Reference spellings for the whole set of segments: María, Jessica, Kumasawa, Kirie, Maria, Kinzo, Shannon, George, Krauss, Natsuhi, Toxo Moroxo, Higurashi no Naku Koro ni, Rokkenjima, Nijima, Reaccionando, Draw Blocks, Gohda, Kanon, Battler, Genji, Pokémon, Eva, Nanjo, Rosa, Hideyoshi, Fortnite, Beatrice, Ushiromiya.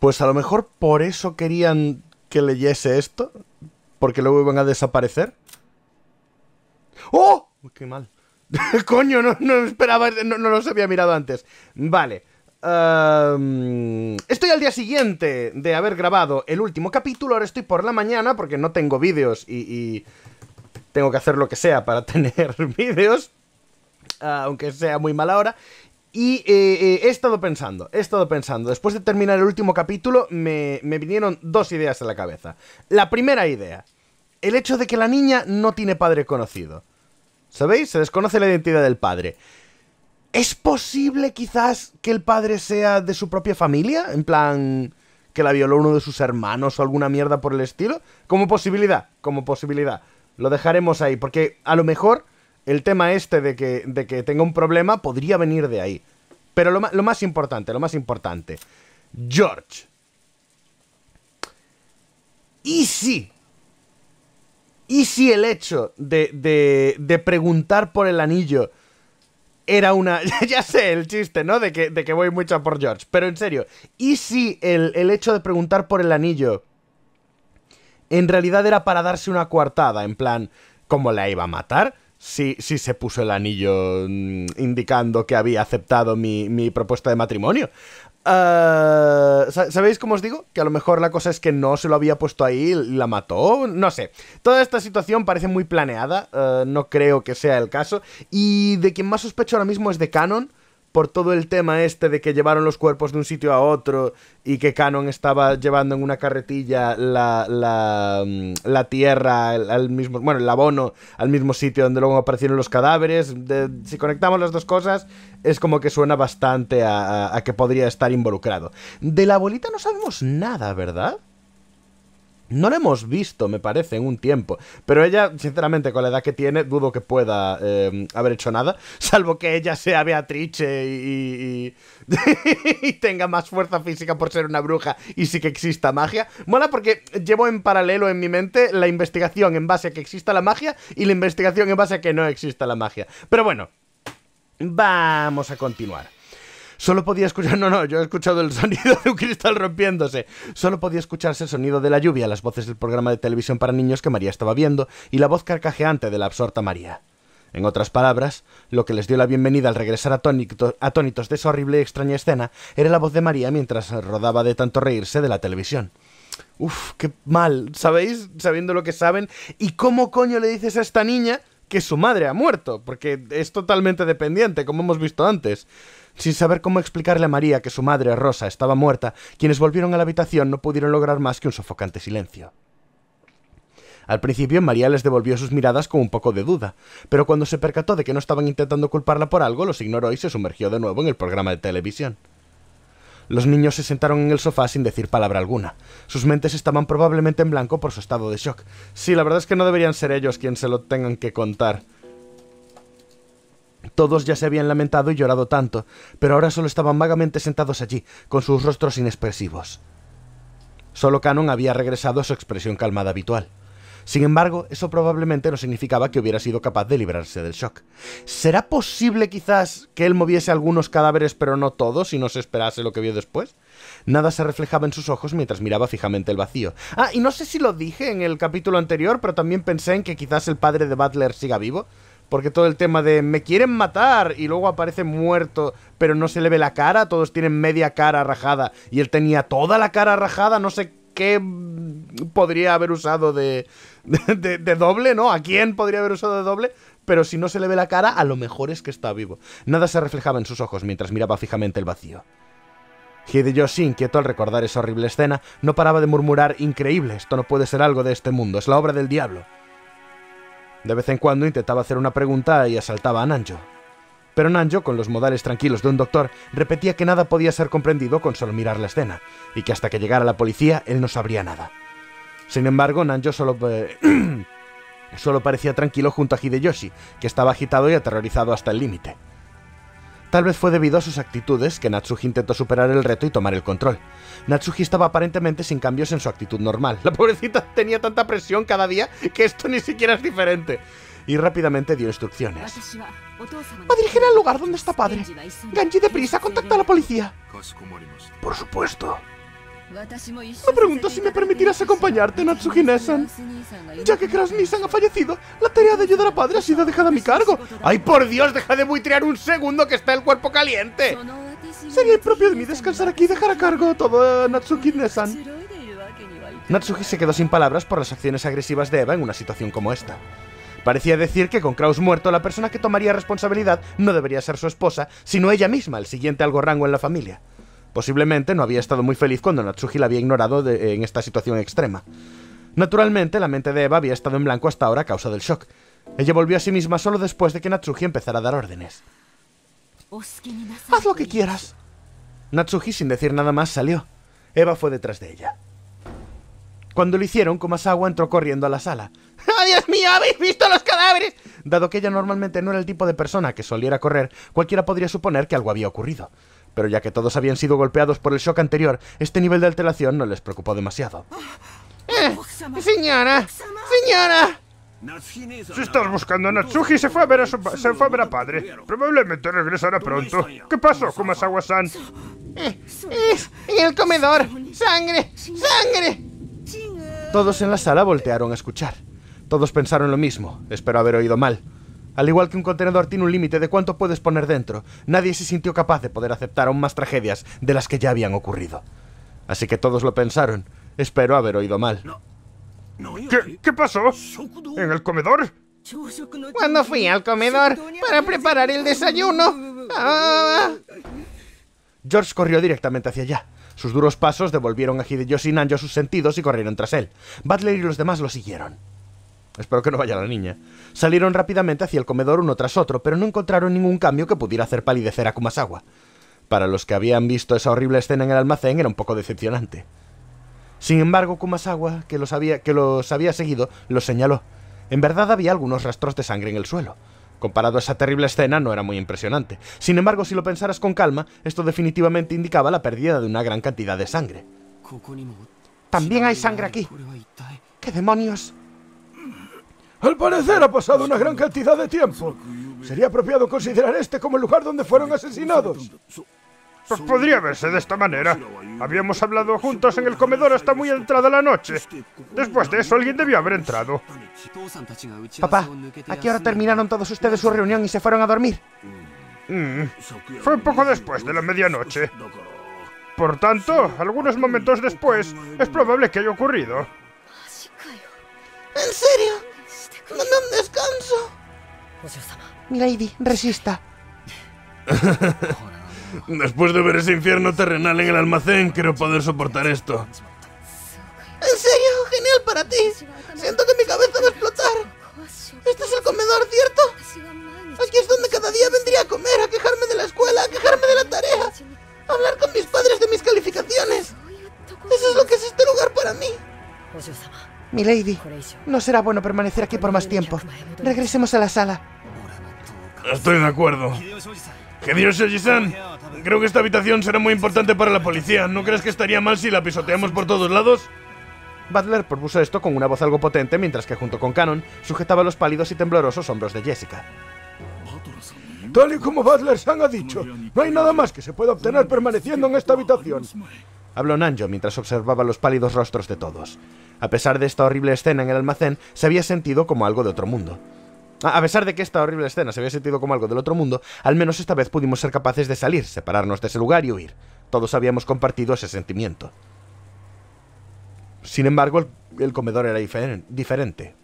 Pues a lo mejor por eso querían que leyese esto, porque luego iban a desaparecer. ¡Oh! ¡Qué mal! Coño, no esperaba, no los había mirado antes. Vale. Estoy al día siguiente de haber grabado el último capítulo. Ahora estoy por la mañana porque no tengo vídeos y tengo que hacer lo que sea para tener vídeos, aunque sea muy mala hora. Y he estado pensando, después de terminar el último capítulo me vinieron dos ideas a la cabeza. La primera idea, el hecho de que la niña no tiene padre conocido. ¿Sabéis? Se desconoce la identidad del padre. ¿Es posible quizás que el padre sea de su propia familia? En plan, que la violó uno de sus hermanos o alguna mierda por el estilo. Como posibilidad, como posibilidad. Lo dejaremos ahí, porque a lo mejor el tema este de que tenga un problema podría venir de ahí. Pero lo más importante. George. ¿Y si el hecho de preguntar por el anillo era una... Ya sé el chiste, ¿no? De que voy mucho a por George. Pero en serio, ¿y si el hecho de preguntar por el anillo en realidad era para darse una coartada? En plan, ¿cómo la iba a matar? Si se puso el anillo indicando que había aceptado mi propuesta de matrimonio. ¿Sabéis cómo os digo? Que a lo mejor la cosa es que no se lo había puesto ahí y la mató, no sé. Toda esta situación parece muy planeada, no creo que sea el caso. Y de quien más sospecho ahora mismo es de Kanon, por todo el tema este de que llevaron los cuerpos de un sitio a otro y que Kanon estaba llevando en una carretilla la tierra al mismo, bueno, el abono al mismo sitio donde luego aparecieron los cadáveres. Si conectamos las dos cosas, es como que suena bastante a que podría estar involucrado. De la abuelita no sabemos nada, ¿verdad? No la hemos visto, me parece, en un tiempo. Pero ella, sinceramente, con la edad que tiene, dudo que pueda haber hecho nada. Salvo que ella sea Beatrice y tenga más fuerza física por ser una bruja y sí que exista magia. Mola porque llevo en paralelo en mi mente la investigación en base a que exista la magia y la investigación en base a que no exista la magia. Pero bueno, vamos a continuar. Solo podía escuchar... No, yo he escuchado el sonido de un cristal rompiéndose. Solo podía escucharse el sonido de la lluvia, las voces del programa de televisión para niños que María estaba viendo y la voz carcajeante de la absorta María. En otras palabras, lo que les dio la bienvenida al regresar atónitos de esa horrible y extraña escena era la voz de María mientras rodaba de tanto reírse de la televisión. Uf, qué mal, ¿sabéis? Sabiendo lo que saben. ¿Y cómo coño le dices a esta niña que su madre ha muerto? Porque es totalmente dependiente, como hemos visto antes. Sin saber cómo explicarle a María que su madre, Rosa, estaba muerta, quienes volvieron a la habitación no pudieron lograr más que un sofocante silencio. Al principio, María les devolvió sus miradas con un poco de duda, pero cuando se percató de que no estaban intentando culparla por algo, los ignoró y se sumergió de nuevo en el programa de televisión. Los niños se sentaron en el sofá sin decir palabra alguna. Sus mentes estaban probablemente en blanco por su estado de shock. Sí, la verdad es que no deberían ser ellos quienes se lo tengan que contar. Todos ya se habían lamentado y llorado tanto, pero ahora solo estaban vagamente sentados allí, con sus rostros inexpresivos. Solo Kanon había regresado a su expresión calmada habitual. Sin embargo, eso probablemente no significaba que hubiera sido capaz de librarse del shock. ¿Será posible quizás que él moviese algunos cadáveres pero no todos y no se esperase lo que vio después? Nada se reflejaba en sus ojos mientras miraba fijamente el vacío. Ah, y no sé si lo dije en el capítulo anterior, pero también pensé en que quizás el padre de Battler siga vivo. Porque todo el tema de me quieren matar y luego aparece muerto, pero no se le ve la cara, todos tienen media cara rajada y él tenía toda la cara rajada, no sé qué podría haber usado de doble, ¿no? ¿A quién podría haber usado de doble? Pero si no se le ve la cara, a lo mejor es que está vivo. Nada se reflejaba en sus ojos mientras miraba fijamente el vacío. Hideyoshi, inquieto al recordar esa horrible escena, no paraba de murmurar, increíble, esto no puede ser algo de este mundo, es la obra del diablo. De vez en cuando intentaba hacer una pregunta y asaltaba a Nanjo. Pero Nanjo, con los modales tranquilos de un doctor, repetía que nada podía ser comprendido con solo mirar la escena, y que hasta que llegara la policía, él no sabría nada. Sin embargo, Nanjo solo parecía tranquilo junto a Hideyoshi, que estaba agitado y aterrorizado hasta el límite. Tal vez fue debido a sus actitudes que Natsuhi intentó superar el reto y tomar el control. Natsuhi estaba aparentemente sin cambios en su actitud normal. La pobrecita tenía tanta presión cada día que esto ni siquiera es diferente. Y rápidamente dio instrucciones. Va a dirigir al lugar donde está padre. Genji, deprisa, contacta a la policía. Por supuesto. Me pregunto si me permitirás acompañarte, Natsuhi-san. Ya que Krauss-san ha fallecido, la tarea de ayudar a padre ha sido dejada a mi cargo. ¡Ay, por Dios, deja de buitrear un segundo que está el cuerpo caliente! Sería impropio de mí descansar aquí y dejar a cargo todo a Natsuhi-san. Natsuhi se quedó sin palabras por las acciones agresivas de Eva en una situación como esta. Parecía decir que con Krauss muerto, la persona que tomaría responsabilidad no debería ser su esposa, sino ella misma, el siguiente algo rango en la familia. Posiblemente no había estado muy feliz cuando Natsuhi la había ignorado en esta situación extrema. Naturalmente, la mente de Eva había estado en blanco hasta ahora a causa del shock. Ella volvió a sí misma solo después de que Natsuhi empezara a dar órdenes. ¡Haz lo que quieras! Natsuhi, sin decir nada más, salió. Eva fue detrás de ella. Cuando lo hicieron, Kumasawa entró corriendo a la sala. ¡Oh, Dios mío! ¿Habéis visto los cadáveres? Dado que ella normalmente no era el tipo de persona que soliera correr, cualquiera podría suponer que algo había ocurrido. Pero ya que todos habían sido golpeados por el shock anterior, este nivel de alteración no les preocupó demasiado. ¡Señora! ¡Señora! Si estás buscando a Natsuhi, se fue a ver a padre. Probablemente regresará pronto. ¿Qué pasó, Kumasawa-san? ¡En el comedor! ¡Sangre! ¡Sangre! Todos en la sala voltearon a escuchar. Todos pensaron lo mismo. Espero haber oído mal. Al igual que un contenedor tiene un límite de cuánto puedes poner dentro, nadie se sintió capaz de poder aceptar aún más tragedias de las que ya habían ocurrido. Así que todos lo pensaron. Espero haber oído mal. ¿Qué pasó? ¿En el comedor? Cuando fui al comedor para preparar el desayuno. ¡Ah! George corrió directamente hacia allá. Sus duros pasos devolvieron a Hideyoshi y Nanjo a sus sentidos y corrieron tras él. Battler y los demás lo siguieron. Espero que no vaya la niña. Salieron rápidamente hacia el comedor uno tras otro, pero no encontraron ningún cambio que pudiera hacer palidecer a Kumasawa. Para los que habían visto esa horrible escena en el almacén, era un poco decepcionante. Sin embargo, Kumasawa, que los había seguido, los señaló. En verdad había algunos rastros de sangre en el suelo. Comparado a esa terrible escena, no era muy impresionante. Sin embargo, si lo pensaras con calma, esto definitivamente indicaba la pérdida de una gran cantidad de sangre. También hay sangre aquí. ¿Qué demonios? Al parecer ha pasado una gran cantidad de tiempo. Sería apropiado considerar este como el lugar donde fueron asesinados. Pues podría verse de esta manera. Habíamos hablado juntos en el comedor hasta muy entrada la noche. Después de eso alguien debió haber entrado. Papá, ¿a qué hora terminaron todos ustedes su reunión y se fueron a dormir? Fue un poco después de la medianoche. Por tanto, algunos momentos después, es probable que haya ocurrido. ¿En serio? ¡No descanso! Milady, resista. Después de ver ese infierno terrenal en el almacén, quiero poder soportar esto. ¿En serio? ¡Genial para ti! Siento que mi cabeza va a explotar. Este es el comedor, ¿cierto? Aquí es donde cada día vendría a comer, a quejarme de la escuela, a quejarme de la tarea, a hablar con mis padres de mis calificaciones. Eso es lo que es este lugar para mí. Milady, no será bueno permanecer aquí por más tiempo. Regresemos a la sala. Estoy de acuerdo. Hideyoshi-san, creo que esta habitación será muy importante para la policía. ¿No crees que estaría mal si la pisoteamos por todos lados? Battler propuso esto con una voz algo potente, mientras que junto con Kanon sujetaba los pálidos y temblorosos hombros de Jessica. Tal y como Battler-san ha dicho, no hay nada más que se pueda obtener permaneciendo en esta habitación. Habló Nanjo mientras observaba los pálidos rostros de todos. A pesar de esta horrible escena en el almacén, se había sentido como algo de otro mundo. Al menos esta vez pudimos ser capaces de salir, separarnos de ese lugar y huir. Todos habíamos compartido ese sentimiento. Sin embargo, el comedor era diferente.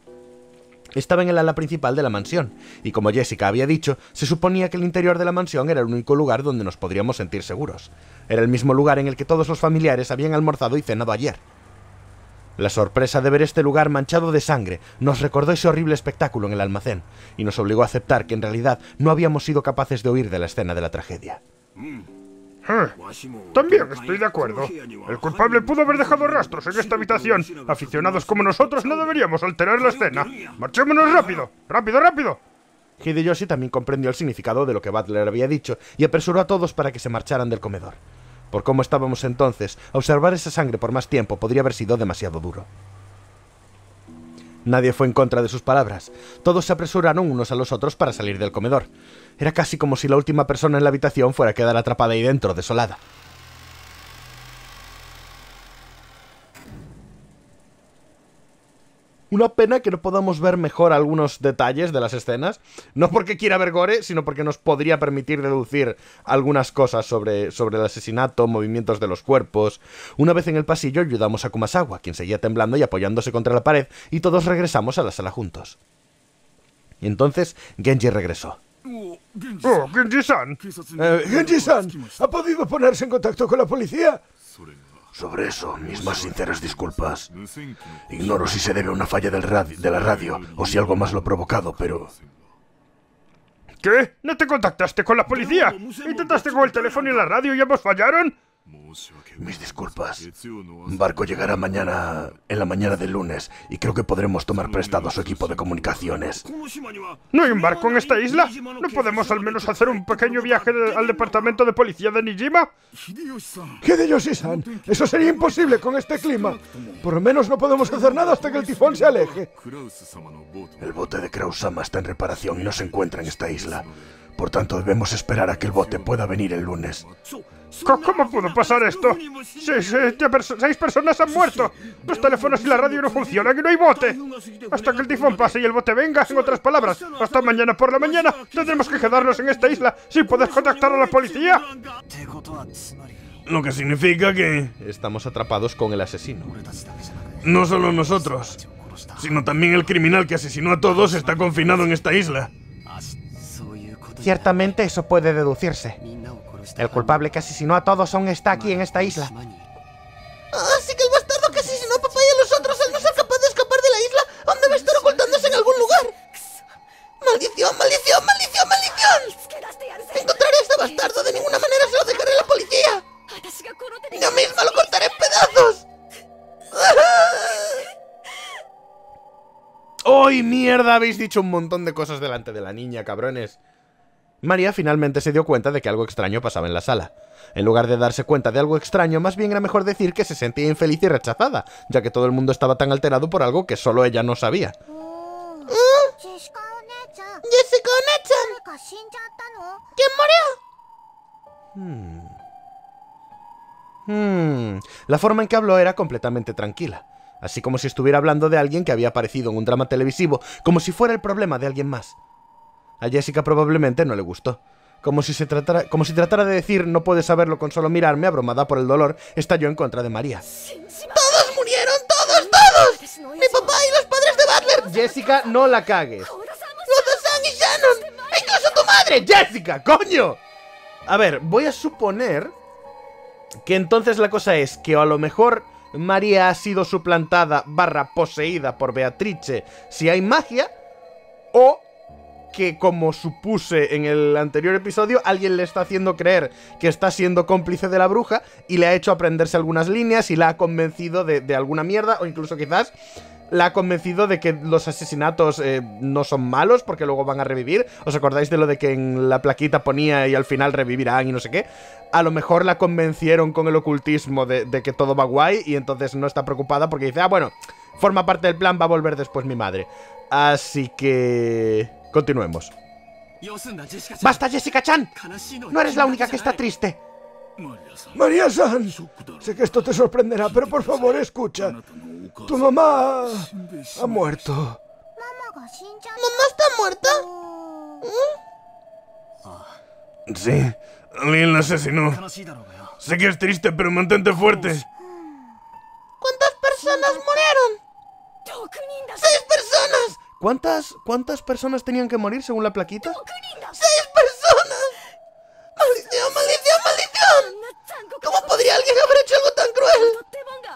Estaba en el ala principal de la mansión, y como Jessica había dicho, se suponía que el interior de la mansión era el único lugar donde nos podríamos sentir seguros. Era el mismo lugar en el que todos los familiares habían almorzado y cenado ayer. La sorpresa de ver este lugar manchado de sangre nos recordó ese horrible espectáculo en el almacén y nos obligó a aceptar que en realidad no habíamos sido capaces de huir de la escena de la tragedia. También estoy de acuerdo. El culpable pudo haber dejado rastros en esta habitación. Aficionados como nosotros no deberíamos alterar la escena. ¡Marchémonos rápido! ¡Rápido, rápido! Hideyoshi también comprendió el significado de lo que Battler había dicho y apresuró a todos para que se marcharan del comedor. Por cómo estábamos entonces, observar esa sangre por más tiempo podría haber sido demasiado duro. Nadie fue en contra de sus palabras. Todos se apresuraron unos a los otros para salir del comedor. Era casi como si la última persona en la habitación fuera a quedar atrapada ahí dentro, desolada. Una pena que no podamos ver mejor algunos detalles de las escenas. No porque quiera ver gore, sino porque nos podría permitir deducir algunas cosas sobre el asesinato, movimientos de los cuerpos. Una vez en el pasillo ayudamos a Kumasawa, quien seguía temblando y apoyándose contra la pared, y todos regresamos a la sala juntos. Y entonces Genji regresó. ¡Oh, Genji-san! ¡Genji-san! ¿Ha podido ponerse en contacto con la policía? Sobre eso, mis más sinceras disculpas. Ignoro si se debe a una falla de la radio o si algo más lo ha provocado, pero... ¿Qué? ¿No te contactaste con la policía? ¿Intentaste con el teléfono y la radio y ambos fallaron? Mis disculpas. Un barco llegará mañana, en la mañana del lunes, y creo que podremos tomar prestado su equipo de comunicaciones. ¿No hay un barco en esta isla? ¿No podemos al menos hacer un pequeño viaje al departamento de policía de Nijima? Hideyoshi-san, eso sería imposible con este clima. Por lo menos no podemos hacer nada hasta que el tifón se aleje. El bote de Kraus-sama está en reparación y no se encuentra en esta isla. Por tanto, debemos esperar a que el bote pueda venir el lunes. ¿Cómo pudo pasar esto? Seis personas han muerto. Los teléfonos y la radio no funcionan y no hay bote. Hasta que el tifón pase y el bote venga, en otras palabras, hasta mañana por la mañana, tendremos que quedarnos en esta isla sin poder contactar a la policía. Lo que significa que... estamos atrapados con el asesino. No solo nosotros, sino también el criminal que asesinó a todos está confinado en esta isla. Ciertamente eso puede deducirse. El culpable que asesinó a todos aún está aquí en esta isla. Así que el bastardo que asesinó a papá y a los otros al no ser capaz de escapar de la isla, aún debe estar ocultándose en algún lugar. ¡Maldición, maldición, maldición, maldición! Encontraré a este bastardo, de ninguna manera se lo dejaré a la policía. Yo misma lo cortaré en pedazos. ¡Ay, mierda! Habéis dicho un montón de cosas delante de la niña, cabrones. María finalmente se dio cuenta de que algo extraño pasaba en la sala. En lugar de darse cuenta de algo extraño, más bien era mejor decir que se sentía infeliz y rechazada, ya que todo el mundo estaba tan alterado por algo que solo ella no sabía. ¿Jessica-chan? ¿Quién murió? La forma en que habló era completamente tranquila, así como si estuviera hablando de alguien que había aparecido en un drama televisivo, como si fuera el problema de alguien más. A Jessica probablemente no le gustó. Como si tratara de decir, no puedes saberlo con solo mirarme, abrumada por el dolor, estalló en contra de María. ¡Todos murieron! ¡Todos, todos! ¡Mi papá y los padres de Battler! Jessica, no la cagues. ¡Rosa-san y Shannon! ¡E incluso tu madre! ¡Jessica, coño! A ver, voy a suponer que entonces la cosa es que a lo mejor María ha sido suplantada / poseída por Beatrice si hay magia, o... que, como supuse en el anterior episodio, alguien le está haciendo creer que está siendo cómplice de la bruja y le ha hecho aprenderse algunas líneas y la ha convencido de alguna mierda, o incluso quizás la ha convencido de que los asesinatos no son malos porque luego van a revivir. ¿Os acordáis de lo de que en la plaquita ponía y al final revivirán y no sé qué? A lo mejor la convencieron con el ocultismo de que todo va guay y entonces no está preocupada porque dice, ah, bueno, forma parte del plan, va a volver después mi madre. Así que... continuemos. ¡Basta, Jessica-chan! No eres la única que está triste. María-san, sé que esto te sorprenderá, pero por favor, escucha. Tu mamá ha muerto. ¿Mamá está muerta? ¿Mm? Sí, alguien la asesinó. Sé que es triste, pero mantente fuerte. ¿Cuántas personas murieron? ¡6 personas! ¿Cuántas personas tenían que morir según la plaquita? ¡6 personas! ¡Maldición, maldición, maldición! ¿Cómo podría alguien haber hecho algo tan cruel?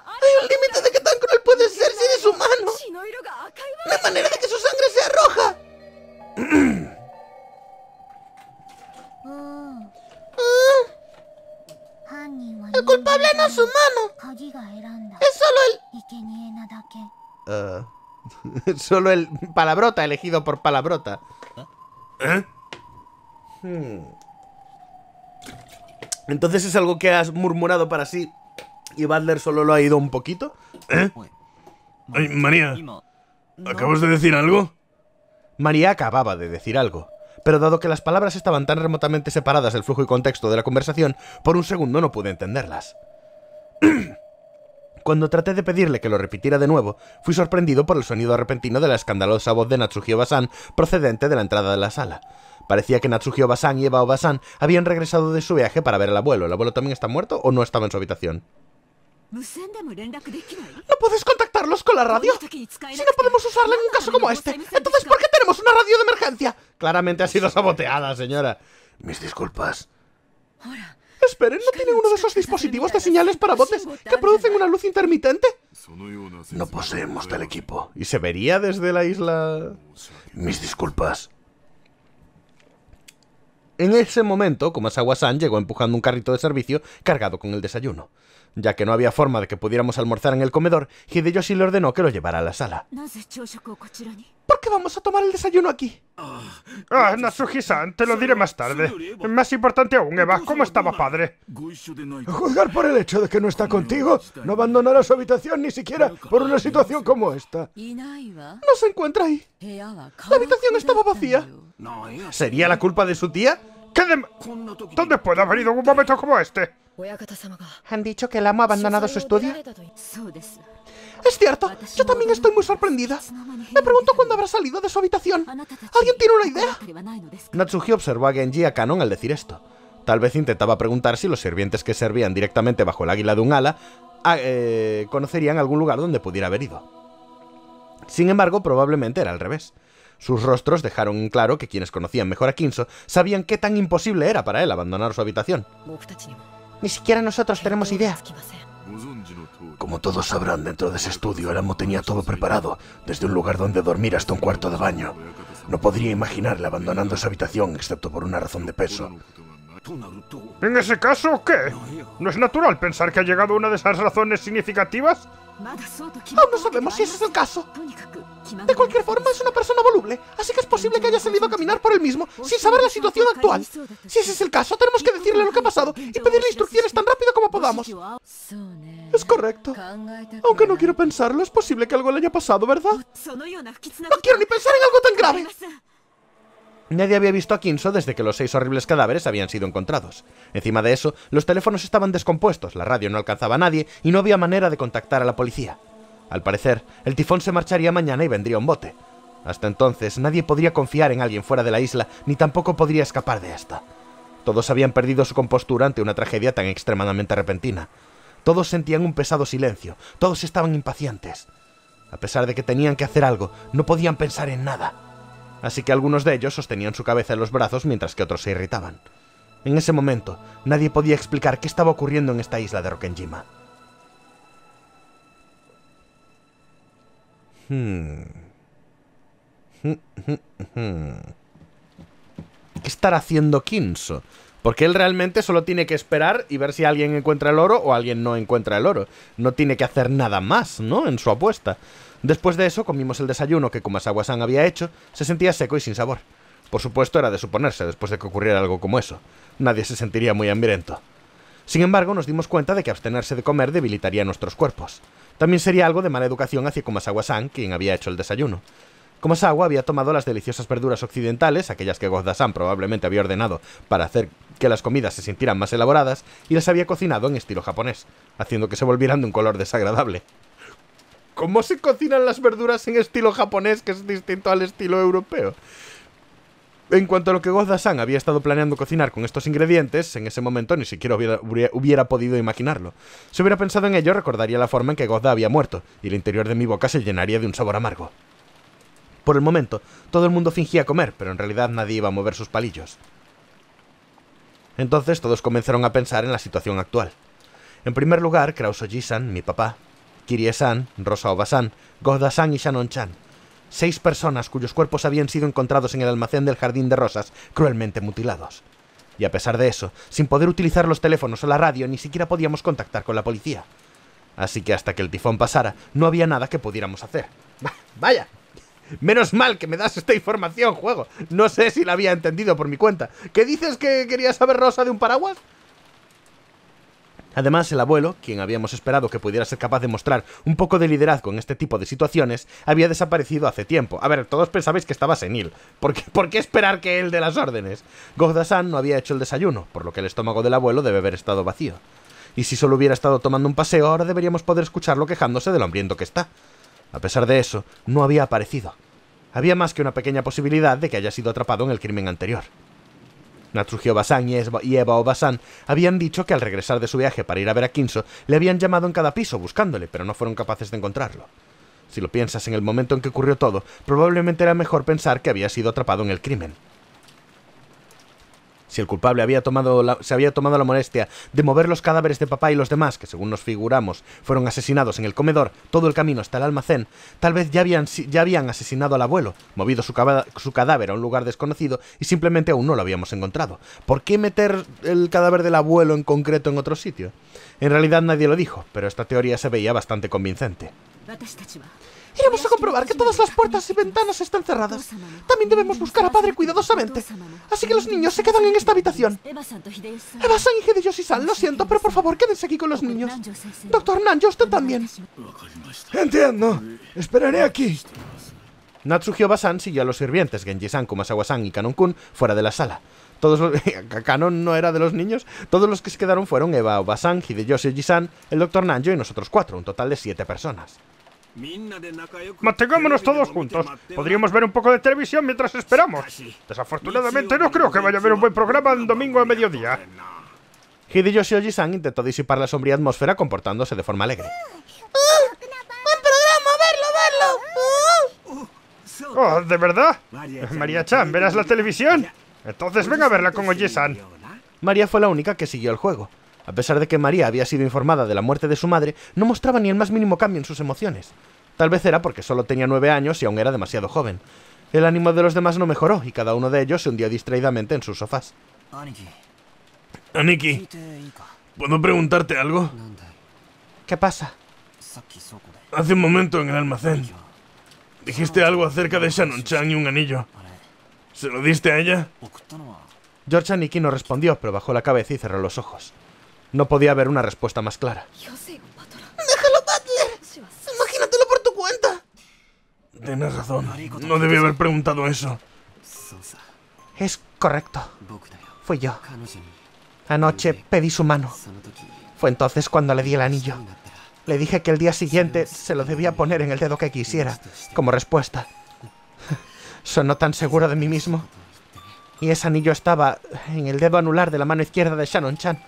Hay un límite de qué tan cruel puede ser si eres humano. No hay manera de que su sangre sea roja. El culpable no es humano. Es solo el... solo el palabrota elegido por palabrota. ¿Eh? Entonces es algo que has murmurado para sí y Battler solo lo ha ido un poquito. ¿Eh? Ay, María, ¿acabas de decir algo? María acababa de decir algo, pero dado que las palabras estaban tan remotamente separadas del flujo y contexto de la conversación, por un segundo no pude entenderlas. Cuando traté de pedirle que lo repitiera de nuevo, fui sorprendido por el sonido repentino de la escandalosa voz de Natsuhi Obasan procedente de la entrada de la sala. Parecía que Natsuhi Obasan y Eva Obasan habían regresado de su viaje para ver al abuelo. ¿El abuelo también está muerto o no estaba en su habitación? ¿No puedes contactarlos con la radio? Si no podemos usarla en un caso como este, entonces ¿por qué tenemos una radio de emergencia? Claramente ha sido saboteada, señora. Mis disculpas. Esperen, ¿no tiene uno de esos dispositivos de señales para botes que producen una luz intermitente? No poseemos tal equipo. ¿Y se vería desde la isla? Mis disculpas. En ese momento, Kumasawa-san llegó empujando un carrito de servicio cargado con el desayuno. Ya que no había forma de que pudiéramos almorzar en el comedor, Hideyoshi le ordenó que lo llevara a la sala. ¿Por qué vamos a tomar el desayuno aquí? Ah, Natsuhi-san, te lo diré más tarde. Más importante aún, Eva, ¿cómo estaba padre? A juzgar por el hecho de que no está contigo, no abandonará su habitación ni siquiera por una situación como esta. No se encuentra ahí. La habitación estaba vacía. ¿Sería la culpa de su tía? ¿Dónde puede haber ido en un momento como este? ¿Han dicho que el amo ha abandonado su estudio? Es cierto, yo también estoy muy sorprendida. Me pregunto cuándo habrá salido de su habitación. ¿Alguien tiene una idea? Natsuhi observó a Genji y a Kanon al decir esto. Tal vez intentaba preguntar si los sirvientes que servían directamente bajo el águila de un ala conocerían algún lugar donde pudiera haber ido. Sin embargo, probablemente era al revés. Sus rostros dejaron en claro que quienes conocían mejor a Kinzo sabían qué tan imposible era para él abandonar su habitación. Ni siquiera nosotros tenemos idea. Como todos sabrán, dentro de ese estudio el amo tenía todo preparado, desde un lugar donde dormir hasta un cuarto de baño. No podría imaginarle abandonando su habitación, excepto por una razón de peso. ¿En ese caso qué? ¿No es natural pensar que ha llegado una de esas razones significativas? Aún no sabemos si ese es el caso. De cualquier forma, es una persona voluble, así que es posible que haya salido a caminar por él mismo sin saber la situación actual. Si ese es el caso, tenemos que decirle lo que ha pasado y pedirle instrucciones tan rápido como podamos. Es correcto. Aunque no quiero pensarlo, es posible que algo le haya pasado, ¿verdad? No quiero ni pensar en algo tan grave. Nadie había visto a Kinzo desde que los 6 horribles cadáveres habían sido encontrados. Encima de eso, los teléfonos estaban descompuestos, la radio no alcanzaba a nadie y no había manera de contactar a la policía. Al parecer, el tifón se marcharía mañana y vendría un bote. Hasta entonces, nadie podría confiar en alguien fuera de la isla, ni tampoco podría escapar de esta. Todos habían perdido su compostura ante una tragedia tan extremadamente repentina. Todos sentían un pesado silencio, todos estaban impacientes. A pesar de que tenían que hacer algo, no podían pensar en nada. Así que algunos de ellos sostenían su cabeza en los brazos mientras que otros se irritaban. En ese momento, nadie podía explicar qué estaba ocurriendo en esta isla de Rokkenjima. ¿Qué estará haciendo Kinzo? Porque él realmente solo tiene que esperar y ver si alguien encuentra el oro o alguien no encuentra el oro. No tiene que hacer nada más, ¿no? En su apuesta. Después de eso comimos el desayuno que Kumasawa-san había hecho. Se sentía seco y sin sabor. Por supuesto era de suponerse después de que ocurriera algo como eso. Nadie se sentiría muy hambriento. Sin embargo, nos dimos cuenta de que abstenerse de comer debilitaría nuestros cuerpos. También sería algo de mala educación hacia Kumasawa-san, quien había hecho el desayuno. Kumasawa había tomado las deliciosas verduras occidentales, aquellas que Gohda-san probablemente había ordenado para hacer que las comidas se sintieran más elaboradas, y las había cocinado en estilo japonés, haciendo que se volvieran de un color desagradable. ¿Cómo se cocinan las verduras en estilo japonés, que es distinto al estilo europeo? En cuanto a lo que Gohda-san había estado planeando cocinar con estos ingredientes, en ese momento ni siquiera hubiera podido imaginarlo. Si hubiera pensado en ello, recordaría la forma en que Gohda había muerto, y el interior de mi boca se llenaría de un sabor amargo. Por el momento, todo el mundo fingía comer, pero en realidad nadie iba a mover sus palillos. Entonces todos comenzaron a pensar en la situación actual. En primer lugar, Krauss Oji-san, mi papá, Kirie-san, Rosa Oba-san, Gohda-san y Shannon-chan. 6 personas cuyos cuerpos habían sido encontrados en el almacén del jardín de rosas, cruelmente mutilados. Y a pesar de eso, sin poder utilizar los teléfonos o la radio, ni siquiera podíamos contactar con la policía. Así que hasta que el tifón pasara, no había nada que pudiéramos hacer. ¡Vaya! Menos mal que me das esta información, juego. No sé si la había entendido por mi cuenta. ¿Qué dices que quería saber Rosa de un paraguas? Además, el abuelo, quien habíamos esperado que pudiera ser capaz de mostrar un poco de liderazgo en este tipo de situaciones, había desaparecido hace tiempo. A ver, todos pensabais que estaba senil. ¿Por qué esperar que él dé las órdenes? Gohda-san no había hecho el desayuno, por lo que el estómago del abuelo debe haber estado vacío. Y si solo hubiera estado tomando un paseo, ahora deberíamos poder escucharlo quejándose de lo hambriento que está. A pesar de eso, no había aparecido. Había más que una pequeña posibilidad de que haya sido atrapado en el crimen anterior. Natsuhi Obasan y Eva Obasan habían dicho que al regresar de su viaje para ir a ver a Kinzo, le habían llamado en cada piso buscándole, pero no fueron capaces de encontrarlo. Si lo piensas en el momento en que ocurrió todo, probablemente era mejor pensar que había sido atrapado en el crimen. Si el culpable se había tomado la molestia de mover los cadáveres de papá y los demás, que según nos figuramos fueron asesinados en el comedor todo el camino hasta el almacén, tal vez ya habían asesinado al abuelo, movido su cadáver a un lugar desconocido y simplemente aún no lo habíamos encontrado. ¿Por qué meter el cadáver del abuelo en concreto en otro sitio? En realidad nadie lo dijo, pero esta teoría se veía bastante convincente. Iremos a comprobar que todas las puertas y ventanas están cerradas. También debemos buscar a padre cuidadosamente. Así que los niños se quedan en esta habitación. Eva-san y Hideyoshi-san, lo siento, pero por favor quédense aquí con los niños. Doctor Nanjo, usted también. Entiendo. Esperaré aquí. Natsuhi Obasan siguió a los sirvientes Genji-san, Kumasawa-san y Kanon-kun fuera de la sala. Todos los... ¿Kanon no era de los niños? Todos los que se quedaron fueron Eva Obasan, Hideyoshi-san, el doctor Nanjo y nosotros cuatro, un total de 7 personas. Mantengámonos todos juntos. Podríamos ver un poco de televisión mientras esperamos. Desafortunadamente no creo que vaya a haber un buen programa el domingo a mediodía. Hideyoshi Oji-san intentó disipar la sombría atmósfera comportándose de forma alegre. ¡Buen programa! ¡Verlo, verlo! Oh, ¿de verdad? María-chan, ¿verás la televisión? Entonces ven a verla con Oji-san. María fue la única que siguió el juego. A pesar de que María había sido informada de la muerte de su madre, no mostraba ni el más mínimo cambio en sus emociones. Tal vez era porque solo tenía 9 años y aún era demasiado joven. El ánimo de los demás no mejoró y cada uno de ellos se hundió distraídamente en sus sofás. Aniki, ¿puedo preguntarte algo? ¿Qué pasa? Hace un momento en el almacén, dijiste algo acerca de Shannon-chan y un anillo. ¿Se lo diste a ella? George Aniki no respondió, pero bajó la cabeza y cerró los ojos. No podía haber una respuesta más clara. ¡Déjalo, Battler! ¡Imagínatelo por tu cuenta! Tienes razón. No debí haber preguntado eso. Es correcto. Fui yo. Anoche pedí su mano. Fue entonces cuando le di el anillo. Le dije que el día siguiente se lo debía poner en el dedo que quisiera, como respuesta. Sonó tan seguro de mí mismo. Y ese anillo estaba en el dedo anular de la mano izquierda de Shannon-chan.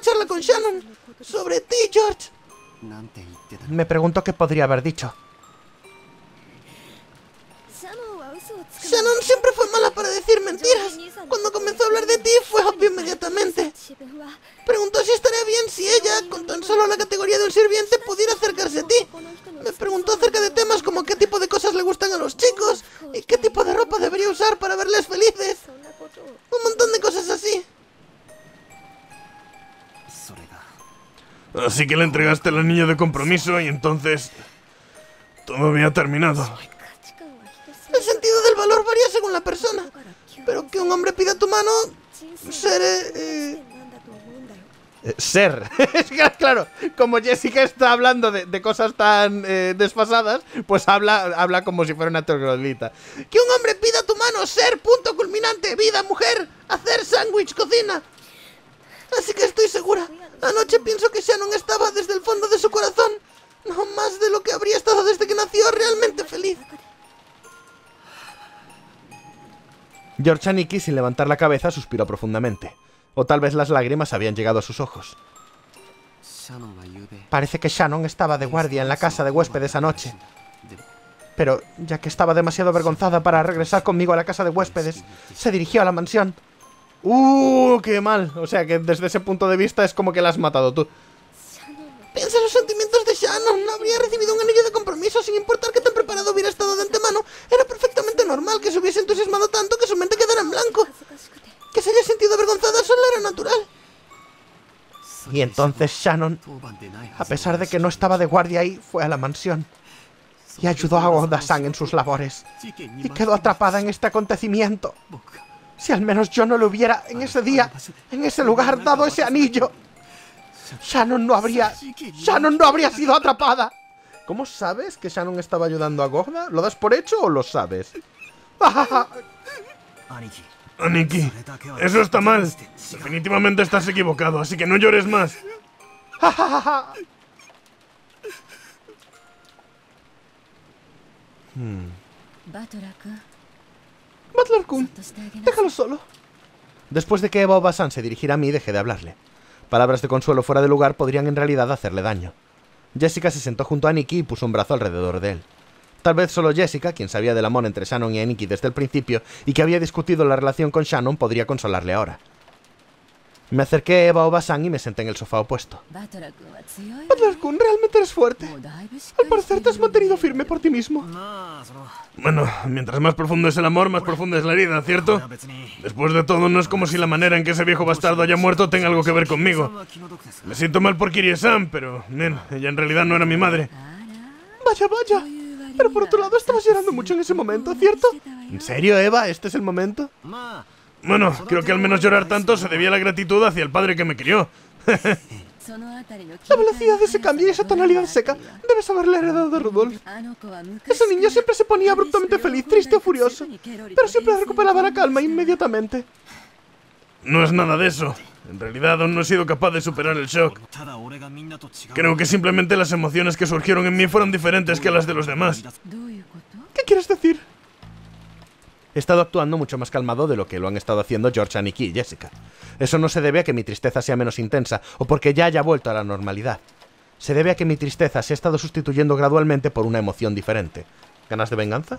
Charla con Shannon sobre ti, George. Me pregunto qué podría haber dicho. Shannon siempre fue mala para decir mentiras. Cuando comenzó a hablar de ti fue obvio inmediatamente. Preguntó si estaría bien si ella, con tan solo la categoría de un sirviente, pudiera acercarse a ti. Me preguntó acerca de temas como qué tipo de cosas le gustan a los chicos y qué tipo de ropa debería usar para verles felices. Un montón de cosas así. Así que le entregaste el anillo de compromiso y entonces... todo había terminado. El sentido del valor varía según la persona. Pero que un hombre pida tu mano... Ser. Claro, como Jessica está hablando de cosas tan desfasadas, pues habla como si fuera una troglodita. Que un hombre pida tu mano, ser, punto culminante, vida, mujer, hacer sándwich, cocina. Así que estoy segura. Anoche pienso que Shannon estaba desde el fondo de su corazón, no más de lo que habría estado desde que nació, realmente feliz. George Aniki, sin levantar la cabeza, suspiró profundamente. O tal vez las lágrimas habían llegado a sus ojos. Parece que Shannon estaba de guardia en la casa de huéspedes anoche. Pero, ya que estaba demasiado avergonzada para regresar conmigo a la casa de huéspedes, se dirigió a la mansión. ¡Qué mal! O sea que desde ese punto de vista es como que la has matado tú. Piensa en los sentimientos de Shannon. No habría recibido un anillo de compromiso sin importar que tan preparado hubiera estado de antemano. Era perfectamente normal que se hubiese entusiasmado tanto que su mente quedara en blanco. Que se haya sentido avergonzada solo era natural. Y entonces Shannon, a pesar de que no estaba de guardia ahí, fue a la mansión y ayudó a Gohda-san en sus labores y quedó atrapada en este acontecimiento. Si al menos yo no le hubiera, en ese día, en ese lugar, dado ese anillo, Shannon no habría sido atrapada. ¿Cómo sabes que Shannon estaba ayudando a Gohda? ¿Lo das por hecho o lo sabes? Aniki, eso está mal. Definitivamente estás equivocado, así que no llores más. Battler-kun, déjalo solo. Después de que Eva Obasan se dirigiera a mí, dejé de hablarle. Palabras de consuelo fuera de lugar podrían en realidad hacerle daño. Jessica se sentó junto a Aniki y puso un brazo alrededor de él. Tal vez solo Jessica, quien sabía del amor entre Shannon y Aniki desde el principio y que había discutido la relación con Shannon, podría consolarle ahora. Me acerqué a Eva Obasan y me senté en el sofá opuesto. Battler-kun, realmente eres fuerte. Al parecer te has mantenido firme por ti mismo. Bueno, mientras más profundo es el amor, más profunda es la herida, ¿cierto? Después de todo, no es como si la manera en que ese viejo bastardo haya muerto tenga algo que ver conmigo. Me siento mal por Kirie-san, pero, nen, ella en realidad no era mi madre. Vaya, vaya. Pero por otro lado, estabas llorando mucho en ese momento, ¿cierto? ¿En serio, Eva? ¿Este es el momento? Bueno, creo que al menos llorar tanto se debía a la gratitud hacia el padre que me crió. La velocidad de ese cambio y esa tonalidad seca debes haberla heredado de Rudolf. Ese niño siempre se ponía abruptamente feliz, triste o furioso, pero siempre recuperaba la calma inmediatamente. No es nada de eso. En realidad aún no he sido capaz de superar el shock. Creo que simplemente las emociones que surgieron en mí fueron diferentes que las de los demás. ¿Qué quieres decir? He estado actuando mucho más calmado de lo que lo han estado haciendo George, Aniki y Jessica. Eso no se debe a que mi tristeza sea menos intensa o porque ya haya vuelto a la normalidad. Se debe a que mi tristeza se ha estado sustituyendo gradualmente por una emoción diferente. ¿Ganas de venganza?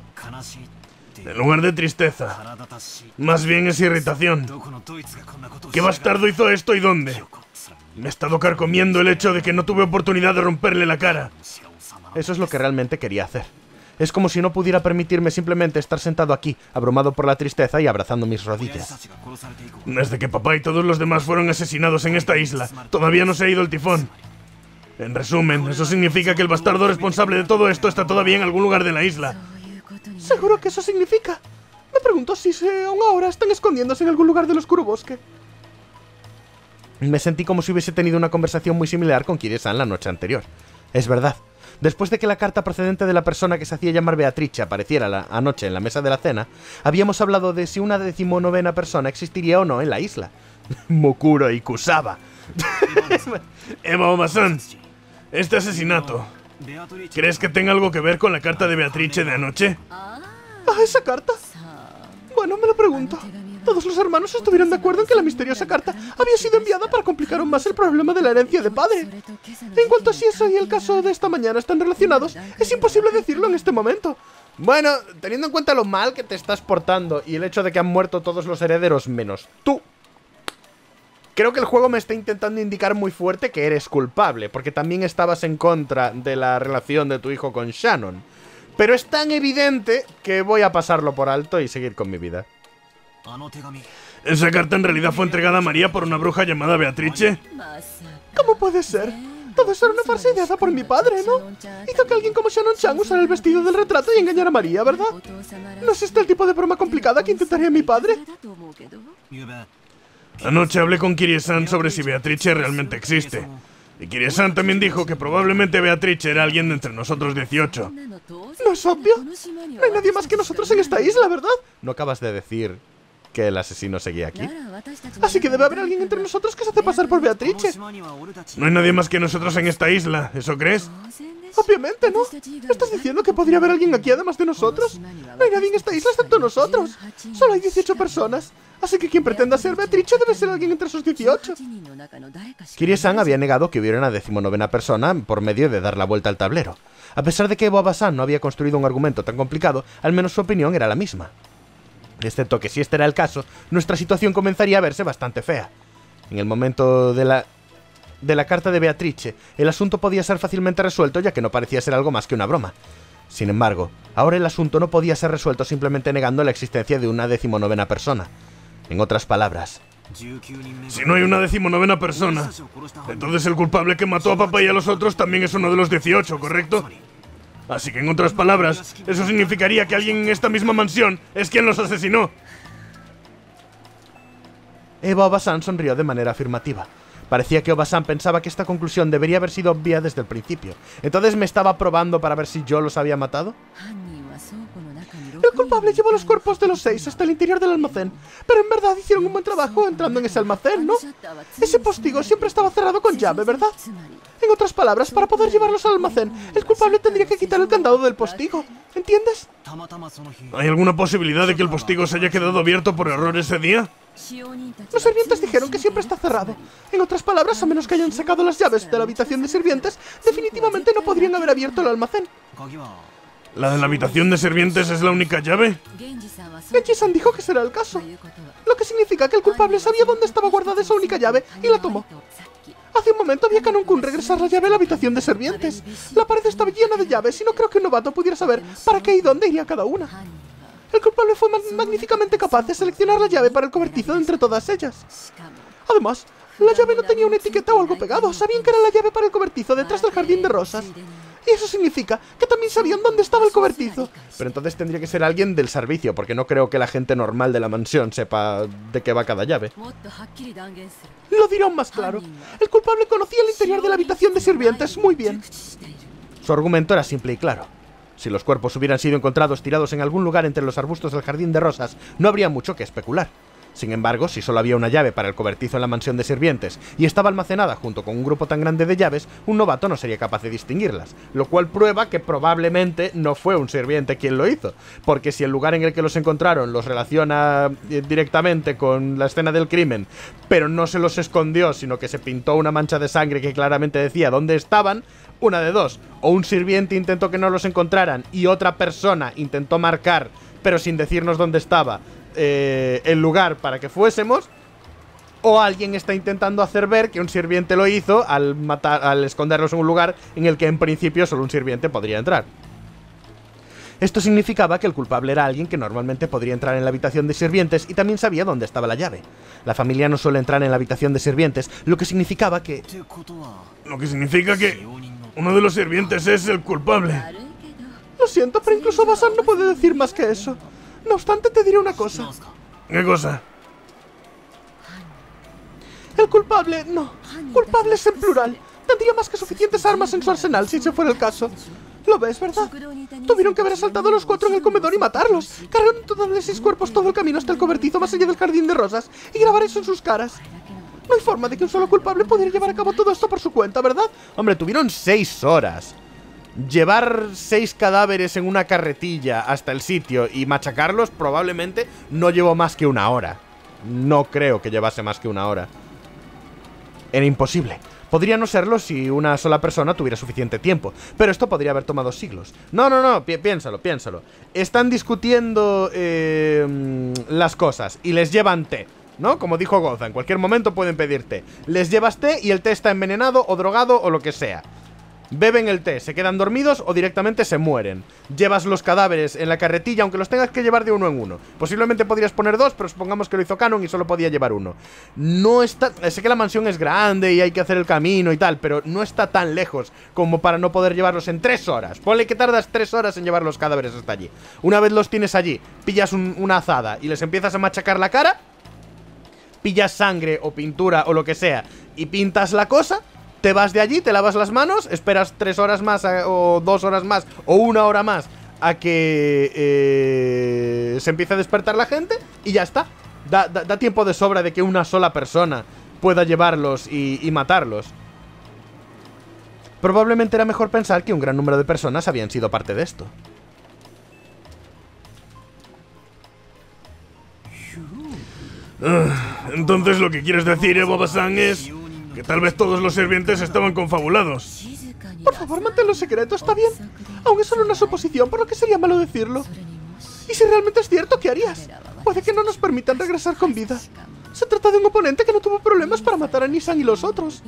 En lugar de tristeza, más bien es irritación. ¿Qué bastardo hizo esto y dónde? Me he estado carcomiendo el hecho de que no tuve oportunidad de romperle la cara. Eso es lo que realmente quería hacer. Es como si no pudiera permitirme simplemente estar sentado aquí, abrumado por la tristeza y abrazando mis rodillas. Desde que papá y todos los demás fueron asesinados en esta isla, todavía no se ha ido el tifón. En resumen, eso significa que el bastardo responsable de todo esto está todavía en algún lugar de la isla. ¿Seguro que eso significa? Me pregunto si aún ahora están escondiéndose en algún lugar del oscuro bosque. Me sentí como si hubiese tenido una conversación muy similar con Kirie-san la noche anterior. Es verdad. Después de que la carta procedente de la persona que se hacía llamar Beatrice apareciera anoche en la mesa de la cena, habíamos hablado de si una 19ª persona existiría o no en la isla. Mokuro y Kusawa. Eva Obasan, este asesinato, ¿crees que tenga algo que ver con la carta de Beatrice de anoche? ¿Ah, esa carta? Bueno, me lo pregunto. Todos los hermanos estuvieron de acuerdo en que la misteriosa carta había sido enviada para complicar aún más el problema de la herencia de padre. En cuanto a si eso y el caso de esta mañana están relacionados, es imposible decirlo en este momento. Bueno, teniendo en cuenta lo mal que te estás portando y el hecho de que han muerto todos los herederos menos tú, creo que el juego me está intentando indicar muy fuerte que eres culpable, porque también estabas en contra de la relación de tu hijo con Shannon. Pero es tan evidente que voy a pasarlo por alto y seguir con mi vida. ¿Esa carta en realidad fue entregada a María por una bruja llamada Beatrice? ¿Cómo puede ser? Todo eso era una farsa ideada por mi padre, ¿no? Hizo que alguien como Shannon-chan usara el vestido del retrato y engañara a María, ¿verdad? ¿No es este el tipo de broma complicada que intentaría mi padre? Anoche hablé con Kirie-san sobre si Beatrice realmente existe. Y Kirie-san también dijo que probablemente Beatrice era alguien de entre nosotros 18. ¿No es obvio? No hay nadie más que nosotros en esta isla, ¿verdad? ¿No acabas de decir que el asesino seguía aquí? Así que debe haber alguien entre nosotros que se hace pasar por Beatrice. No hay nadie más que nosotros en esta isla, ¿eso crees? Obviamente no. ¿Estás diciendo que podría haber alguien aquí además de nosotros? No hay nadie en esta isla excepto nosotros. Solo hay 18 personas. Así que quien pretenda ser Beatrice debe ser alguien entre sus 18. Kirie-san había negado que hubiera una 19ª persona por medio de dar la vuelta al tablero. A pesar de que Eva Obasan no había construido un argumento tan complicado, al menos su opinión era la misma. Excepto que si este era el caso, nuestra situación comenzaría a verse bastante fea. En el momento de la carta de Beatrice, el asunto podía ser fácilmente resuelto ya que no parecía ser algo más que una broma. Sin embargo, ahora el asunto no podía ser resuelto simplemente negando la existencia de una 19ª persona. En otras palabras, si no hay una 19ª persona, entonces el culpable que mató a papá y a los otros también es uno de los 18, ¿correcto? Así que en otras palabras, eso significaría que alguien en esta misma mansión es quien los asesinó. Eva Obasan sonrió de manera afirmativa. Parecía que Obasan pensaba que esta conclusión debería haber sido obvia desde el principio. ¿Entonces me estaba probando para ver si yo los había matado? El culpable llevó los cuerpos de los 6 hasta el interior del almacén. Pero en verdad hicieron un buen trabajo entrando en ese almacén, ¿no? Ese postigo siempre estaba cerrado con llave, ¿verdad? En otras palabras, para poder llevarlos al almacén, el culpable tendría que quitar el candado del postigo, ¿entiendes? ¿Hay alguna posibilidad de que el postigo se haya quedado abierto por error ese día? Los sirvientes dijeron que siempre está cerrado. En otras palabras, a menos que hayan sacado las llaves de la habitación de sirvientes, definitivamente no podrían haber abierto el almacén. ¿La de la habitación de sirvientes es la única llave? Genji-san dijo que será el caso. Lo que significa que el culpable sabía dónde estaba guardada esa única llave y la tomó. Hace un momento vi a Kanon-kun regresar la llave a la habitación de sirvientes. La pared estaba llena de llaves y no creo que un novato pudiera saber para qué y dónde iría cada una. El culpable fue magníficamente capaz de seleccionar la llave para el cobertizo entre todas ellas. Además, la llave no tenía una etiqueta o algo pegado. Sabían que era la llave para el cobertizo detrás del jardín de rosas. Y eso significa que también sabían dónde estaba el cobertizo. Pero entonces tendría que ser alguien del servicio, porque no creo que la gente normal de la mansión sepa de qué va cada llave. Lo diré aún más claro. El culpable conocía el interior de la habitación de sirvientes muy bien. Su argumento era simple y claro. Si los cuerpos hubieran sido encontrados tirados en algún lugar entre los arbustos del jardín de rosas, no habría mucho que especular. Sin embargo, si solo había una llave para el cobertizo en la mansión de sirvientes y estaba almacenada junto con un grupo tan grande de llaves, un novato no sería capaz de distinguirlas, lo cual prueba que probablemente no fue un sirviente quien lo hizo, porque si el lugar en el que los encontraron los relaciona directamente con la escena del crimen, pero no se los escondió, sino que se pintó una mancha de sangre que claramente decía dónde estaban, una de dos, o un sirviente intentó que no los encontraran y otra persona intentó marcar, pero sin decirnos dónde estaba, el lugar para que fuésemos, o alguien está intentando hacer ver que un sirviente lo hizo al esconderlos en un lugar en el que en principio solo un sirviente podría entrar. Esto significaba que el culpable era alguien que normalmente podría entrar en la habitación de sirvientes y también sabía dónde estaba la llave. La familia no suele entrar en la habitación de sirvientes, lo que significaba que... Lo que significa que uno de los sirvientes es el culpable. Lo siento, pero incluso Basan no puede decir más que eso. No obstante, te diré una cosa. ¿Qué cosa? El culpable... no. Culpables en plural. Tendría más que suficientes armas en su arsenal si ese fuera el caso. Lo ves, ¿verdad? Tuvieron que haber asaltado a los 4 en el comedor y matarlos. Cargaron todos los 6 cuerpos todo el camino hasta el cobertizo más allá del jardín de rosas y grabar eso en sus caras. No hay forma de que un solo culpable pudiera llevar a cabo todo esto por su cuenta, ¿verdad? Hombre, tuvieron 6 horas. Llevar 6 cadáveres en una carretilla hasta el sitio y machacarlos probablemente no llevó más que una hora. No creo que llevase más que una hora. Era imposible. Podría no serlo si una sola persona tuviera suficiente tiempo, pero esto podría haber tomado siglos. No, piénsalo. Están discutiendo las cosas y les llevan té, ¿no? Como dijo Gohda, en cualquier momento pueden pedir té. Les llevas té y el té está envenenado o drogado o lo que sea. Beben el té, se quedan dormidos o directamente se mueren. Llevas los cadáveres en la carretilla, aunque los tengas que llevar de uno en uno. Posiblemente podrías poner 2, pero supongamos que lo hizo Kanon y solo podía llevar 1. No está... Sé que la mansión es grande y hay que hacer el camino y tal, pero no está tan lejos como para no poder llevarlos en 3 horas. Ponle que tardas 3 horas en llevar los cadáveres hasta allí. Una vez los tienes allí, pillas una azada y les empiezas a machacar la cara, pillas sangre o pintura o lo que sea y pintas la cosa. Te vas de allí, te lavas las manos, esperas 3 horas más o 2 horas más o 1 hora más a que se empiece a despertar la gente y ya está. Da tiempo de sobra de que una sola persona pueda llevarlos y matarlos. Probablemente era mejor pensar que un gran número de personas habían sido parte de esto. Entonces lo que quieres decir, Eva-san, es... que tal vez todos los sirvientes estaban confabulados. Por favor, manténlo secreto, ¿está bien? Aunque solo una suposición, por lo que sería malo decirlo. Y si realmente es cierto, ¿qué harías? Puede que no nos permitan regresar con vida. Se trata de un oponente que no tuvo problemas para matar a Nissan y los otros.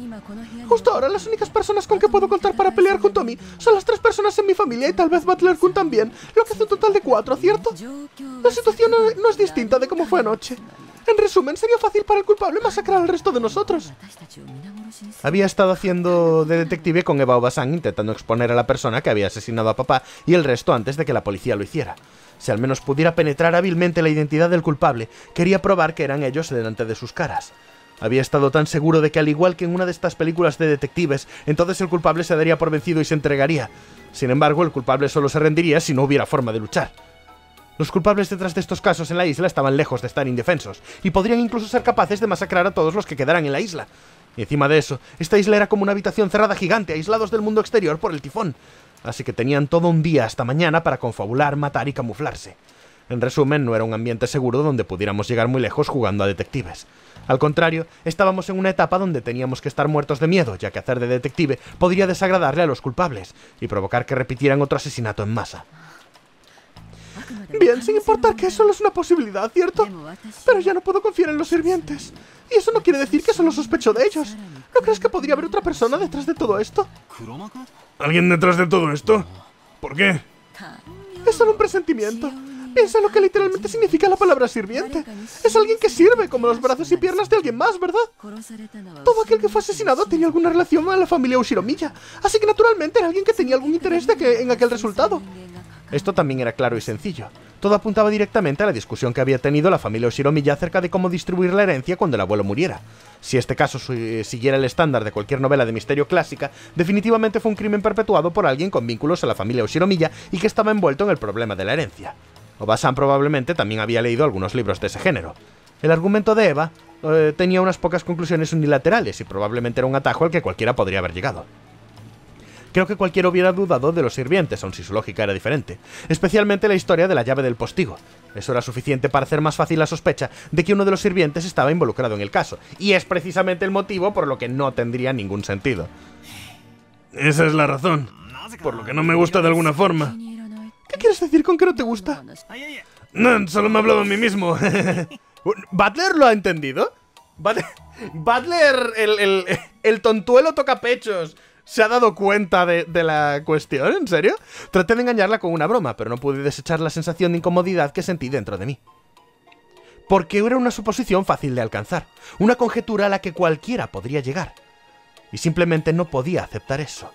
Justo ahora, las únicas personas con que puedo contar para pelear junto a mí son las 3 personas en mi familia y tal vez Battler-kun también, lo que hace un total de 4, ¿cierto? La situación no es distinta de cómo fue anoche. En resumen, sería fácil para el culpable masacrar al resto de nosotros. Había estado haciendo de detective con Eva Obasan, intentando exponer a la persona que había asesinado a papá y el resto antes de que la policía lo hiciera. Si al menos pudiera penetrar hábilmente la identidad del culpable, quería probar que eran ellos delante de sus caras. Había estado tan seguro de que, al igual que en una de estas películas de detectives, entonces el culpable se daría por vencido y se entregaría. Sin embargo, el culpable solo se rendiría si no hubiera forma de luchar. Los culpables detrás de estos casos en la isla estaban lejos de estar indefensos, y podrían incluso ser capaces de masacrar a todos los que quedaran en la isla. Y encima de eso, esta isla era como una habitación cerrada gigante, aislados del mundo exterior por el tifón. Así que tenían todo un día hasta mañana para confabular, matar y camuflarse. En resumen, no era un ambiente seguro donde pudiéramos llegar muy lejos jugando a detectives. Al contrario, estábamos en una etapa donde teníamos que estar muertos de miedo, ya que hacer de detective podría desagradarle a los culpables y provocar que repitieran otro asesinato en masa. Bien, sin importar que solo es una posibilidad, ¿cierto? Pero ya no puedo confiar en los sirvientes. Y eso no quiere decir que solo sospecho de ellos. ¿No crees que podría haber otra persona detrás de todo esto? ¿Alguien detrás de todo esto? ¿Por qué? Es solo un presentimiento. Piensa en lo que literalmente significa la palabra sirviente. Es alguien que sirve, como los brazos y piernas de alguien más, ¿verdad? Todo aquel que fue asesinado tenía alguna relación a la familia Ushiromiya, así que naturalmente era alguien que tenía algún interés en aquel resultado. Esto también era claro y sencillo. Todo apuntaba directamente a la discusión que había tenido la familia Ushiromiya acerca de cómo distribuir la herencia cuando el abuelo muriera. Si este caso siguiera el estándar de cualquier novela de misterio clásica, definitivamente fue un crimen perpetuado por alguien con vínculos a la familia Ushiromiya y que estaba envuelto en el problema de la herencia. Obasan probablemente también había leído algunos libros de ese género. El argumento de Eva tenía unas pocas conclusiones unilaterales y probablemente era un atajo al que cualquiera podría haber llegado. Creo que cualquiera hubiera dudado de los sirvientes, aun si su lógica era diferente. Especialmente la historia de la llave del postigo. Eso era suficiente para hacer más fácil la sospecha de que uno de los sirvientes estaba involucrado en el caso. Y es precisamente el motivo por lo que no tendría ningún sentido. Esa es la razón. Por lo que no me gusta de alguna forma. ¿Qué quieres decir con que no te gusta? No, solo me he hablado a mí mismo. ¿Battler lo ha entendido? Battler, el tontuelo tocapechos... ¿Se ha dado cuenta de la cuestión? ¿En serio? Traté de engañarla con una broma, pero no pude desechar la sensación de incomodidad que sentí dentro de mí. Porque era una suposición fácil de alcanzar, una conjetura a la que cualquiera podría llegar. Y simplemente no podía aceptar eso.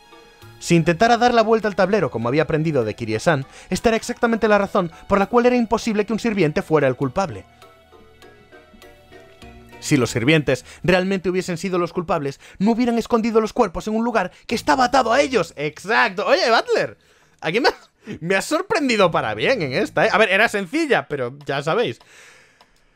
Si intentara dar la vuelta al tablero como había aprendido de Kirie-san, esta era exactamente la razón por la cual era imposible que un sirviente fuera el culpable. Si los sirvientes realmente hubiesen sido los culpables, no hubieran escondido los cuerpos en un lugar que estaba atado a ellos. ¡Exacto! Oye, Battler, aquí me has sorprendido para bien en esta, ¿eh? A ver, era sencilla, pero ya sabéis.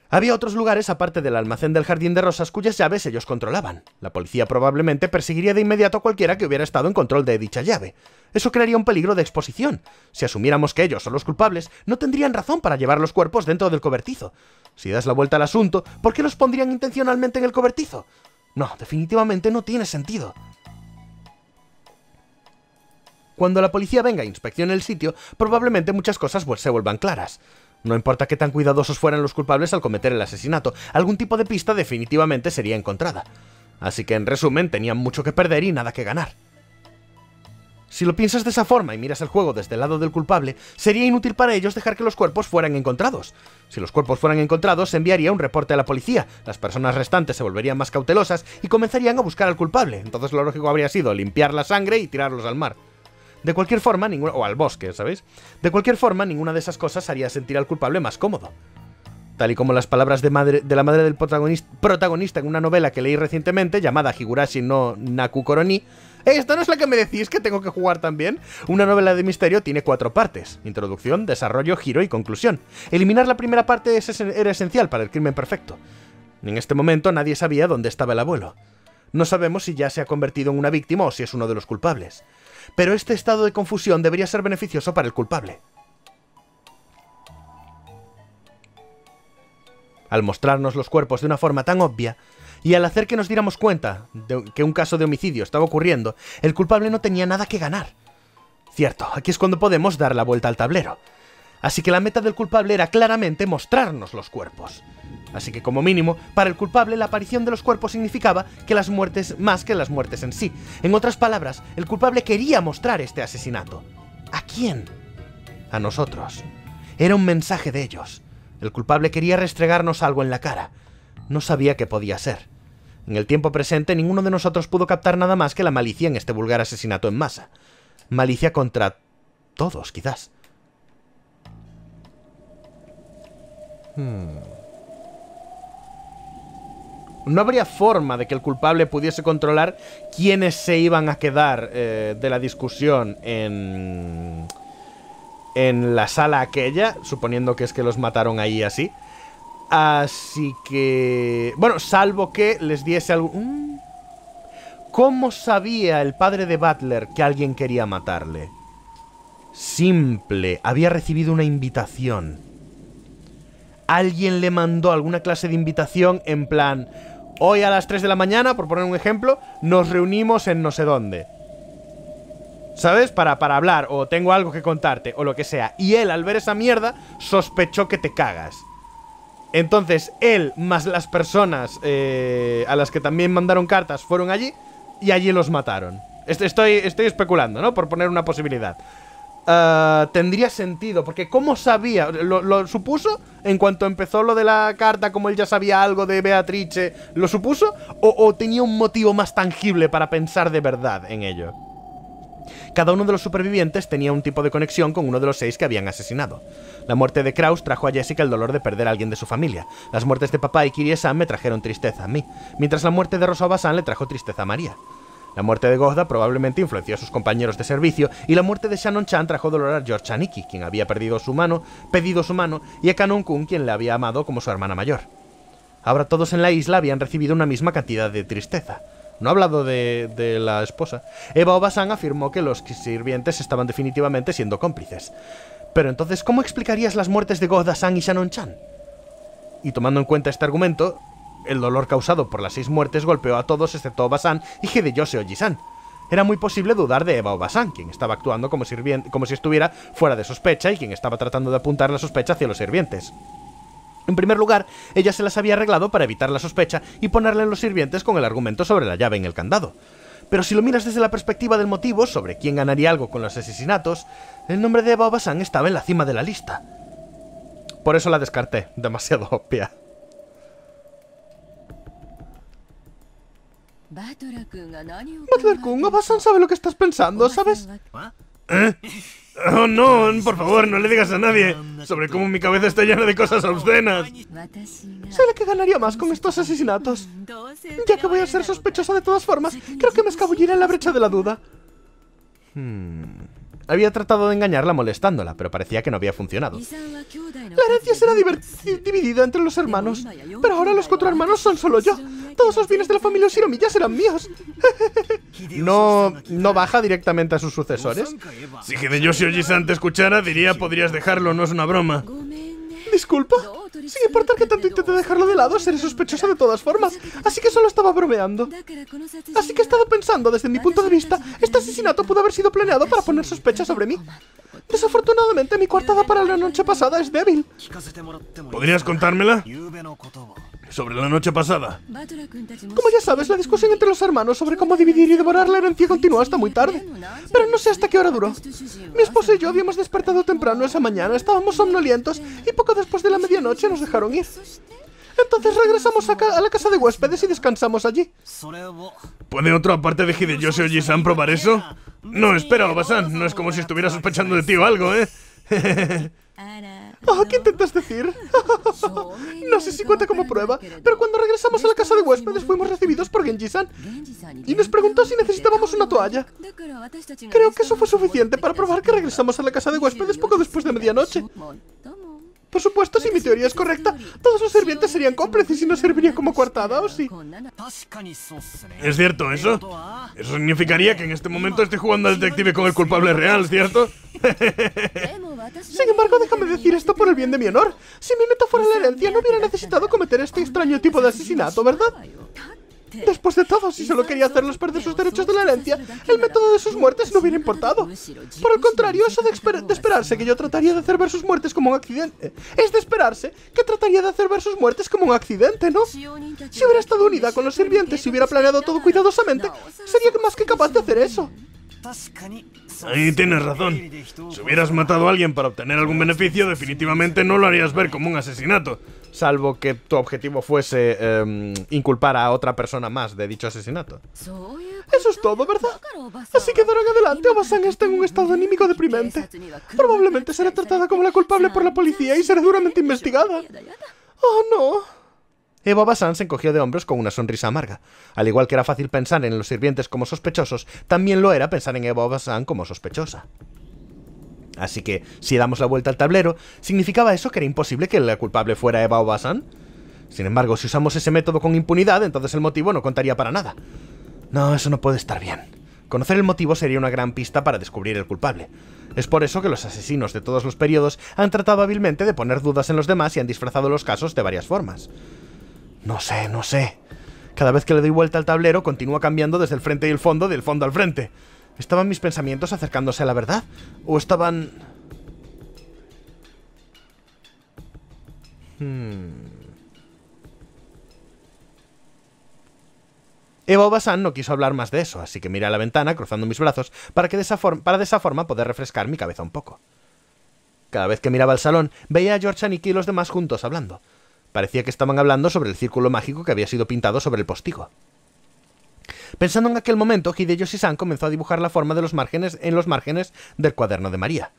Había otros lugares aparte del almacén del jardín de rosas cuyas llaves ellos controlaban. La policía probablemente perseguiría de inmediato a cualquiera que hubiera estado en control de dicha llave. Eso crearía un peligro de exposición. Si asumiéramos que ellos son los culpables, no tendrían razón para llevar los cuerpos dentro del cobertizo. Si das la vuelta al asunto, ¿por qué los pondrían intencionalmente en el cobertizo? No, definitivamente no tiene sentido. Cuando la policía venga e inspeccione el sitio, probablemente muchas cosas se vuelvan claras. No importa qué tan cuidadosos fueran los culpables al cometer el asesinato, algún tipo de pista definitivamente sería encontrada. Así que en resumen, tenían mucho que perder y nada que ganar. Si lo piensas de esa forma y miras el juego desde el lado del culpable, sería inútil para ellos dejar que los cuerpos fueran encontrados. Si los cuerpos fueran encontrados, se enviaría un reporte a la policía, las personas restantes se volverían más cautelosas y comenzarían a buscar al culpable. Entonces lo lógico habría sido limpiar la sangre y tirarlos al mar. De cualquier forma, ninguna... o al bosque, ¿sabéis? De cualquier forma, ninguna de esas cosas haría sentir al culpable más cómodo. Tal y como las palabras de la madre del protagonista en una novela que leí recientemente llamada Higurashi no Naku Koro ni. ¿Esta no es la que me decís que tengo que jugar también? Una novela de misterio tiene 4 partes: introducción, desarrollo, giro y conclusión. Eliminar la primera parte era esencial para el crimen perfecto. En este momento nadie sabía dónde estaba el abuelo. No sabemos si ya se ha convertido en una víctima o si es uno de los culpables. Pero este estado de confusión debería ser beneficioso para el culpable. Al mostrarnos los cuerpos de una forma tan obvia, y al hacer que nos diéramos cuenta de que un caso de homicidio estaba ocurriendo, el culpable no tenía nada que ganar. Cierto, aquí es cuando podemos dar la vuelta al tablero. Así que la meta del culpable era claramente mostrarnos los cuerpos. Así que como mínimo, para el culpable la aparición de los cuerpos significaba que las muertes más que las muertes en sí. En otras palabras, el culpable quería mostrar este asesinato. ¿A quién? A nosotros. Era un mensaje de ellos. El culpable quería restregarnos algo en la cara. No sabía qué podía ser. En el tiempo presente, ninguno de nosotros pudo captar nada más que la malicia en este vulgar asesinato en masa. Malicia contra todos, quizás. No habría forma de que el culpable pudiese controlar quiénes se iban a quedar de la discusión en en la sala aquella, suponiendo que es que los mataron ahí así. Así que... bueno, salvo que les diese algún... ¿Cómo sabía el padre de Battler que alguien quería matarle? Simple, había recibido una invitación. Alguien le mandó alguna clase de invitación en plan... hoy a las 3 de la mañana, por poner un ejemplo, nos reunimos en no sé dónde. ¿Sabes? Para hablar, o tengo algo que contarte, o lo que sea. Y él, al ver esa mierda, sospechó que te cagas. Entonces, él, más las personas a las que también mandaron cartas, fueron allí, y allí los mataron. Estoy especulando, ¿no? Por poner una posibilidad. Tendría sentido, porque ¿cómo sabía? ¿Lo supuso? ¿En cuanto empezó lo de la carta, como él ya sabía algo de Beatrice, lo supuso? ¿O tenía un motivo más tangible para pensar de verdad en ello? Cada uno de los supervivientes tenía un tipo de conexión con uno de los 6 que habían asesinado. La muerte de Krauss trajo a Jessica el dolor de perder a alguien de su familia. Las muertes de papá y Kirie-san me trajeron tristeza a mí, mientras la muerte de Rosa Obasan le trajo tristeza a María. La muerte de Gohda probablemente influenció a sus compañeros de servicio, y la muerte de Shannon-chan trajo dolor a George Chaniki, quien había pedido su mano, y a Kanon-kun, quien le había amado como su hermana mayor. Ahora todos en la isla habían recibido una misma cantidad de tristeza. No ha hablado de la esposa. Eva Obasan afirmó que los sirvientes estaban definitivamente siendo cómplices. Pero entonces, ¿cómo explicarías las muertes de Gohda-san y Shannon-chan? Y tomando en cuenta este argumento, el dolor causado por las 6 muertes golpeó a todos excepto Obasan y Hideyoshi Oji-san. Era muy posible dudar de Eva Obasan, quien estaba actuando como si estuviera fuera de sospecha y quien estaba tratando de apuntar la sospecha hacia los sirvientes. En primer lugar, ella se las había arreglado para evitar la sospecha y ponerle en los sirvientes con el argumento sobre la llave en el candado. Pero si lo miras desde la perspectiva del motivo, sobre quién ganaría algo con los asesinatos, el nombre de Eva Obasan estaba en la cima de la lista. Por eso la descarté, demasiado obvia. Battler-kun, Obasan sabe lo que estás pensando, ¿sabes? ¿Eh? ¡Oh, no! Por favor, no le digas a nadie sobre cómo mi cabeza está llena de cosas obscenas. Sé la que ganaría más con estos asesinatos. Ya que voy a ser sospechosa de todas formas, creo que me escabulliré en la brecha de la duda. Había tratado de engañarla molestándola, pero parecía que no había funcionado. La herencia será dividida entre los hermanos, pero ahora los 4 hermanos son solo yo. Todos los bienes de la familia Ushiromiya serán míos. ¿No baja directamente a sus sucesores? Si Hideyoshi Oji-san te escuchara, diría: podrías dejarlo, no es una broma. Disculpa, sin importar que tanto intente dejarlo de lado, seré sospechosa de todas formas, así que solo estaba bromeando. Así que he estado pensando, desde mi punto de vista, este asesinato pudo haber sido planeado para poner sospechas sobre mí. Desafortunadamente, mi coartada para la noche pasada es débil. ¿Podrías contármela? Sobre la noche pasada. Como ya sabes, la discusión entre los hermanos sobre cómo dividir y devorar la herencia continuó hasta muy tarde. Pero no sé hasta qué hora duró. Mi esposa y yo habíamos despertado temprano esa mañana, estábamos somnolientos y poco después de la medianoche nos dejaron ir. Entonces regresamos a la casa de huéspedes y descansamos allí. ¿Puede otro aparte de Hideyoshi Oji-san probar eso? No, espera, Obasan, no es como si estuviera sospechando de ti o algo, ¿eh? Oh, ¿qué intentas decir? No sé si cuenta como prueba, pero cuando regresamos a la casa de huéspedes fuimos recibidos por Genji-san y nos preguntó si necesitábamos una toalla. Creo que eso fue suficiente para probar que regresamos a la casa de huéspedes poco después de medianoche. Por supuesto, si mi teoría es correcta, todos los sirvientes serían cómplices y no servirían como coartada, ¿o sí? ¿Es cierto eso? Eso significaría que en este momento estoy jugando al detective con el culpable real, ¿cierto? Sin embargo, déjame decir esto por el bien de mi honor. Si mi meta fuera la herencia, no hubiera necesitado cometer este extraño tipo de asesinato, ¿verdad? Después de todo, si solo quería hacerlos perder sus derechos de la herencia, el método de sus muertes no hubiera importado. Por el contrario, eso de esperarse que yo trataría de hacer ver sus muertes como un accidente... Es de esperarse que trataría de hacer ver sus muertes como un accidente, ¿no? Si hubiera estado unida con los sirvientes y hubiera planeado todo cuidadosamente, sería más que capaz de hacer eso. Ahí tienes razón. Si hubieras matado a alguien para obtener algún beneficio, definitivamente no lo harías ver como un asesinato. Salvo que tu objetivo fuese inculpar a otra persona más de dicho asesinato. Eso es todo, ¿verdad? Así que de ahora en adelante, Obasan está en un estado anímico deprimente. Probablemente será tratada como la culpable por la policía y será duramente investigada. ¡Oh, no! Eva Obasan se encogió de hombros con una sonrisa amarga. Al igual que era fácil pensar en los sirvientes como sospechosos, también lo era pensar en Eva Obasan como sospechosa. Así que, si damos la vuelta al tablero, ¿significaba eso que era imposible que la culpable fuera Eva Obasan? Sin embargo, si usamos ese método con impunidad, entonces el motivo no contaría para nada. No, eso no puede estar bien. Conocer el motivo sería una gran pista para descubrir el culpable. Es por eso que los asesinos de todos los periodos han tratado hábilmente de poner dudas en los demás y han disfrazado los casos de varias formas. No sé. Cada vez que le doy vuelta al tablero, continúa cambiando desde el frente y el fondo, del fondo al frente. ¿Estaban mis pensamientos acercándose a la verdad? ¿O estaban...? Eva Obasan no quiso hablar más de eso, así que miré a la ventana cruzando mis brazos para de esa forma poder refrescar mi cabeza un poco. Cada vez que miraba al salón, veía a George, Aniki y los demás juntos hablando. Parecía que estaban hablando sobre el círculo mágico que había sido pintado sobre el postigo. Pensando en aquel momento, Hideyoshi-san comenzó a dibujar la forma de los márgenes en los márgenes del cuaderno de María.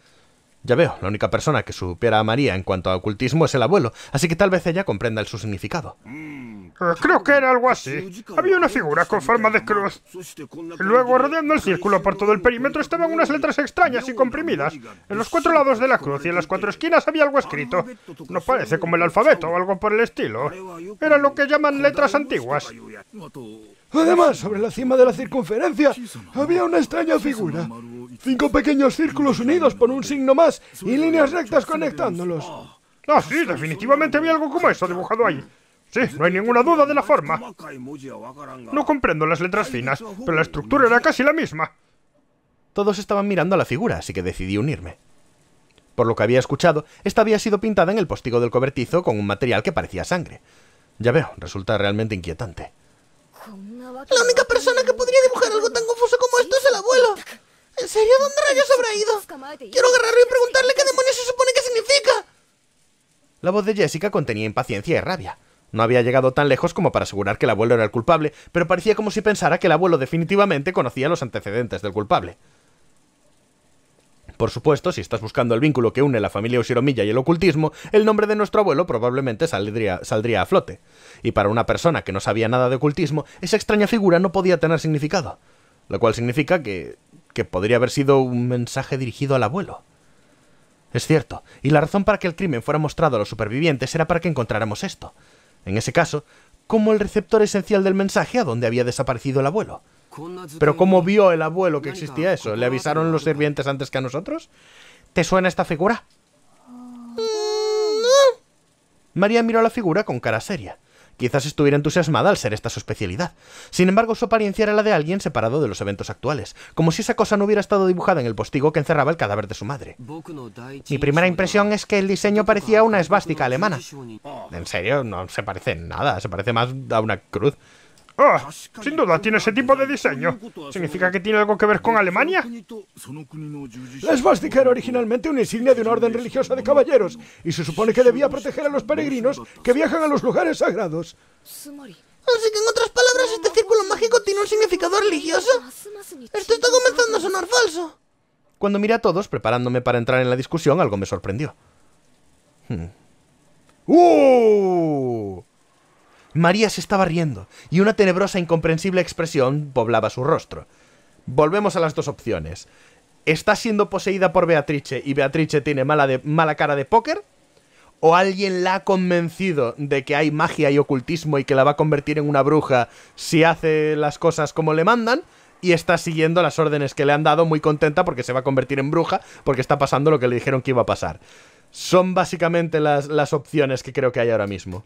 Ya veo, la única persona que supiera a María en cuanto a ocultismo es el abuelo, así que tal vez ella comprenda su significado. Creo que era algo así. Había una figura con forma de cruz. Luego, rodeando el círculo por todo el perímetro, estaban unas letras extrañas y comprimidas. En los cuatro lados de la cruz y en las cuatro esquinas había algo escrito. No parece como el alfabeto o algo por el estilo. Era lo que llaman letras antiguas. Además, sobre la cima de la circunferencia, había una extraña figura. 5 pequeños círculos unidos por un signo más y líneas rectas conectándolos. Ah, sí, definitivamente había algo como eso dibujado ahí. Sí, no hay ninguna duda de la forma. No comprendo las letras finas, pero la estructura era casi la misma. Todos estaban mirando a la figura, así que decidí unirme. Por lo que había escuchado, esta había sido pintada en el postigo del cobertizo con un material que parecía sangre. Ya veo, resulta realmente inquietante. La única persona que podría dibujar algo tan confuso como esto es el abuelo. ¿En serio? ¿Dónde rayos habrá ido? Quiero agarrarlo y preguntarle qué demonios se supone que significa. La voz de Jessica contenía impaciencia y rabia. No había llegado tan lejos como para asegurar que el abuelo era el culpable, pero parecía como si pensara que el abuelo definitivamente conocía los antecedentes del culpable. Por supuesto, si estás buscando el vínculo que une la familia Ushiromiya y el ocultismo, el nombre de nuestro abuelo probablemente saldría a flote. Y para una persona que no sabía nada de ocultismo, esa extraña figura no podía tener significado. Lo cual significa que podría haber sido un mensaje dirigido al abuelo. Es cierto, y la razón para que el crimen fuera mostrado a los supervivientes era para que encontráramos esto. En ese caso, como el receptor esencial del mensaje a donde había desaparecido el abuelo. ¿Pero cómo vio el abuelo que existía eso? ¿Le avisaron los sirvientes antes que a nosotros? ¿Te suena esta figura? María miró a la figura con cara seria. Quizás estuviera entusiasmada al ser esta su especialidad. Sin embargo, su apariencia era la de alguien separado de los eventos actuales, como si esa cosa no hubiera estado dibujada en el postigo que encerraba el cadáver de su madre. Mi primera impresión es que el diseño parecía una esvástica alemana. En serio, no se parece en nada, se parece más a una cruz. ¡Ah! Oh, sin duda tiene ese tipo de diseño. ¿Significa que tiene algo que ver con Alemania? La esvástica era originalmente una insignia de una orden religiosa de caballeros y se supone que debía proteger a los peregrinos que viajan a los lugares sagrados. Así que en otras palabras, este círculo mágico tiene un significado religioso. Esto está comenzando a sonar falso. Cuando miré a todos preparándome para entrar en la discusión, algo me sorprendió. María se estaba riendo, y una tenebrosa e incomprensible expresión poblaba su rostro. Volvemos a las dos opciones. ¿Está siendo poseída por Beatrice y Beatrice tiene mala cara de póker? ¿O alguien la ha convencido de que hay magia y ocultismo y que la va a convertir en una bruja si hace las cosas como le mandan? Y está siguiendo las órdenes que le han dado muy contenta porque se va a convertir en bruja porque está pasando lo que le dijeron que iba a pasar. Son básicamente las opciones que creo que hay ahora mismo.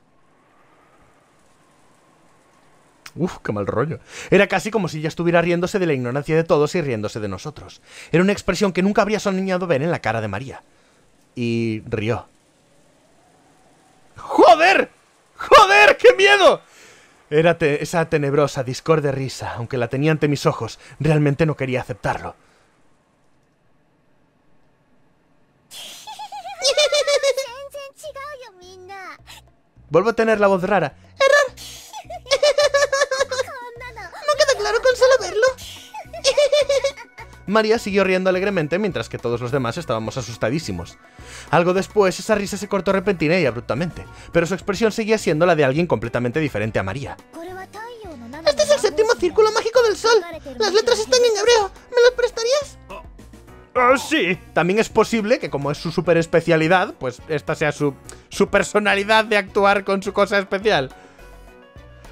Uf, qué mal rollo. Era casi como si ella estuviera riéndose de la ignorancia de todos y riéndose de nosotros. Era una expresión que nunca habría soñado ver en la cara de María. Y rió. ¡Joder! ¡Joder! ¡Qué miedo! Era esa tenebrosa, discorde risa. Aunque la tenía ante mis ojos, realmente no quería aceptarlo. Vuelvo a tener la voz rara. María siguió riendo alegremente mientras que todos los demás estábamos asustadísimos. Algo después, esa risa se cortó repentina y abruptamente, pero su expresión seguía siendo la de alguien completamente diferente a María. Este es el séptimo círculo mágico del sol. Las letras están en hebreo. ¿Me las prestarías? Sí. También es posible que, como es su super especialidad, pues esta sea su personalidad de actuar con su cosa especial.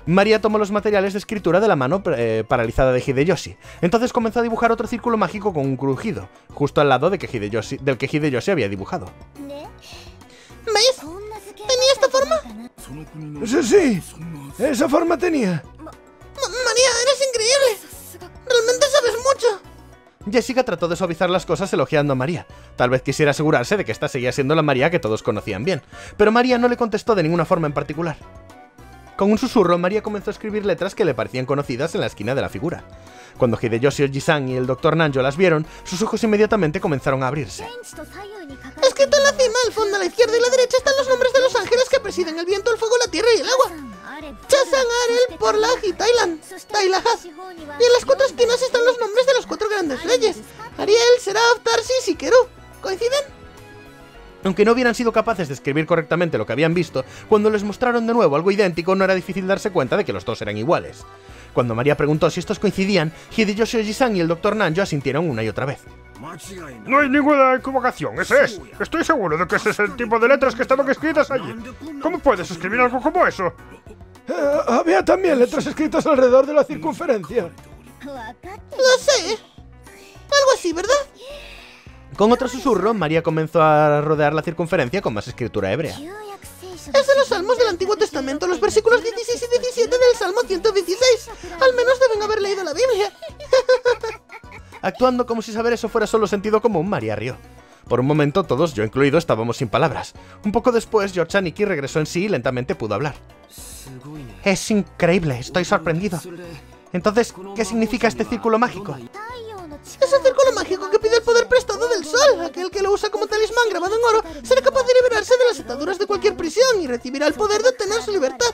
Maria tomó los materiales de escritura de la mano paralizada de Hideyoshi. Entonces comenzó a dibujar otro círculo mágico con un crujido, justo al lado del que Hideyoshi había dibujado. ¿Ves? ¿Tenía esta forma? Sí, esa forma tenía. Maria, eres increíble. Realmente sabes mucho. Jessica trató de suavizar las cosas elogiando a Maria. Tal vez quisiera asegurarse de que esta seguía siendo la Maria que todos conocían bien, pero Maria no le contestó de ninguna forma en particular. Con un susurro, Maria comenzó a escribir letras que le parecían conocidas en la esquina de la figura. Cuando Hideyoshi Oji-san y el Dr. Nanjo las vieron, sus ojos inmediatamente comenzaron a abrirse. Escrito en la cima, al fondo, a la izquierda y la derecha están los nombres de los ángeles que presiden el viento, el fuego, la tierra y el agua. Chasan, Arel, Porlaji, Thailand, Tailahaz. Y en las cuatro esquinas están los nombres de los cuatro grandes reyes: Ariel, Seraf, Tarsis y Keru. ¿Coinciden? Aunque no hubieran sido capaces de escribir correctamente lo que habían visto, cuando les mostraron de nuevo algo idéntico no era difícil darse cuenta de que los dos eran iguales. Cuando Maria preguntó si estos coincidían, Hideyoshi Oji-san y el Dr. Nanjo asintieron una y otra vez. No hay ninguna equivocación, ese es. Estoy seguro de que ese es el tipo de letras que estaban escritas allí. ¿Cómo puedes escribir algo como eso? Había también letras escritas alrededor de la circunferencia. Lo sé. Algo así, ¿verdad? Con otro susurro, Maria comenzó a rodear la circunferencia con más escritura hebrea. Es de los salmos del Antiguo Testamento, los versículos 16 y 17 del Salmo 116. Al menos deben haber leído la Biblia. Actuando como si saber eso fuera solo sentido común, Maria rió. Por un momento todos, yo incluido, estábamos sin palabras. Un poco después, George Aniki regresó en sí y lentamente pudo hablar. Es increíble, estoy sorprendido. Entonces, ¿qué significa este círculo mágico? Es un círculo mágico que pide el poder prestado del sol. Aquel que lo usa como talismán grabado en oro será capaz de liberarse de las ataduras de cualquier prisión y recibirá el poder de obtener su libertad.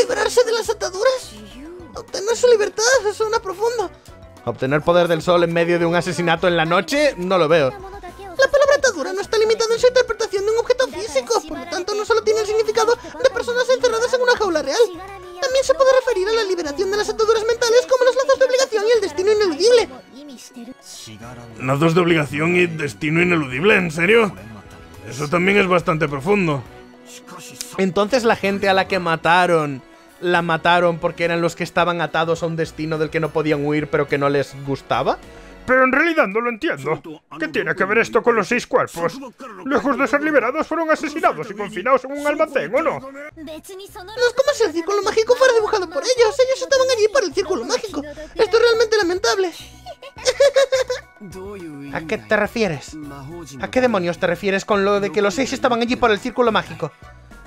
¿Liberarse de las ataduras? Obtener su libertad, suena profundo. ¿Obtener poder del sol en medio de un asesinato en la noche? No lo veo. La palabra atadura no está limitada en su interpretación de un objeto físico, por lo tanto no solo tiene el significado de personas encerradas en una jaula real. También se puede referir a la liberación de las ataduras mentales como los lazos de obligación y el destino ineludible. ¿Lazos de obligación y destino ineludible? ¿En serio? Eso también es bastante profundo. Entonces la gente a la que mataron... ¿la mataron porque eran los que estaban atados a un destino del que no podían huir pero que no les gustaba? Pero en realidad no lo entiendo. ¿Qué tiene que ver esto con los 6 cuerpos? Lejos de ser liberados, fueron asesinados y confinados en un almacén, ¿o no? No es como si el círculo mágico fuera dibujado por ellos. Ellos estaban allí por el círculo mágico. Esto es realmente lamentable. ¿A qué te refieres? ¿A qué demonios te refieres con lo de que los 6 estaban allí por el círculo mágico?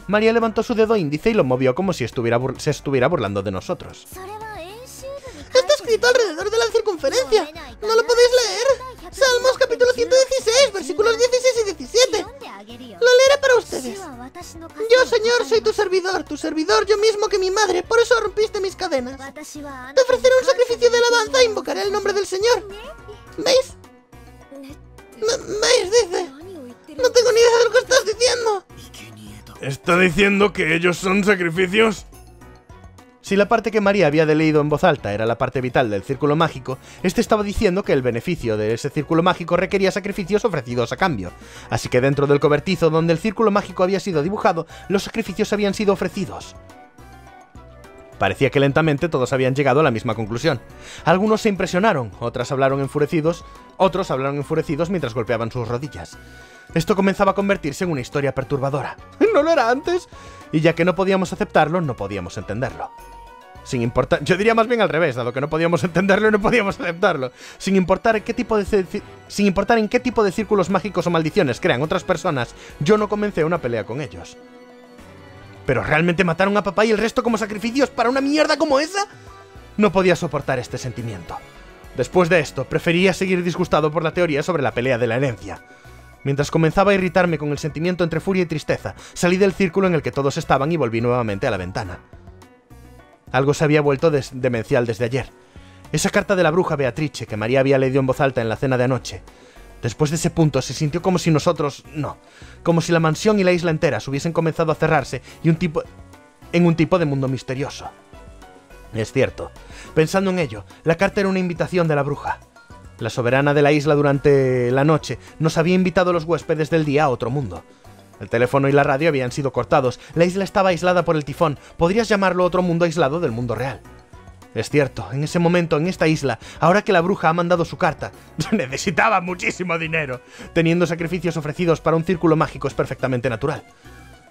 Maria levantó su dedo índice y lo movió como si se estuviera burlando de nosotros. Está escrito alrededor de la circunferencia. ¿No lo podéis leer? Salmos capítulo 116, versículos 16 y 17. Lo leeré para ustedes. Yo, Señor, soy tu servidor yo mismo que mi madre, por eso rompiste mis cadenas. Te ofreceré un sacrificio de alabanza e invocaré el nombre del Señor. ¿Veis? ¿Veis? Dice. No tengo ni idea de lo que estás diciendo. ¿Está diciendo que ellos son sacrificios? Si la parte que Maria había leído en voz alta era la parte vital del círculo mágico, este estaba diciendo que el beneficio de ese círculo mágico requería sacrificios ofrecidos a cambio. Así que dentro del cobertizo donde el círculo mágico había sido dibujado, los sacrificios habían sido ofrecidos. Parecía que lentamente todos habían llegado a la misma conclusión. Algunos se impresionaron, otros hablaron enfurecidos mientras golpeaban sus rodillas. Esto comenzaba a convertirse en una historia perturbadora. ¿No lo era antes? Y ya que no podíamos aceptarlo, no podíamos entenderlo. Sin importar... Yo diría más bien al revés, dado que no podíamos entenderlo y no podíamos aceptarlo. Sin importar en qué tipo de círculos mágicos o maldiciones crean otras personas, yo no comencé una pelea con ellos. ¿Pero realmente mataron a papá y el resto como sacrificios para una mierda como esa? No podía soportar este sentimiento. Después de esto, prefería seguir disgustado por la teoría sobre la pelea de la herencia. Mientras comenzaba a irritarme con el sentimiento entre furia y tristeza, salí del círculo en el que todos estaban y volví nuevamente a la ventana. Algo se había vuelto demencial desde ayer. Esa carta de la bruja Beatrice que Maria había leído en voz alta en la cena de anoche. Después de ese punto se sintió como si nosotros... no. Como si la mansión y la isla enteras hubiesen comenzado a cerrarse y en un tipo de mundo misterioso. Es cierto. Pensando en ello, la carta era una invitación de la bruja. la soberana de la isla durante la noche, nos había invitado a los huéspedes del día a otro mundo. El teléfono y la radio habían sido cortados, la isla estaba aislada por el tifón, podrías llamarlo otro mundo aislado del mundo real. Es cierto, en ese momento, en esta isla, ahora que la bruja ha mandado su carta, necesitaba muchísimo dinero, teniendo sacrificios ofrecidos para un círculo mágico es perfectamente natural.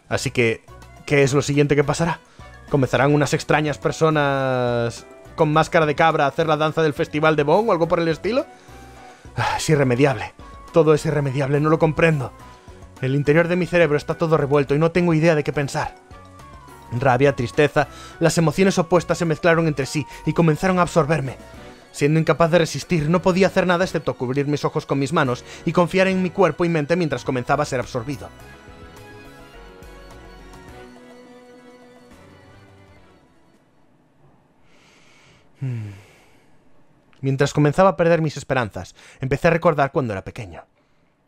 Así que, ¿qué es lo siguiente que pasará? ¿Comenzarán unas extrañas personas con máscara de cabra a hacer la danza del festival de Bonn o algo por el estilo? Es irremediable. Todo es irremediable, no lo comprendo. El interior de mi cerebro está todo revuelto y no tengo idea de qué pensar. Rabia, tristeza, las emociones opuestas se mezclaron entre sí y comenzaron a absorberme. Siendo incapaz de resistir, no podía hacer nada excepto cubrir mis ojos con mis manos y confiar en mi cuerpo y mente mientras comenzaba a ser absorbido. Mientras comenzaba a perder mis esperanzas, empecé a recordar cuando era pequeño.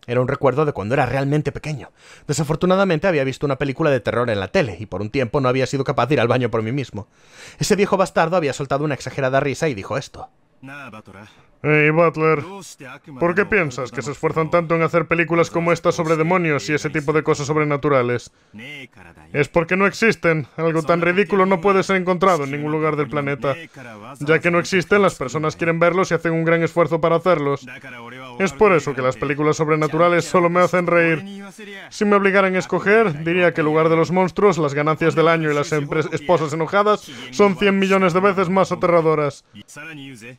Era un recuerdo de cuando era realmente pequeño. Desafortunadamente había visto una película de terror en la tele y por un tiempo no había sido capaz de ir al baño por mí mismo. Ese viejo bastardo había soltado una exagerada risa y dijo esto. Hey, Battler, ¿por qué piensas que se esfuerzan tanto en hacer películas como esta sobre demonios y ese tipo de cosas sobrenaturales? Es porque no existen. Algo tan ridículo no puede ser encontrado en ningún lugar del planeta. Ya que no existen, las personas quieren verlos y hacen un gran esfuerzo para hacerlos. Es por eso que las películas sobrenaturales solo me hacen reír. Si me obligaran a escoger, diría que en lugar de los monstruos, las ganancias del año y las esposas enojadas son 100 millones de veces más aterradoras.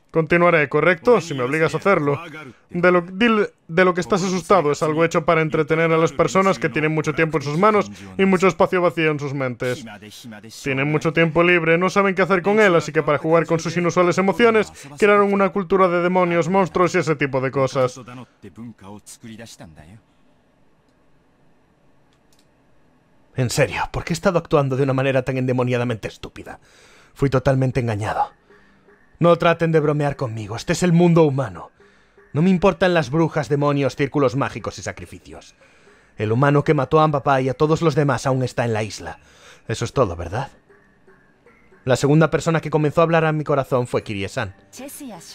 Continuaré, ¿correcto? Si me obligas a hacerlo. De lo que estás asustado es algo hecho para entretener a las personas que tienen mucho tiempo en sus manos y mucho espacio vacío en sus mentes. Tienen mucho tiempo libre, no saben qué hacer con él, así que para jugar con sus inusuales emociones, crearon una cultura de demonios, monstruos y ese tipo de cosas. En serio, ¿por qué he estado actuando de una manera tan endemoniadamente estúpida? Fui totalmente engañado. No traten de bromear conmigo, este es el mundo humano. No me importan las brujas, demonios, círculos mágicos y sacrificios. El humano que mató a mi papá y a todos los demás aún está en la isla. Eso es todo, ¿verdad? La segunda persona que comenzó a hablar a mi corazón fue Kirie-san. Estabas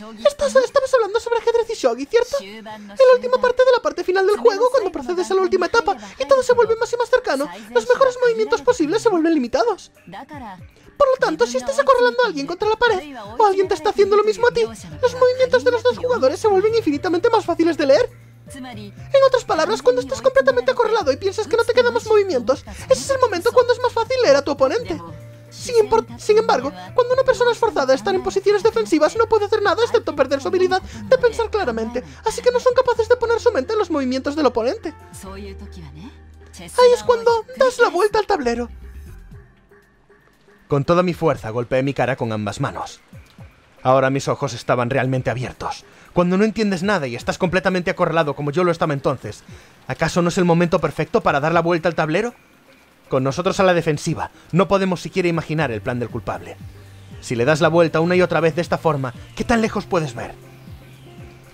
hablando sobre ajedrez y shogi, ¿cierto? En la última parte de la parte final del juego, cuando procedes a la última etapa y todo se vuelve más y más cercano, los mejores movimientos posibles se vuelven limitados. Por lo tanto, si estás acorralando a alguien contra la pared, o alguien te está haciendo lo mismo a ti, los movimientos de los dos jugadores se vuelven infinitamente más fáciles de leer. En otras palabras, cuando estás completamente acorralado y piensas que no te quedan más movimientos, ese es el momento cuando es más fácil leer a tu oponente. Sin embargo, cuando una persona es forzada a estar en posiciones defensivas, no puede hacer nada excepto perder su habilidad de pensar claramente, así que no son capaces de poner su mente en los movimientos del oponente. Ahí es cuando das la vuelta al tablero. Con toda mi fuerza golpeé mi cara con ambas manos. Ahora mis ojos estaban realmente abiertos. Cuando no entiendes nada y estás completamente acorralado como yo lo estaba entonces, ¿acaso no es el momento perfecto para dar la vuelta al tablero? Con nosotros a la defensiva, no podemos siquiera imaginar el plan del culpable. Si le das la vuelta una y otra vez de esta forma, ¿qué tan lejos puedes ver?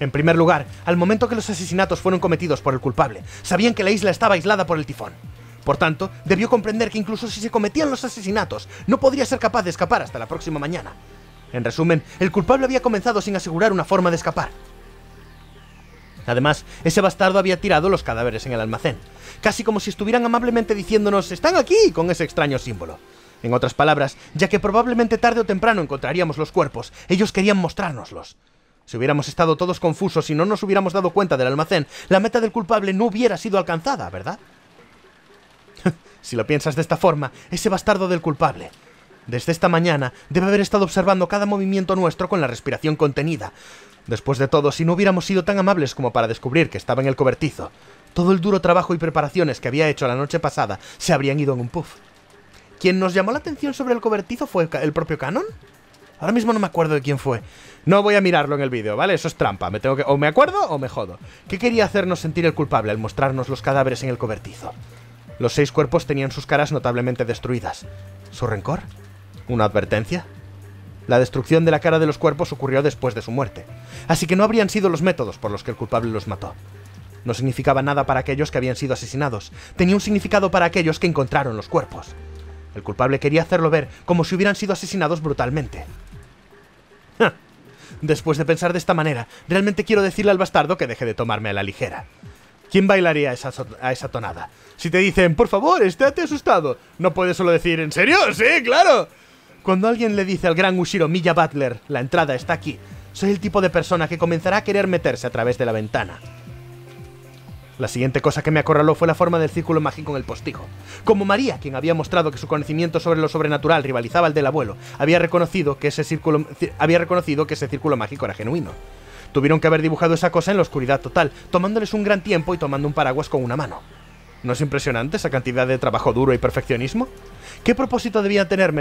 En primer lugar, al momento que los asesinatos fueron cometidos por el culpable, sabían que la isla estaba aislada por el tifón. Por tanto, debió comprender que incluso si se cometían los asesinatos, no podría ser capaz de escapar hasta la próxima mañana. En resumen, el culpable había comenzado sin asegurar una forma de escapar. Además, ese bastardo había tirado los cadáveres en el almacén, casi como si estuvieran amablemente diciéndonos «¡Están aquí!» con ese extraño símbolo. En otras palabras, ya que probablemente tarde o temprano encontraríamos los cuerpos, ellos querían mostrárnoslos. Si hubiéramos estado todos confusos y no nos hubiéramos dado cuenta del almacén, la meta del culpable no hubiera sido alcanzada, ¿verdad? Si lo piensas de esta forma, ese bastardo del culpable, desde esta mañana, debe haber estado observando cada movimiento nuestro con la respiración contenida. Después de todo, si no hubiéramos sido tan amables como para descubrir que estaba en el cobertizo, todo el duro trabajo y preparaciones que había hecho la noche pasada se habrían ido en un puff. Quien nos llamó la atención sobre el cobertizo fue el propio Kanon. Ahora mismo no me acuerdo de quién fue. No voy a mirarlo en el vídeo, ¿vale? Eso es trampa. O me acuerdo o me jodo. ¿Qué quería hacernos sentir el culpable al mostrarnos los cadáveres en el cobertizo? Los 6 cuerpos tenían sus caras notablemente destruidas. ¿Su rencor? ¿Una advertencia? La destrucción de la cara de los cuerpos ocurrió después de su muerte, así que no habrían sido los métodos por los que el culpable los mató. No significaba nada para aquellos que habían sido asesinados, tenía un significado para aquellos que encontraron los cuerpos. El culpable quería hacerlo ver como si hubieran sido asesinados brutalmente. Después de pensar de esta manera, realmente quiero decirle al bastardo que deje de tomarme a la ligera. ¿Quién bailaría a esa tonada? Si te dicen, por favor, estate asustado, no puedes solo decir, ¿en serio? ¡Sí, claro! Cuando alguien le dice al gran Ushiromiya Battler, la entrada está aquí, soy el tipo de persona que comenzará a querer meterse a través de la ventana. La siguiente cosa que me acorraló fue la forma del círculo mágico en el postigo. Como María, quien había mostrado que su conocimiento sobre lo sobrenatural rivalizaba al del abuelo, había reconocido que ese círculo mágico era genuino. Tuvieron que haber dibujado esa cosa en la oscuridad total, tomándoles un gran tiempo y tomando un paraguas con una mano. ¿No es impresionante esa cantidad de trabajo duro y perfeccionismo? ¿Qué propósito debían tener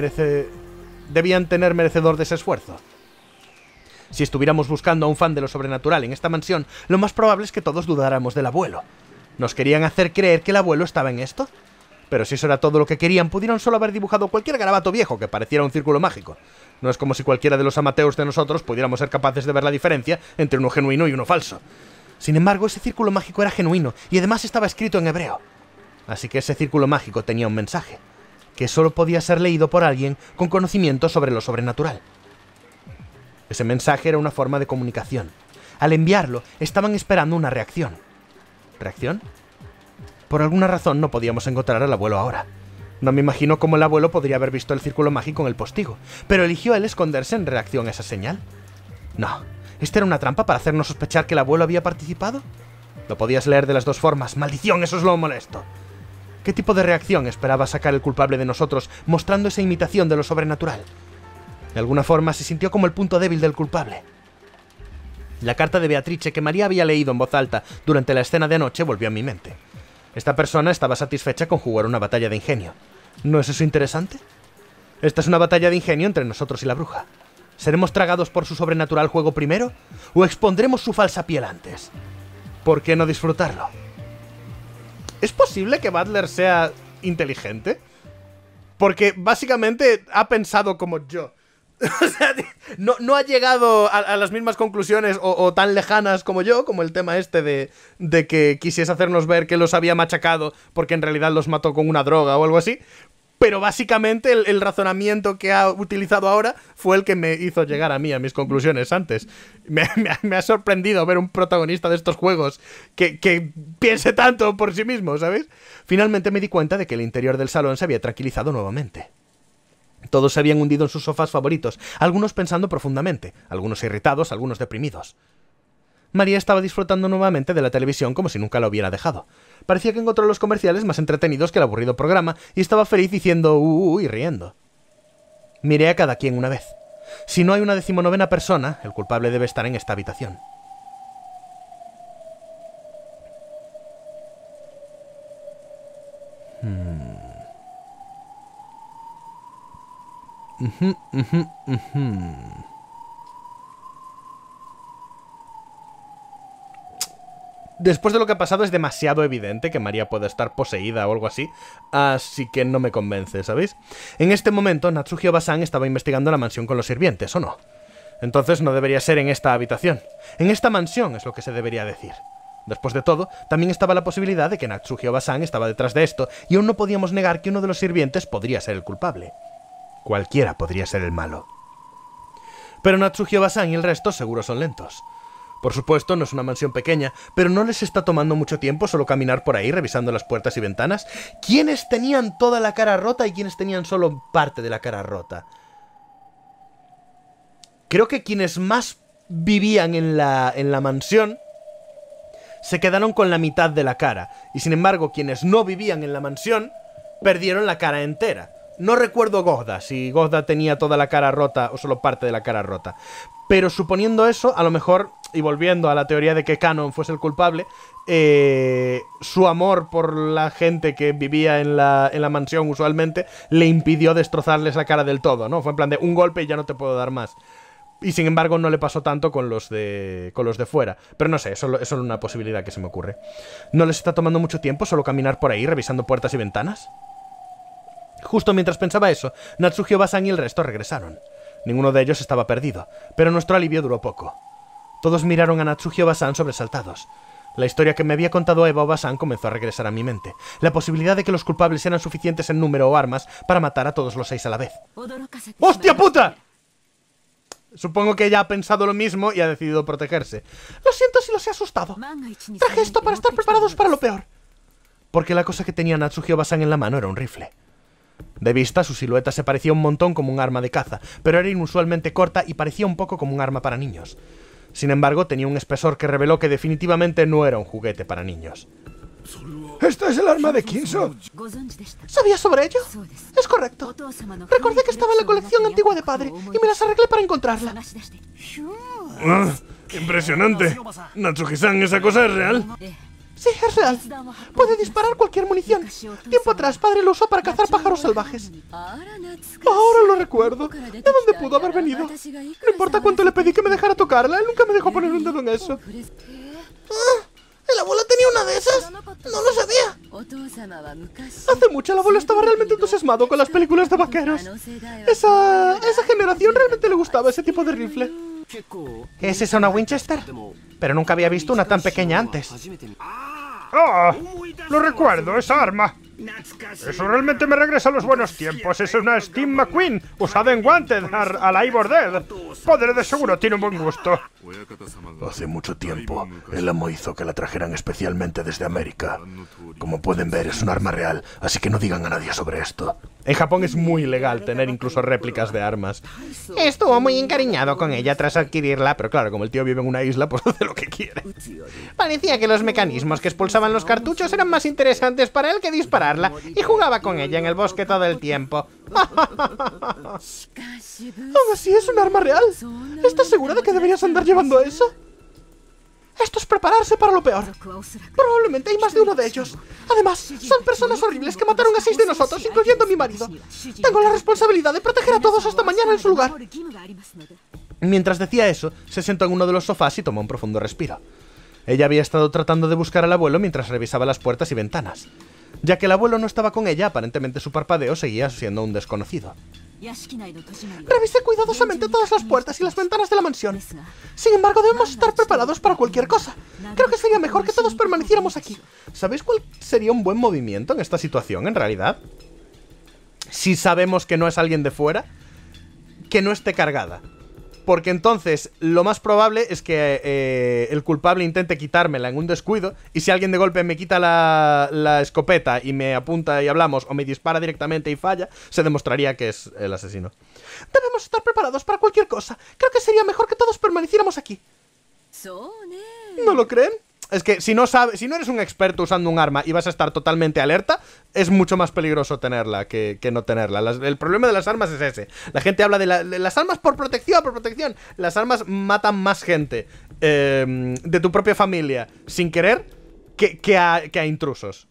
merecedor de ese esfuerzo? Si estuviéramos buscando a un fan de lo sobrenatural en esta mansión, lo más probable es que todos dudáramos del abuelo. ¿Nos querían hacer creer que el abuelo estaba en esto? Pero si eso era todo lo que querían, pudieron solo haber dibujado cualquier garabato viejo que pareciera un círculo mágico. No es como si cualquiera de los amateurs de nosotros pudiéramos ser capaces de ver la diferencia entre uno genuino y uno falso. Sin embargo, ese círculo mágico era genuino, y además estaba escrito en hebreo. Así que ese círculo mágico tenía un mensaje, que solo podía ser leído por alguien con conocimiento sobre lo sobrenatural. Ese mensaje era una forma de comunicación. Al enviarlo, estaban esperando una reacción. ¿Reacción? Por alguna razón no podíamos encontrar al abuelo ahora. No me imagino cómo el abuelo podría haber visto el círculo mágico en el postigo, pero eligió él esconderse en reacción a esa señal. No, ¿esta era una trampa para hacernos sospechar que el abuelo había participado? Lo podías leer de las dos formas. ¡Maldición, eso es lo molesto! ¿Qué tipo de reacción esperaba sacar el culpable de nosotros mostrando esa imitación de lo sobrenatural? De alguna forma se sintió como el punto débil del culpable. La carta de Beatrice que María había leído en voz alta durante la escena de anoche volvió a mi mente. Esta persona estaba satisfecha con jugar una batalla de ingenio. ¿No es eso interesante? Esta es una batalla de ingenio entre nosotros y la bruja. ¿Seremos tragados por su sobrenatural juego primero? ¿O expondremos su falsa piel antes? ¿Por qué no disfrutarlo? ¿Es posible que Battler sea inteligente? Porque básicamente ha pensado como yo. O sea, no ha llegado a las mismas conclusiones o tan lejanas como yo, como el tema este de que quisiese hacernos ver que los había machacado porque en realidad los mató con una droga o algo así, pero básicamente el razonamiento que ha utilizado ahora fue el que me hizo llegar a mí a mis conclusiones antes. Me ha sorprendido ver un protagonista de estos juegos que piense tanto por sí mismo, ¿sabéis? Finalmente me di cuenta de que el interior del salón se había tranquilizado nuevamente. Todos se habían hundido en sus sofás favoritos, algunos pensando profundamente, algunos irritados, algunos deprimidos. María estaba disfrutando nuevamente de la televisión como si nunca la hubiera dejado. Parecía que encontró los comerciales más entretenidos que el aburrido programa y estaba feliz diciendo y riendo. Miré a cada quien una vez. Si no hay una 19ª persona, el culpable debe estar en esta habitación. Después de lo que ha pasado es demasiado evidente que María pueda estar poseída o algo así, así que no me convence, ¿sabéis? En este momento Natsuhi Obasan estaba investigando la mansión con los sirvientes, ¿o no? Entonces no debería ser en esta habitación. En esta mansión es lo que se debería decir. Después de todo, también estaba la posibilidad de que Natsuhi Obasan estaba detrás de esto y aún no podíamos negar que uno de los sirvientes podría ser el culpable. Cualquiera podría ser el malo. Pero Natsuhi Obasan y el resto seguro son lentos. Por supuesto, no es una mansión pequeña, pero ¿no les está tomando mucho tiempo solo caminar por ahí revisando las puertas y ventanas? ¿Quiénes tenían toda la cara rota y quiénes tenían solo parte de la cara rota? Creo que quienes más vivían en la mansión se quedaron con la mitad de la cara, y sin embargo, quienes no vivían en la mansión perdieron la cara entera. No recuerdo Gohda, si Gohda tenía toda la cara rota o solo parte de la cara rota. Pero suponiendo eso, a lo mejor, y volviendo a la teoría de que Kanon fuese el culpable, su amor por la gente que vivía en la mansión usualmente le impidió destrozarles la cara del todo, ¿no? Fue en plan de un golpe y ya no te puedo dar más. Y sin embargo no le pasó tanto con los de fuera. Pero no sé, eso es solo una posibilidad que se me ocurre. ¿No les está tomando mucho tiempo solo caminar por ahí revisando puertas y ventanas? Justo mientras pensaba eso, Natsuhi Obasan y el resto regresaron. Ninguno de ellos estaba perdido, pero nuestro alivio duró poco. Todos miraron a Natsuhi Obasan sobresaltados. La historia que me había contado Eva Obasan comenzó a regresar a mi mente. La posibilidad de que los culpables eran suficientes en número o armas para matar a todos los 6 a la vez. ¡Hostia puta! Supongo que ella ha pensado lo mismo y ha decidido protegerse. Lo siento si los he asustado. Traje esto para estar preparados para lo peor. Porque la cosa que tenía Natsuhi Obasan en la mano era un rifle. De vista, su silueta se parecía un montón como un arma de caza, pero era inusualmente corta y parecía un poco como un arma para niños. Sin embargo, tenía un espesor que reveló que definitivamente no era un juguete para niños. ¿Esta es el arma de Kinzo? ¿Sabías sobre ello? Es correcto. Recordé que estaba en la colección antigua de padre y me las arreglé para encontrarla. Ah, impresionante. Natsuhi-san, ¿esa cosa es real? Sí, es real. Puede disparar cualquier munición. Tiempo atrás, padre lo usó para cazar pájaros salvajes. Ahora lo recuerdo. ¿De dónde pudo haber venido? No importa cuánto le pedí que me dejara tocarla, él nunca me dejó poner un dedo en eso. ¡Ah! ¿El abuelo tenía una de esas? ¡No lo sabía! Hace mucho el abuelo estaba realmente entusiasmado con las películas de vaqueros. Esa generación realmente le gustaba ese tipo de rifle. ¿Es esa una Winchester? Pero nunca había visto una tan pequeña antes. ¡Ah! Lo recuerdo, esa arma. Eso realmente me regresa a los buenos tiempos. Es una Steam McQueen usada en Wanted a la Ivor Dead. Padre de seguro tiene un buen gusto. Hace mucho tiempo, el amo hizo que la trajeran especialmente desde América. Como pueden ver, es un arma real, así que no digan a nadie sobre esto. En Japón es muy legal tener incluso réplicas de armas. Estuvo muy encariñado con ella tras adquirirla, pero claro, como el tío vive en una isla, pues hace lo que quiere. Parecía que los mecanismos que expulsaban los cartuchos eran más interesantes para él que dispararla, y jugaba con ella en el bosque todo el tiempo. Aún así, es un arma real. ¿Estás segura de que deberías andar llevando eso? Esto es prepararse para lo peor. Probablemente hay más de uno de ellos. Además, son personas horribles que mataron a 6 de nosotros, incluyendo a mi marido. Tengo la responsabilidad de proteger a todos hasta mañana en su lugar. Mientras decía eso, se sentó en uno de los sofás y tomó un profundo respiro. Ella había estado tratando de buscar al abuelo mientras revisaba las puertas y ventanas. Ya que el abuelo no estaba con ella, aparentemente su parpadeo seguía siendo un desconocido. Revisé cuidadosamente todas las puertas y las ventanas de la mansión. Sin embargo, debemos estar preparados para cualquier cosa. Creo que sería mejor que todos permaneciéramos aquí. ¿Sabéis cuál sería un buen movimiento en esta situación, en realidad? Si sabemos que no es alguien de fuera, que no esté cargada. Porque entonces, lo más probable es que el culpable intente quitármela en un descuido. Y si alguien de golpe me quita la escopeta y me apunta y hablamos, o me dispara directamente y falla, se demostraría que es el asesino. Debemos estar preparados para cualquier cosa. Creo que sería mejor que todos permaneciéramos aquí. ¿No lo creen? Es que si no eres un experto usando un arma y vas a estar totalmente alerta, es mucho más peligroso tenerla que no tenerla. El problema de las armas es ese. La gente habla de las armas por protección, Las armas matan más gente de tu propia familia sin querer que a intrusos.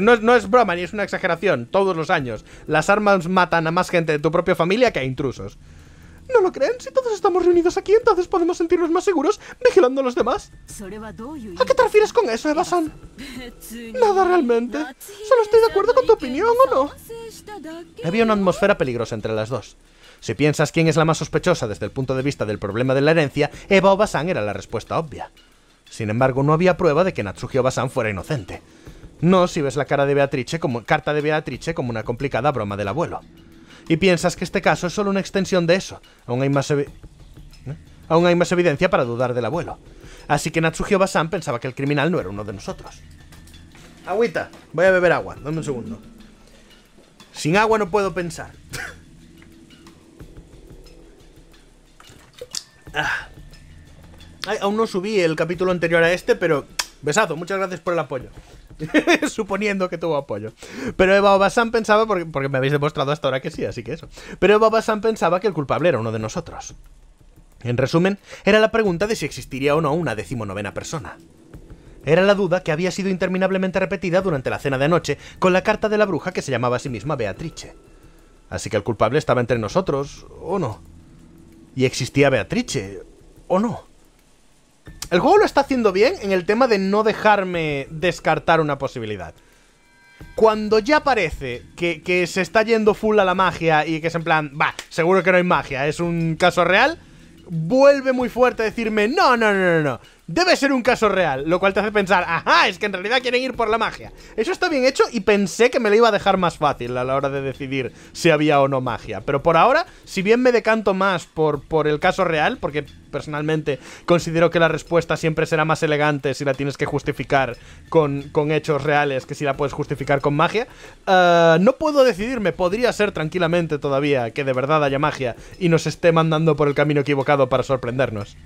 No es broma ni es una exageración. Todos los años las armas matan a más gente de tu propia familia que a intrusos. ¿No lo creen? Si todos estamos reunidos aquí, entonces podemos sentirnos más seguros vigilando a los demás. ¿A qué te refieres con eso, Eva-san? Nada realmente. Solo estoy de acuerdo con tu opinión, ¿o no? Había una atmósfera peligrosa entre las dos. Si piensas quién es la más sospechosa desde el punto de vista del problema de la herencia, Eva Obasan era la respuesta obvia. Sin embargo, no había prueba de que Natsuhi Obasan fuera inocente. No si ves la carta de Beatrice como una complicada broma del abuelo. Y piensas que este caso es solo una extensión de eso. Aún hay más evidencia para dudar del abuelo. Así que Natsuhi Obasan pensaba que el criminal no era uno de nosotros. Agüita, voy a beber agua. Dame un segundo. Sin agua no puedo pensar. Ay, aún no subí el capítulo anterior a este, pero... Besazo, muchas gracias por el apoyo. Suponiendo que tuvo apoyo. Pero Eva Obasan pensaba, porque me habéis demostrado hasta ahora que sí, así que eso. Pero Eva Obasan pensaba que el culpable era uno de nosotros. En resumen, era la pregunta de si existiría o no una 19ª persona. Era la duda que había sido interminablemente repetida durante la cena de anoche con la carta de la bruja que se llamaba a sí misma Beatrice. Así que el culpable estaba entre nosotros, ¿o no? Y existía Beatrice, ¿o no? El juego lo está haciendo bien en el tema de no dejarme descartar una posibilidad. Cuando ya parece que se está yendo full a la magia y que es en plan, va, seguro que no hay magia, es un caso real, vuelve muy fuerte a decirme, no, no, no, no, no, Debe ser un caso real, lo cual te hace pensar, ajá, es que en realidad quieren ir por la magia. Eso está bien hecho y pensé que me lo iba a dejar más fácil a la hora de decidir si había o no magia. Pero por ahora, si bien me decanto más por el caso real, porque personalmente considero que la respuesta siempre será más elegante si la tienes que justificar con hechos reales que si la puedes justificar con magia, no puedo decidirme. Podría ser tranquilamente todavía que de verdad haya magia y nos esté mandando por el camino equivocado para sorprendernos.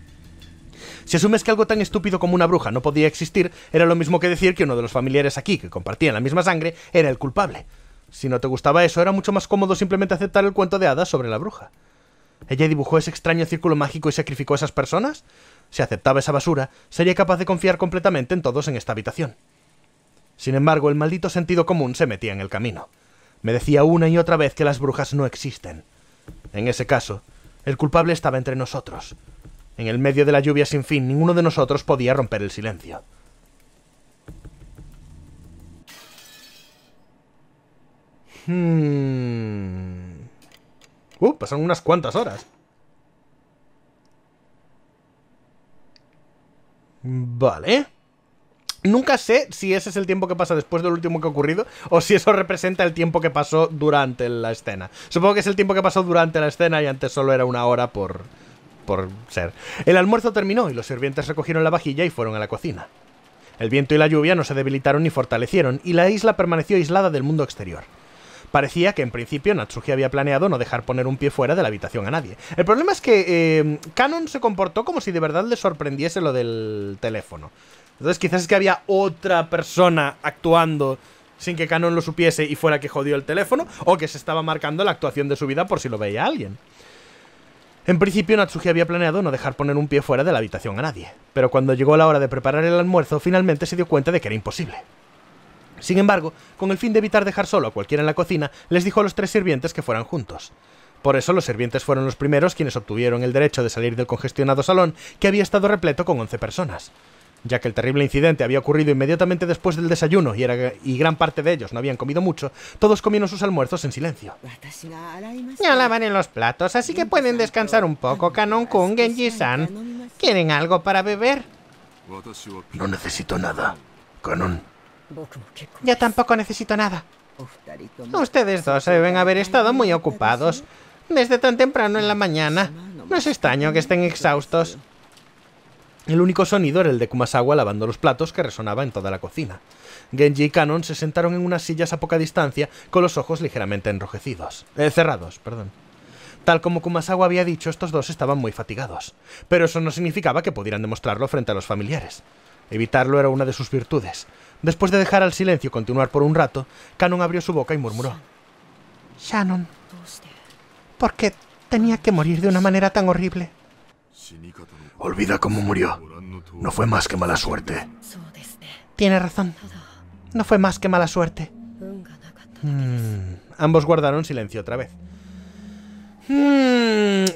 Si asumes que algo tan estúpido como una bruja no podía existir, era lo mismo que decir que uno de los familiares aquí, que compartían la misma sangre, era el culpable. Si no te gustaba eso, era mucho más cómodo simplemente aceptar el cuento de hadas sobre la bruja. ¿Ella dibujó ese extraño círculo mágico y sacrificó a esas personas? Si aceptaba esa basura, sería capaz de confiar completamente en todos en esta habitación. Sin embargo, el maldito sentido común se metía en el camino. Me decía una y otra vez que las brujas no existen. En ese caso, el culpable estaba entre nosotros. En el medio de la lluvia sin fin, ninguno de nosotros podía romper el silencio. Pasaron unas cuantas horas. Vale. Nunca sé si ese es el tiempo que pasa después del último que ha ocurrido o si eso representa el tiempo que pasó durante la escena. Supongo que es el tiempo que pasó durante la escena y antes solo era una hora por ser. El almuerzo terminó y los sirvientes recogieron la vajilla y fueron a la cocina. El viento y la lluvia no se debilitaron ni fortalecieron y la isla permaneció aislada del mundo exterior. Parecía que en principio Natsuhi había planeado no dejar poner un pie fuera de la habitación a nadie. El problema es que Kanon se comportó como si de verdad le sorprendiese lo del teléfono. Entonces quizás es que había otra persona actuando sin que Kanon lo supiese y fuera que jodió el teléfono, o que se estaba marcando la actuación de su vida por si lo veía alguien. En principio, Natsuhi había planeado no dejar poner un pie fuera de la habitación a nadie, pero cuando llegó la hora de preparar el almuerzo, finalmente se dio cuenta de que era imposible. Sin embargo, con el fin de evitar dejar solo a cualquiera en la cocina, les dijo a los tres sirvientes que fueran juntos. Por eso, los sirvientes fueron los primeros quienes obtuvieron el derecho de salir del congestionado salón, que había estado repleto con 11 personas. Ya que el terrible incidente había ocurrido inmediatamente después del desayuno y gran parte de ellos no habían comido mucho, todos comieron sus almuerzos en silencio. Ya lavaré los platos, así que pueden descansar un poco, Kanon-kun, Genji-san. ¿Quieren algo para beber? No necesito nada, Kanon. Yo tampoco necesito nada. Ustedes dos deben haber estado muy ocupados desde tan temprano en la mañana. No es extraño que estén exhaustos. El único sonido era el de Kumasawa lavando los platos que resonaba en toda la cocina. Genji y Kanon se sentaron en unas sillas a poca distancia con los ojos ligeramente enrojecidos. Cerrados. Tal como Kumasawa había dicho, estos dos estaban muy fatigados. Pero eso no significaba que pudieran demostrarlo frente a los familiares. Evitarlo era una de sus virtudes. Después de dejar al silencio continuar por un rato, Kanon abrió su boca y murmuró. Shannon, ¿por qué tenía que morir de una manera tan horrible? Olvida cómo murió. No fue más que mala suerte. Tiene razón. No fue más que mala suerte. Ambos guardaron silencio otra vez.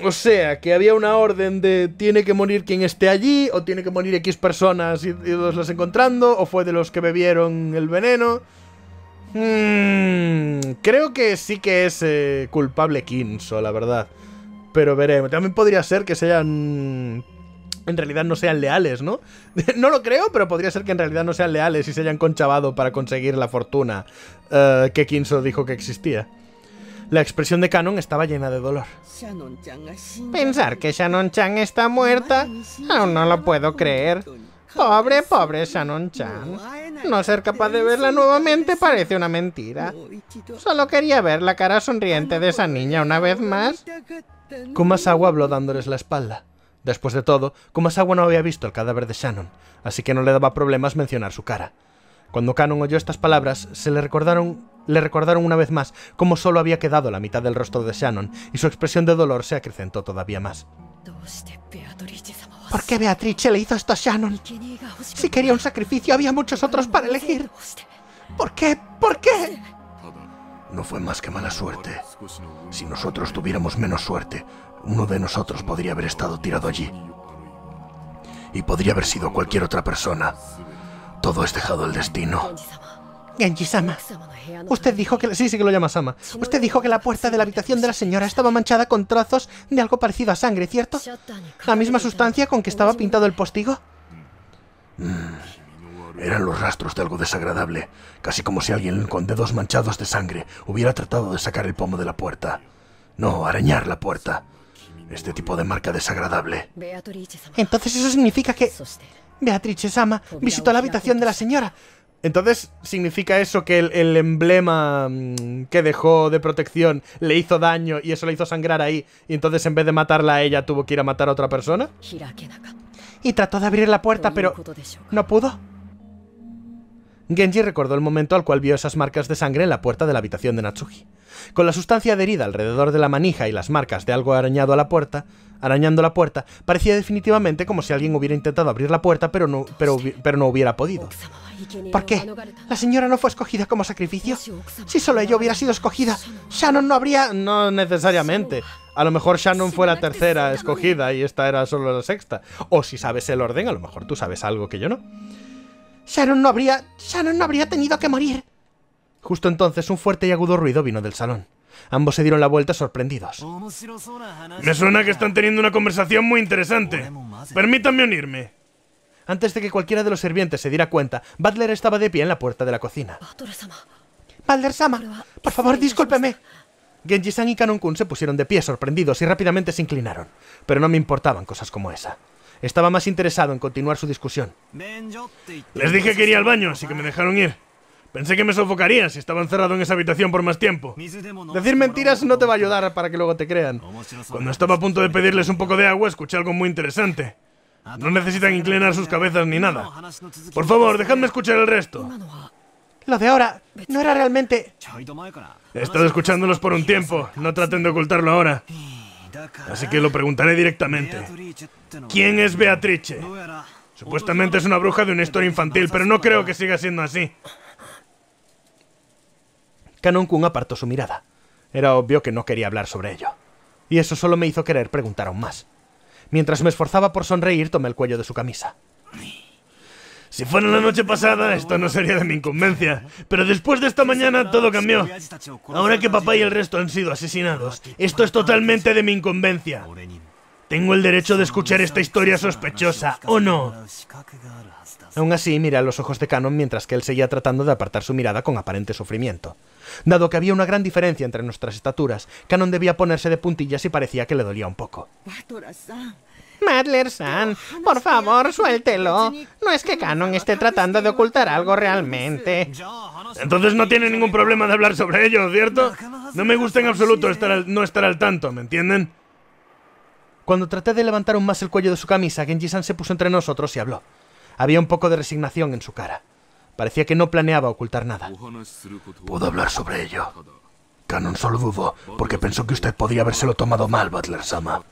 O sea, que había una orden de tiene que morir quien esté allí, o tiene que morir X personas y los las encontrando, o fue de los que bebieron el veneno. Creo que sí que es culpable Kinzo, la verdad. Pero veremos. También podría ser que sean... En realidad no sean leales, ¿no? No lo creo, pero podría ser que en realidad no sean leales y se hayan conchavado para conseguir la fortuna que Kinzo dijo que existía. La expresión de Kanon estaba llena de dolor. Pensar que Shannon-chan está muerta, aún no lo puedo creer. Pobre, pobre Shannon-chan. No ser capaz de verla nuevamente parece una mentira. Solo quería ver la cara sonriente de esa niña una vez más. Kumasawa habló dándoles la espalda. Después de todo, Kumasawa no había visto el cadáver de Shannon, así que no le daba problemas mencionar su cara. Cuando Kanon oyó estas palabras, le recordaron una vez más cómo solo había quedado la mitad del rostro de Shannon, y su expresión de dolor se acrecentó todavía más. ¿Por qué Beatrice le hizo esto a Shannon? Si quería un sacrificio, había muchos otros para elegir. ¿Por qué? ¿Por qué? No fue más que mala suerte. Si nosotros tuviéramos menos suerte, uno de nosotros podría haber estado tirado allí. Y podría haber sido cualquier otra persona. Todo es dejado al destino. Genji-sama, usted dijo que... Sí, que lo llama Sama. Usted dijo que la puerta de la habitación de la señora estaba manchada con trozos de algo parecido a sangre, ¿cierto? ¿La misma sustancia con que estaba pintado el postigo? Eran los rastros de algo desagradable, casi como si alguien con dedos manchados de sangre hubiera tratado de sacar el pomo de la puerta. No, arañar la puerta. Este tipo de marca desagradable. Entonces eso significa que... Beatrice-sama visitó la habitación de la señora. Entonces, ¿significa eso que el emblema que dejó de protección le hizo daño y eso le hizo sangrar ahí? Y entonces, en vez de matarla a ella, tuvo que ir a matar a otra persona. Y trató de abrir la puerta, pero no pudo. Genji recordó el momento al cual vio esas marcas de sangre en la puerta de la habitación de Natsuhi. Con la sustancia adherida alrededor de la manija y las marcas de algo arañado a la puerta, arañando la puerta, parecía definitivamente como si alguien hubiera intentado abrir la puerta, pero no hubiera podido. ¿Por qué? ¿La señora no fue escogida como sacrificio? Si solo ella hubiera sido escogida, Shannon no habría... No necesariamente. A lo mejor Shannon fue la tercera escogida y esta era solo la sexta. O si sabes el orden, a lo mejor tú sabes algo que yo no. Shannon no habría tenido que morir. Justo entonces, un fuerte y agudo ruido vino del salón. Ambos se dieron la vuelta sorprendidos. Me suena que están teniendo una conversación muy interesante. Permítanme unirme. Antes de que cualquiera de los sirvientes se diera cuenta, Battler estaba de pie en la puerta de la cocina. Battler-sama, por favor, discúlpeme. Genji-san y Kanon-kun se pusieron de pie sorprendidos y rápidamente se inclinaron. Pero no me importaban cosas como esa. Estaba más interesado en continuar su discusión. Les dije que iría al baño, así que me dejaron ir. Pensé que me sofocaría si estaba encerrado en esa habitación por más tiempo. Decir mentiras no te va a ayudar para que luego te crean. Cuando estaba a punto de pedirles un poco de agua, escuché algo muy interesante. No necesitan inclinar sus cabezas ni nada. Por favor, dejadme escuchar el resto. Lo de ahora no era realmente... He estado escuchándolos por un tiempo. No traten de ocultarlo ahora. Así que lo preguntaré directamente. ¿Quién es Beatrice? Supuestamente es una bruja de una historia infantil, pero no creo que siga siendo así. Kanon-kun apartó su mirada. Era obvio que no quería hablar sobre ello. Y eso solo me hizo querer preguntar aún más. Mientras me esforzaba por sonreír, tomé el cuello de su camisa. Si fuera la noche pasada, esto no sería de mi incumbencia. Pero después de esta mañana, todo cambió. Ahora que papá y el resto han sido asesinados, esto es totalmente de mi incumbencia. Tengo el derecho de escuchar esta historia sospechosa, ¿o no? Aún así, miré a los ojos de Kanon mientras que él seguía tratando de apartar su mirada con aparente sufrimiento. Dado que había una gran diferencia entre nuestras estaturas, Kanon debía ponerse de puntillas y parecía que le dolía un poco. Battler-san, por favor, suéltelo. No es que Kanon esté tratando de ocultar algo realmente. Entonces no tiene ningún problema de hablar sobre ello, ¿cierto? No me gusta en absoluto no estar al tanto, ¿me entienden? Cuando traté de levantar aún más el cuello de su camisa, Genji-san se puso entre nosotros y habló. Había un poco de resignación en su cara. Parecía que no planeaba ocultar nada. Puedo hablar sobre ello. Kanon solo dudó, porque pensó que usted podría habérselo tomado mal, Battler-sama.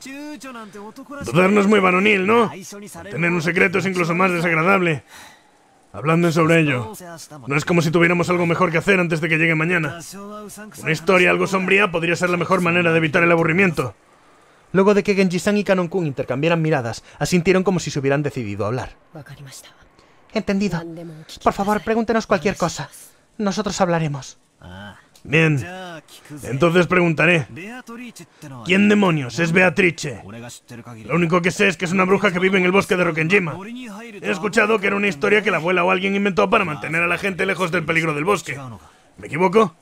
Dudar no es muy varonil, ¿no? Tener un secreto es incluso más desagradable. Hablando sobre ello, no es como si tuviéramos algo mejor que hacer antes de que llegue mañana. Una historia algo sombría podría ser la mejor manera de evitar el aburrimiento. Luego de que Genji-san y Kanon-kun intercambiaran miradas, asintieron como si se hubieran decidido a hablar. Entendido. Por favor, pregúntenos cualquier cosa. Nosotros hablaremos. Bien. Entonces preguntaré. ¿Quién demonios es Beatrice? Lo único que sé es que es una bruja que vive en el bosque de Rokkenjima. He escuchado que era una historia que la abuela o alguien inventó para mantener a la gente lejos del peligro del bosque. ¿Me equivoco?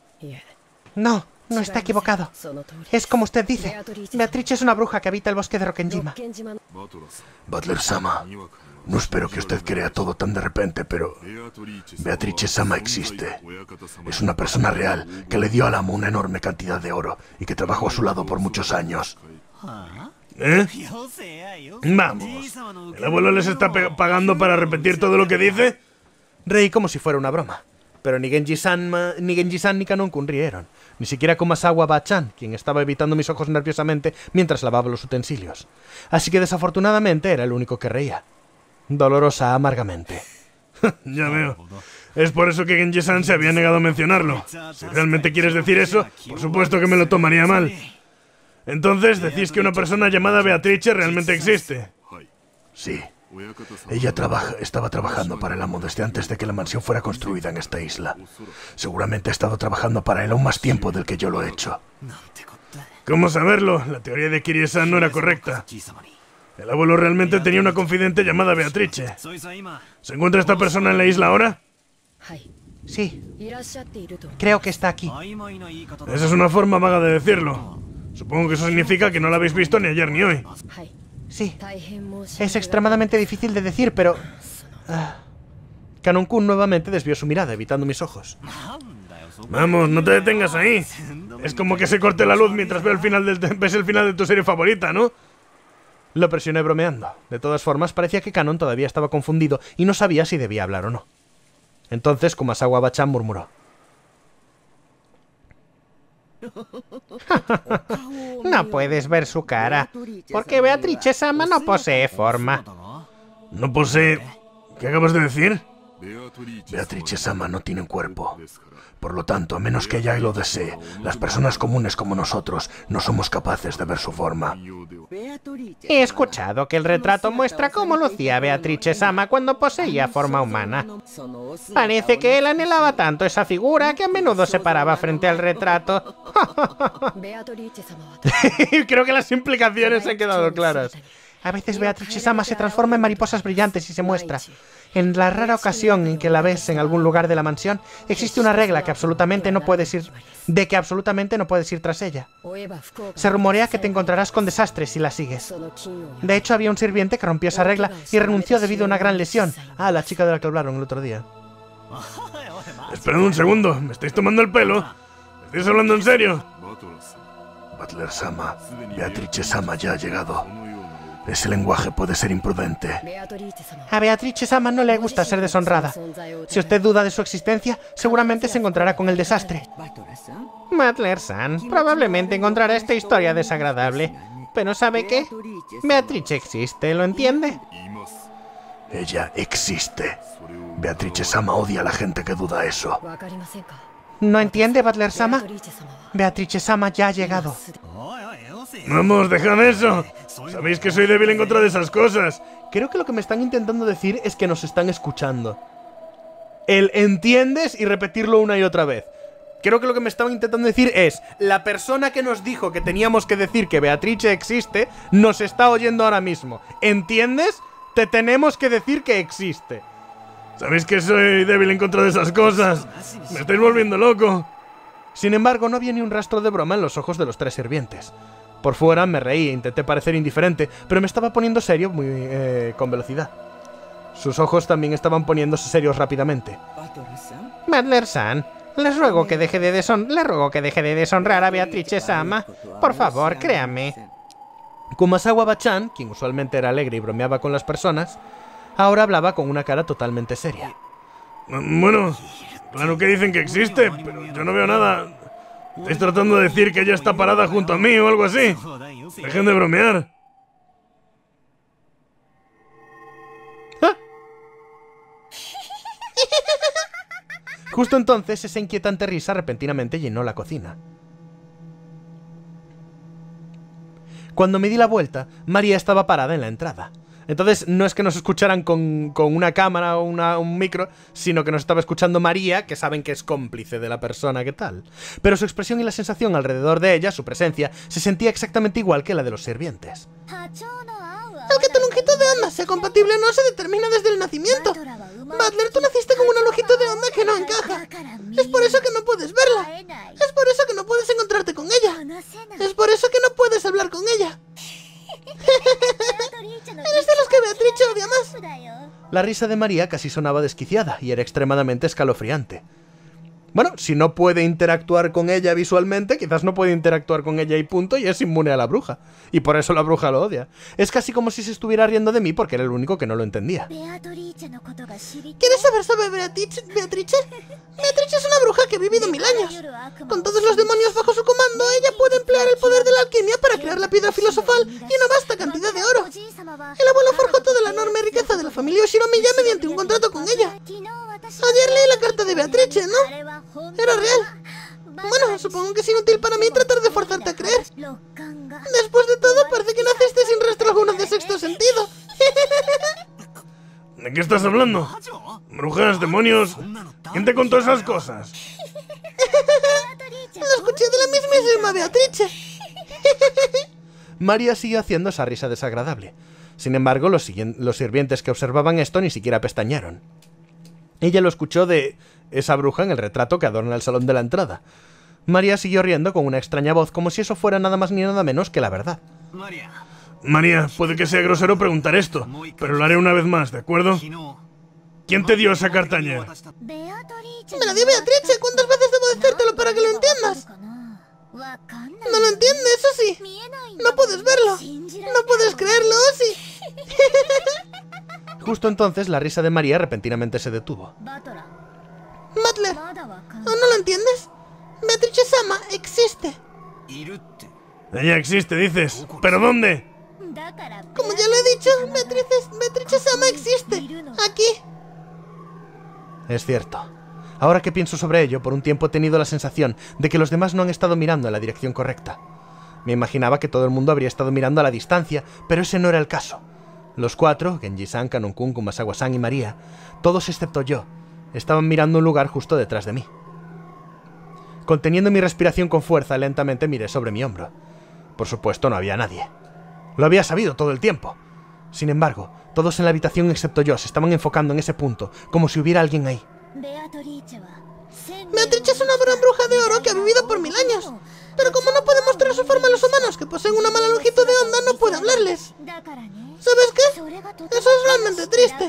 No. No está equivocado. Es como usted dice. Beatrice es una bruja que habita el bosque de Rokkenjima. Battler-sama, no espero que usted crea todo tan de repente, pero... Beatrice-sama existe. Es una persona real que le dio al amo una enorme cantidad de oro y que trabajó a su lado por muchos años. ¿Eh? Vamos, ¿el abuelo les está pagando para repetir todo lo que dice? Reí como si fuera una broma. Pero ni Genji-san ni Kanon-kun rieron. Ni siquiera Kumasawa Ba-chan, quien estaba evitando mis ojos nerviosamente mientras lavaba los utensilios. Así que desafortunadamente era el único que reía. Dolorosa amargamente. Ya veo. Es por eso que Genji-san se había negado a mencionarlo. Si realmente quieres decir eso, por supuesto que me lo tomaría mal. Entonces, ¿decís que una persona llamada Beatrice realmente existe? Sí. Ella estaba trabajando para el amo desde antes de que la mansión fuera construida en esta isla. Seguramente ha estado trabajando para él aún más tiempo del que yo lo he hecho. ¿Cómo saberlo? La teoría de Kirie-san no era correcta. El abuelo realmente tenía una confidente llamada Beatrice. ¿Se encuentra esta persona en la isla ahora? Sí. Creo que está aquí. Esa es una forma vaga de decirlo. Supongo que eso significa que no la habéis visto ni ayer ni hoy. Sí. Es extremadamente difícil de decir, pero... Kanon-kun nuevamente desvió su mirada, evitando mis ojos. Vamos, no te detengas ahí. Es como que se corte la luz mientras ves el final de tu serie favorita, ¿no? Lo presioné bromeando. De todas formas, parecía que Kanon todavía estaba confundido y no sabía si debía hablar o no. Entonces Kumasawa Bachan murmuró. No puedes ver su cara, porque Beatrice-sama no posee forma. ¿No posee...? ¿Qué acabas de decir? Beatrice-sama no tiene cuerpo. Por lo tanto, a menos que ella lo desee, las personas comunes como nosotros no somos capaces de ver su forma. He escuchado que el retrato muestra cómo lucía Beatrice-sama cuando poseía forma humana. Parece que él anhelaba tanto esa figura que a menudo se paraba frente al retrato. Creo que las implicaciones han quedado claras. A veces Beatrice-sama se transforma en mariposas brillantes y se muestra. En la rara ocasión en que la ves en algún lugar de la mansión, existe una regla de que absolutamente no puedes ir tras ella. Se rumorea que te encontrarás con desastres si la sigues. De hecho, había un sirviente que rompió esa regla y renunció debido a una gran lesión. Ah, la chica de la que hablaron el otro día. Esperad un segundo, me estáis tomando el pelo. ¿Me estáis hablando en serio? Battler-sama, Beatrice-sama ya ha llegado. Ese lenguaje puede ser imprudente. A Beatrice-sama no le gusta ser deshonrada. Si usted duda de su existencia, seguramente se encontrará con el desastre. Battler-san, probablemente encontrará esta historia desagradable. Pero ¿sabe qué? Beatrice existe, ¿lo entiende? Ella existe. Beatrice-sama odia a la gente que duda eso. ¿No entiende, Battler-sama? Beatrice-sama ya ha llegado. Vamos, dejad eso. Sabéis que soy débil en contra de esas cosas. Creo que lo que me están intentando decir es que nos están escuchando. El entiendes y repetirlo una y otra vez. Creo que lo que me estaban intentando decir es: la persona que nos dijo que teníamos que decir que Beatrice existe nos está oyendo ahora mismo. ¿Entiendes? Te tenemos que decir que existe. Sabéis que soy débil en contra de esas cosas. Me estáis volviendo loco. Sin embargo, no había ni un rastro de broma en los ojos de los tres sirvientes. Por fuera me reí e intenté parecer indiferente, pero me estaba poniendo serio con velocidad. Sus ojos también estaban poniéndose serios rápidamente. Battler-san, le ruego que deje de deshonrar a Beatrice-sama. Por favor, créame. Kumasawa Bachan, quien usualmente era alegre y bromeaba con las personas, ahora hablaba con una cara totalmente seria. Bueno, claro que dicen que existe, pero yo no veo nada... ¿Estáis tratando de decir que ella está parada junto a mí o algo así? ¡Dejen de bromear! ¿Ah? Justo entonces, esa inquietante risa repentinamente llenó la cocina. Cuando me di la vuelta, María estaba parada en la entrada. Entonces, no es que nos escucharan con una cámara o un micro, sino que nos estaba escuchando María, que saben que es cómplice de la persona que tal. Pero su expresión y la sensación alrededor de ella, su presencia, se sentía exactamente igual que la de los sirvientes. Aunque tu longitud de onda sea compatible o no se determina desde el nacimiento. Battler, tú naciste con una longitud de onda que no encaja. Es por eso que no puedes verla. Es por eso que no puedes encontrarte con ella. Es por eso que no puedes hablar con ella. Eres de los que Beatrice odia más. La risa de María casi sonaba desquiciada y era extremadamente escalofriante. Bueno, si no puede interactuar con ella visualmente, quizás no puede interactuar con ella y punto, y es inmune a la bruja. Y por eso la bruja lo odia. Es casi como si se estuviera riendo de mí porque era el único que no lo entendía. ¿Quieres saber sobre Beatrice? Beatrice es una bruja que ha vivido 1000 años. Con todos los demonios bajo su comando, ella puede emplear el poder de la alquimia para crear la piedra filosofal y una vasta cantidad de oro. El abuelo forjó toda la enorme riqueza de la familia Ushiromiya mediante un contrato con ella. Ayer leí la carta de Beatrice, ¿no? Era real. Bueno, supongo que es inútil para mí tratar de forzarte a creer. Después de todo, parece que naciste sin rastro alguno de sexto sentido. ¿De qué estás hablando? ¿Brujas? ¿Demonios? ¿Quién te contó esas cosas? Lo escuché de la mismísima Beatrice. María siguió haciendo esa risa desagradable. Sin embargo, los sirvientes que observaban esto ni siquiera pestañearon. Ella lo escuchó de esa bruja en el retrato que adorna el salón de la entrada. María siguió riendo con una extraña voz, como si eso fuera nada más ni nada menos que la verdad. María, puede que sea grosero preguntar esto, pero lo haré una vez más, ¿de acuerdo? ¿Quién te dio esa carta ayer? Me la dio Beatrice. ¿Cuántas veces debo decírtelo para que lo entiendas? No lo entiendes, Osi. No puedes verlo. No puedes creerlo, Osi. Justo entonces, la risa de María repentinamente se detuvo. Battler, ¿aún no lo entiendes? Beatrice-sama existe. Ella existe, dices. ¿Pero dónde? Como ya lo he dicho, Beatrice-sama existe. Aquí. Es cierto. Ahora que pienso sobre ello, por un tiempo he tenido la sensación de que los demás no han estado mirando en la dirección correcta. Me imaginaba que todo el mundo habría estado mirando a la distancia, pero ese no era el caso. Los cuatro, Genji-san, Kanon-kun, Kumasawa-san y María, todos excepto yo, estaban mirando un lugar justo detrás de mí. Conteniendo mi respiración con fuerza, lentamente miré sobre mi hombro. Por supuesto, no había nadie. Lo había sabido todo el tiempo. Sin embargo, todos en la habitación excepto yo se estaban enfocando en ese punto, como si hubiera alguien ahí. Beatrice es una gran bruja de oro que ha vivido por 1000 años. Pero como no puede mostrar su forma a los humanos que poseen una mala longitud de onda, no puede hablarles. ¿Sabes qué? Eso es realmente triste.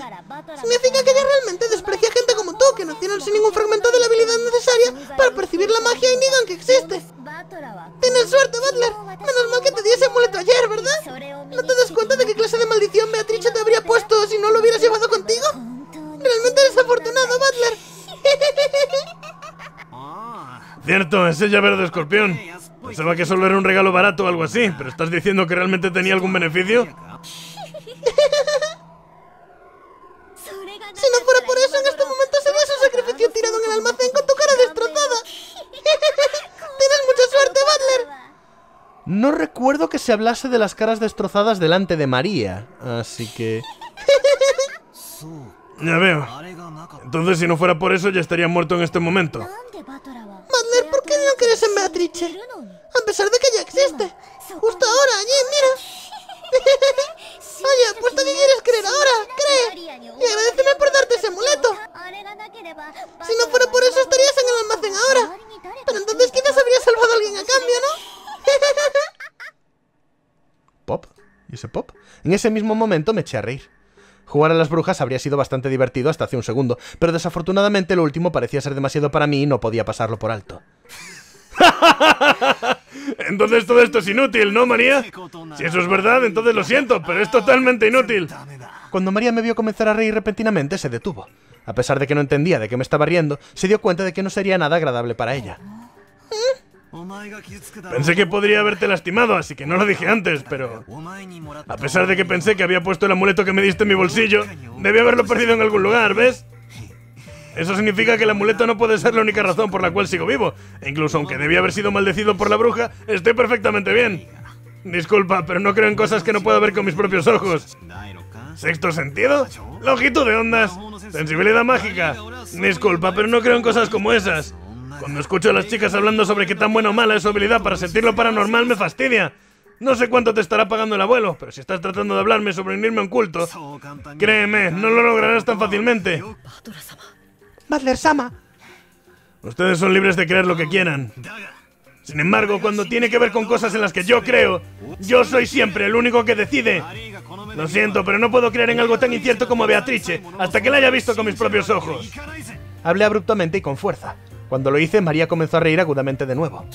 Significa que ella realmente desprecia a gente como tú, que no tienen sin ningún fragmento de la habilidad necesaria para percibir la magia y digan que existe. Tienes suerte, Battler. Menos mal que te di ese amuleto ayer, ¿verdad? ¿No te das cuenta de qué clase de maldición Beatrice te habría puesto si no lo hubieras llevado contigo? Realmente eres afortunado, Battler. Cierto, es ella verde escorpión. Pensaba que solo era un regalo barato o algo así, pero ¿estás diciendo que realmente tenía algún beneficio? Si no fuera por eso, en este momento serías un sacrificio tirado en el almacén con tu cara destrozada. Tienes mucha suerte, Battler. No recuerdo que se hablase de las caras destrozadas delante de María, así que... Ya veo. Entonces, si no fuera por eso, ya estaría muerto en este momento. Battler, ¿por qué no crees en Beatrice? A pesar de que ya existe. Justo ahora, allí, mira. Oye, apuesta que quieres creer ahora. Cree. Y agradeceme por darte ese amuleto. Si no fuera por eso, estarías en el almacén ahora. Pero entonces quizás habría salvado a alguien a cambio, ¿no? ¿Pop? ¿Y ese pop? En ese mismo momento me eché a reír. Jugar a las brujas habría sido bastante divertido hasta hace un segundo, pero desafortunadamente lo último parecía ser demasiado para mí y no podía pasarlo por alto. Entonces todo esto es inútil, ¿no, María? Si eso es verdad, entonces lo siento, pero es totalmente inútil. Cuando María me vio comenzar a reír repentinamente, se detuvo. A pesar de que no entendía de qué me estaba riendo, se dio cuenta de que no sería nada agradable para ella. Pensé que podría haberte lastimado, así que no lo dije antes, pero... A pesar de que pensé que había puesto el amuleto que me diste en mi bolsillo, debí haberlo perdido en algún lugar, ¿ves? Eso significa que el amuleto no puede ser la única razón por la cual sigo vivo. E incluso aunque debí haber sido maldecido por la bruja, estoy perfectamente bien. Disculpa, pero no creo en cosas que no puedo ver con mis propios ojos. ¿Sexto sentido? Longitud de ondas. Sensibilidad mágica. Disculpa, pero no creo en cosas como esas. Cuando escucho a las chicas hablando sobre qué tan buena o mala es su habilidad para sentir lo paranormal, me fastidia. No sé cuánto te estará pagando el abuelo, pero si estás tratando de hablarme sobre unirme a un culto, créeme, no lo lograrás tan fácilmente. Battler-sama. Ustedes son libres de creer lo que quieran. Sin embargo, cuando tiene que ver con cosas en las que yo creo, yo soy siempre el único que decide. Lo siento, pero no puedo creer en algo tan incierto como Beatrice, hasta que la haya visto con mis propios ojos. Hablé abruptamente y con fuerza. Cuando lo hice, María comenzó a reír agudamente de nuevo. Bueno,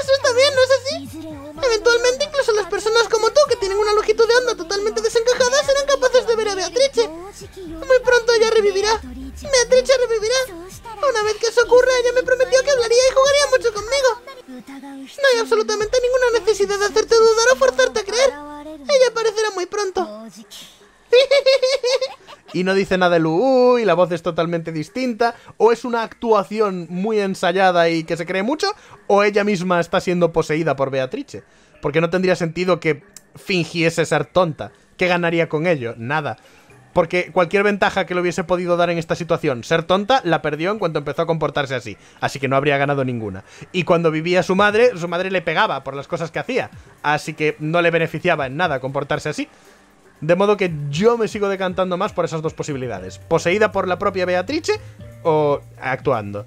eso está bien, ¿no es así? Eventualmente, incluso las personas como tú, que tienen una longitud de onda totalmente desencajada, serán capaces de ver a Beatrice. Muy pronto ella revivirá. Beatrice revivirá. Una vez que eso ocurra, ella me prometió que hablaría y jugaría mucho conmigo. No hay absolutamente ninguna necesidad de hacerte dudar o forzarte a creer. Ella aparecerá muy pronto. Y no dice nada el y la voz es totalmente distinta, o es una actuación muy ensayada y que se cree mucho, o ella misma está siendo poseída por Beatrice, porque no tendría sentido que fingiese ser tonta. ¿Qué ganaría con ello? Nada. porque cualquier ventaja que le hubiese podido dar en esta situación, ser tonta, la perdió en cuanto empezó a comportarse así. Así que no habría ganado ninguna. Y cuando vivía su madre le pegaba por las cosas que hacía. Así que no le beneficiaba en nada comportarse así. De modo que yo me sigo decantando más por esas dos posibilidades. Poseída por la propia Beatrice o actuando.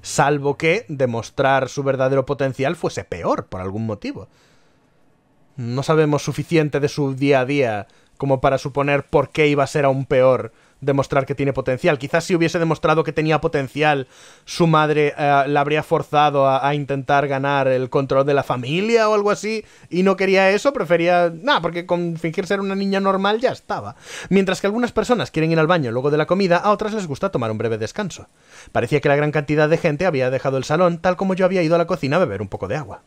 Salvo que demostrar su verdadero potencial fuese peor, por algún motivo. No sabemos suficiente de su día a día como para suponer por qué iba a ser aún peor demostrar que tiene potencial. Quizás si hubiese demostrado que tenía potencial, su madre la habría forzado a intentar ganar el control de la familia o algo así, y no quería eso, prefería... Nada, porque con fingir ser una niña normal ya estaba. Mientras que algunas personas quieren ir al baño luego de la comida, a otras les gusta tomar un breve descanso. Parecía que la gran cantidad de gente había dejado el salón, tal como yo había ido a la cocina a beber un poco de agua.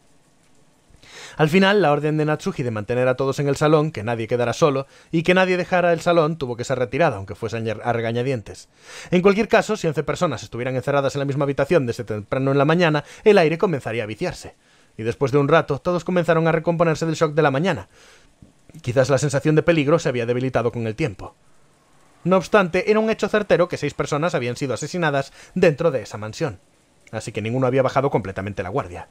Al final, la orden de Natsuhi de mantener a todos en el salón, que nadie quedara solo, y que nadie dejara el salón, tuvo que ser retirada, aunque fuesen a regañadientes. En cualquier caso, si 11 personas estuvieran encerradas en la misma habitación desde temprano en la mañana, el aire comenzaría a viciarse. Y después de un rato, todos comenzaron a recomponerse del shock de la mañana. Quizás la sensación de peligro se había debilitado con el tiempo. No obstante, era un hecho certero que 6 personas habían sido asesinadas dentro de esa mansión. Así que ninguno había bajado completamente la guardia.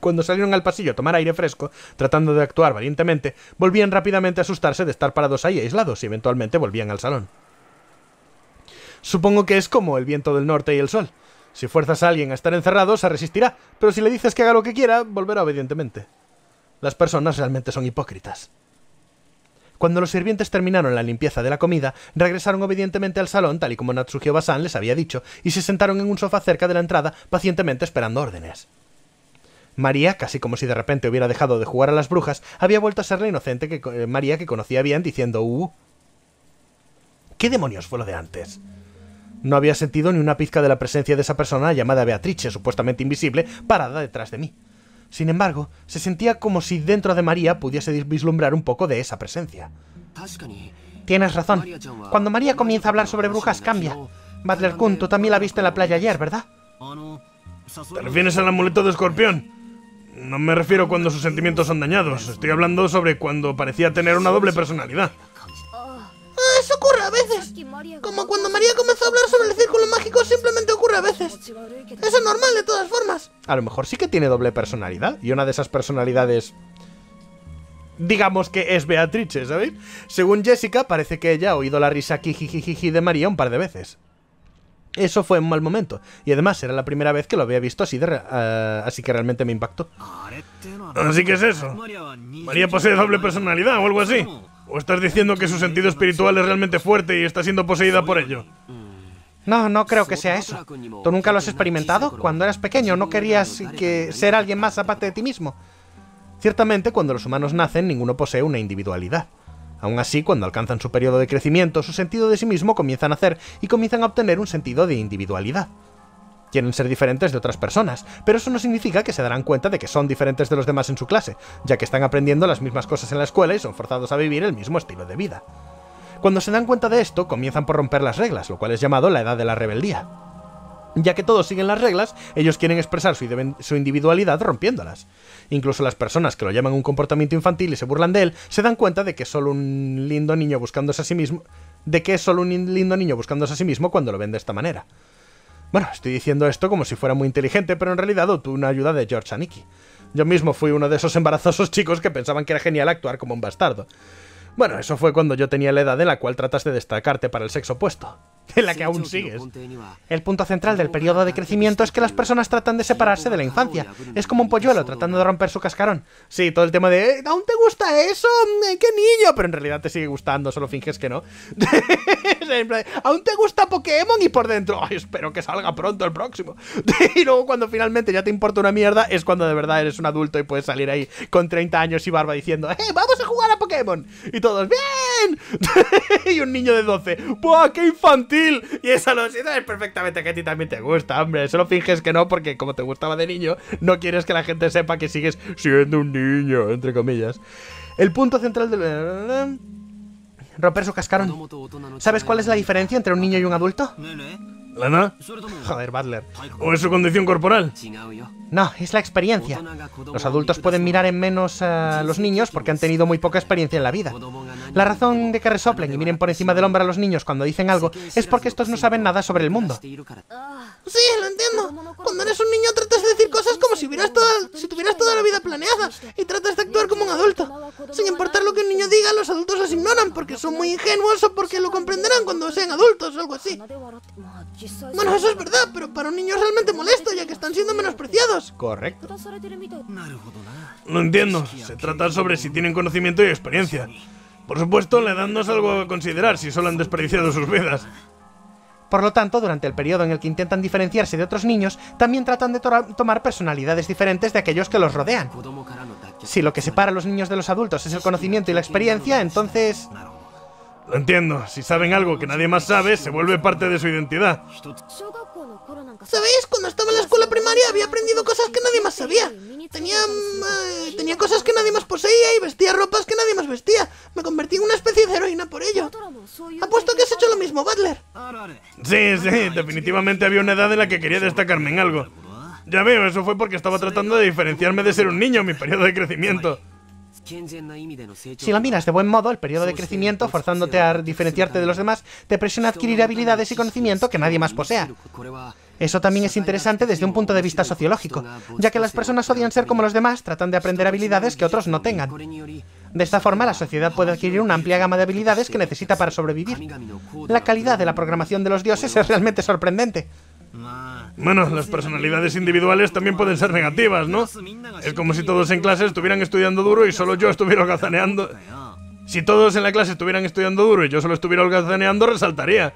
Cuando salieron al pasillo a tomar aire fresco, tratando de actuar valientemente, volvían rápidamente a asustarse de estar parados ahí aislados y eventualmente volvían al salón. Supongo que es como el viento del norte y el sol. Si fuerzas a alguien a estar encerrado, se resistirá, pero si le dices que haga lo que quiera, volverá obedientemente. Las personas realmente son hipócritas. Cuando los sirvientes terminaron la limpieza de la comida, regresaron obedientemente al salón, tal y como Natsuhi Obasan les había dicho, y se sentaron en un sofá cerca de la entrada, pacientemente esperando órdenes. María, casi como si de repente hubiera dejado de jugar a las brujas, había vuelto a ser la inocente María que conocía bien, diciendo ¿Qué demonios fue lo de antes? No había sentido ni una pizca de la presencia de esa persona llamada Beatrice, supuestamente invisible, parada detrás de mí. Sin embargo, se sentía como si dentro de María pudiese vislumbrar un poco de esa presencia. Tienes razón. Cuando María comienza a hablar sobre brujas, cambia. Battler-kun, tú también la viste en la playa ayer, ¿verdad? ¿Te refieres al amuleto de escorpión? No me refiero cuando sus sentimientos son dañados. Estoy hablando sobre cuando parecía tener una doble personalidad. Eso ocurre a veces. Como cuando María comenzó a hablar sobre el círculo mágico, simplemente ocurre a veces. Eso es normal de todas formas. A lo mejor sí que tiene doble personalidad. Y una de esas personalidades... digamos que es Beatrice, ¿sabéis? Según Jessica, parece que ella ha oído la risa kijijijiji de María un par de veces. Eso fue un mal momento, y además era la primera vez que lo había visto así, así que realmente me impactó. Así que es eso. María posee doble personalidad o algo así. ¿O estás diciendo que su sentido espiritual es realmente fuerte y está siendo poseída por ello? No, no creo que sea eso. ¿Tú nunca lo has experimentado? Cuando eras pequeño no querías ser alguien más aparte de ti mismo. Ciertamente, cuando los humanos nacen, ninguno posee una individualidad. Aún así, cuando alcanzan su periodo de crecimiento, su sentido de sí mismo comienza a nacer y comienzan a obtener un sentido de individualidad. Quieren ser diferentes de otras personas, pero eso no significa que se darán cuenta de que son diferentes de los demás en su clase, ya que están aprendiendo las mismas cosas en la escuela y son forzados a vivir el mismo estilo de vida. Cuando se dan cuenta de esto, comienzan por romper las reglas, lo cual es llamado la edad de la rebeldía. Ya que todos siguen las reglas, ellos quieren expresar su individualidad rompiéndolas. Incluso las personas que lo llaman un comportamiento infantil y se burlan de él, se dan cuenta de que es solo un lindo niño buscándose a sí mismo cuando lo ven de esta manera. Bueno, estoy diciendo esto como si fuera muy inteligente, pero en realidad obtuve una ayuda de George Aniki. Yo mismo fui uno de esos embarazosos chicos que pensaban que era genial actuar como un bastardo. Bueno, eso fue cuando yo tenía la edad en la cual tratas de destacarte para el sexo opuesto, en la que aún sigues. El punto central del periodo de crecimiento es que las personas tratan de separarse de la infancia. Es como un polluelo tratando de romper su cascarón. Sí, todo el tema de ¿aún te gusta eso? ¡Qué niño! Pero en realidad te sigue gustando, solo finges que no. ¿Aún te gusta Pokémon? Y por dentro, ¡ay, espero que salga pronto el próximo! Y luego cuando finalmente ya te importa una mierda, es cuando de verdad eres un adulto y puedes salir ahí con 30 años y barba diciendo ¡vamos a jugar a Pokémon! Y todos, ¡bien! Y un niño de 12, ¡buah, qué infantil! Y eso lo sabes perfectamente que a ti también te gusta, hombre. Solo finges que no, porque como te gustaba de niño, no quieres que la gente sepa que sigues siendo un niño, entre comillas. El punto central de... Romper su cascarón. ¿Sabes cuál es la diferencia entre un niño y un adulto? ¿Lana? Joder, Battler. ¿O es su condición corporal? No, es la experiencia. Los adultos pueden mirar en menos a los niños porque han tenido muy poca experiencia en la vida. La razón de que resoplen y miren por encima del hombro a los niños cuando dicen algo es porque estos no saben nada sobre el mundo. Sí, lo entiendo. Cuando eres un niño tratas de decir cosas como si tuvieras toda la vida planeada y tratas de actuar como un adulto. Sin importar lo que un niño diga, los adultos los ignoran porque son muy ingenuos o porque lo comprenderán cuando sean adultos o algo así. Bueno, eso es verdad, pero para un niño es realmente molesto, ya que están siendo menospreciados. Correcto. No entiendo. Se trata sobre si tienen conocimiento y experiencia. Por supuesto, la edad no es algo a considerar si solo han desperdiciado sus vidas. Por lo tanto, durante el periodo en el que intentan diferenciarse de otros niños, también tratan de tomar personalidades diferentes de aquellos que los rodean. Si lo que separa a los niños de los adultos es el conocimiento y la experiencia, entonces... Lo entiendo. Si saben algo que nadie más sabe, se vuelve parte de su identidad. ¿Sabéis? Cuando estaba en la escuela primaria había aprendido cosas que nadie más sabía. Tenía cosas que nadie más poseía y vestía ropas que nadie más vestía. Me convertí en una especie de heroína por ello. Apuesto que has hecho lo mismo, Battler. Sí, sí. Definitivamente había una edad en la que quería destacarme en algo. Ya veo, eso fue porque estaba tratando de diferenciarme de ser un niño en mi periodo de crecimiento. Si lo miras de buen modo, el periodo de crecimiento, forzándote a diferenciarte de los demás, te presiona a adquirir habilidades y conocimiento que nadie más posea. Eso también es interesante desde un punto de vista sociológico, ya que las personas odian ser como los demás, tratan de aprender habilidades que otros no tengan. De esta forma, la sociedad puede adquirir una amplia gama de habilidades que necesita para sobrevivir. La calidad de la programación de los dioses es realmente sorprendente. Bueno, las personalidades individuales también pueden ser negativas, ¿no? Es como si todos en clase estuvieran estudiando duro y solo yo estuviera holgazaneando. Si todos en la clase estuvieran estudiando duro y yo solo estuviera holgazaneando, resaltaría.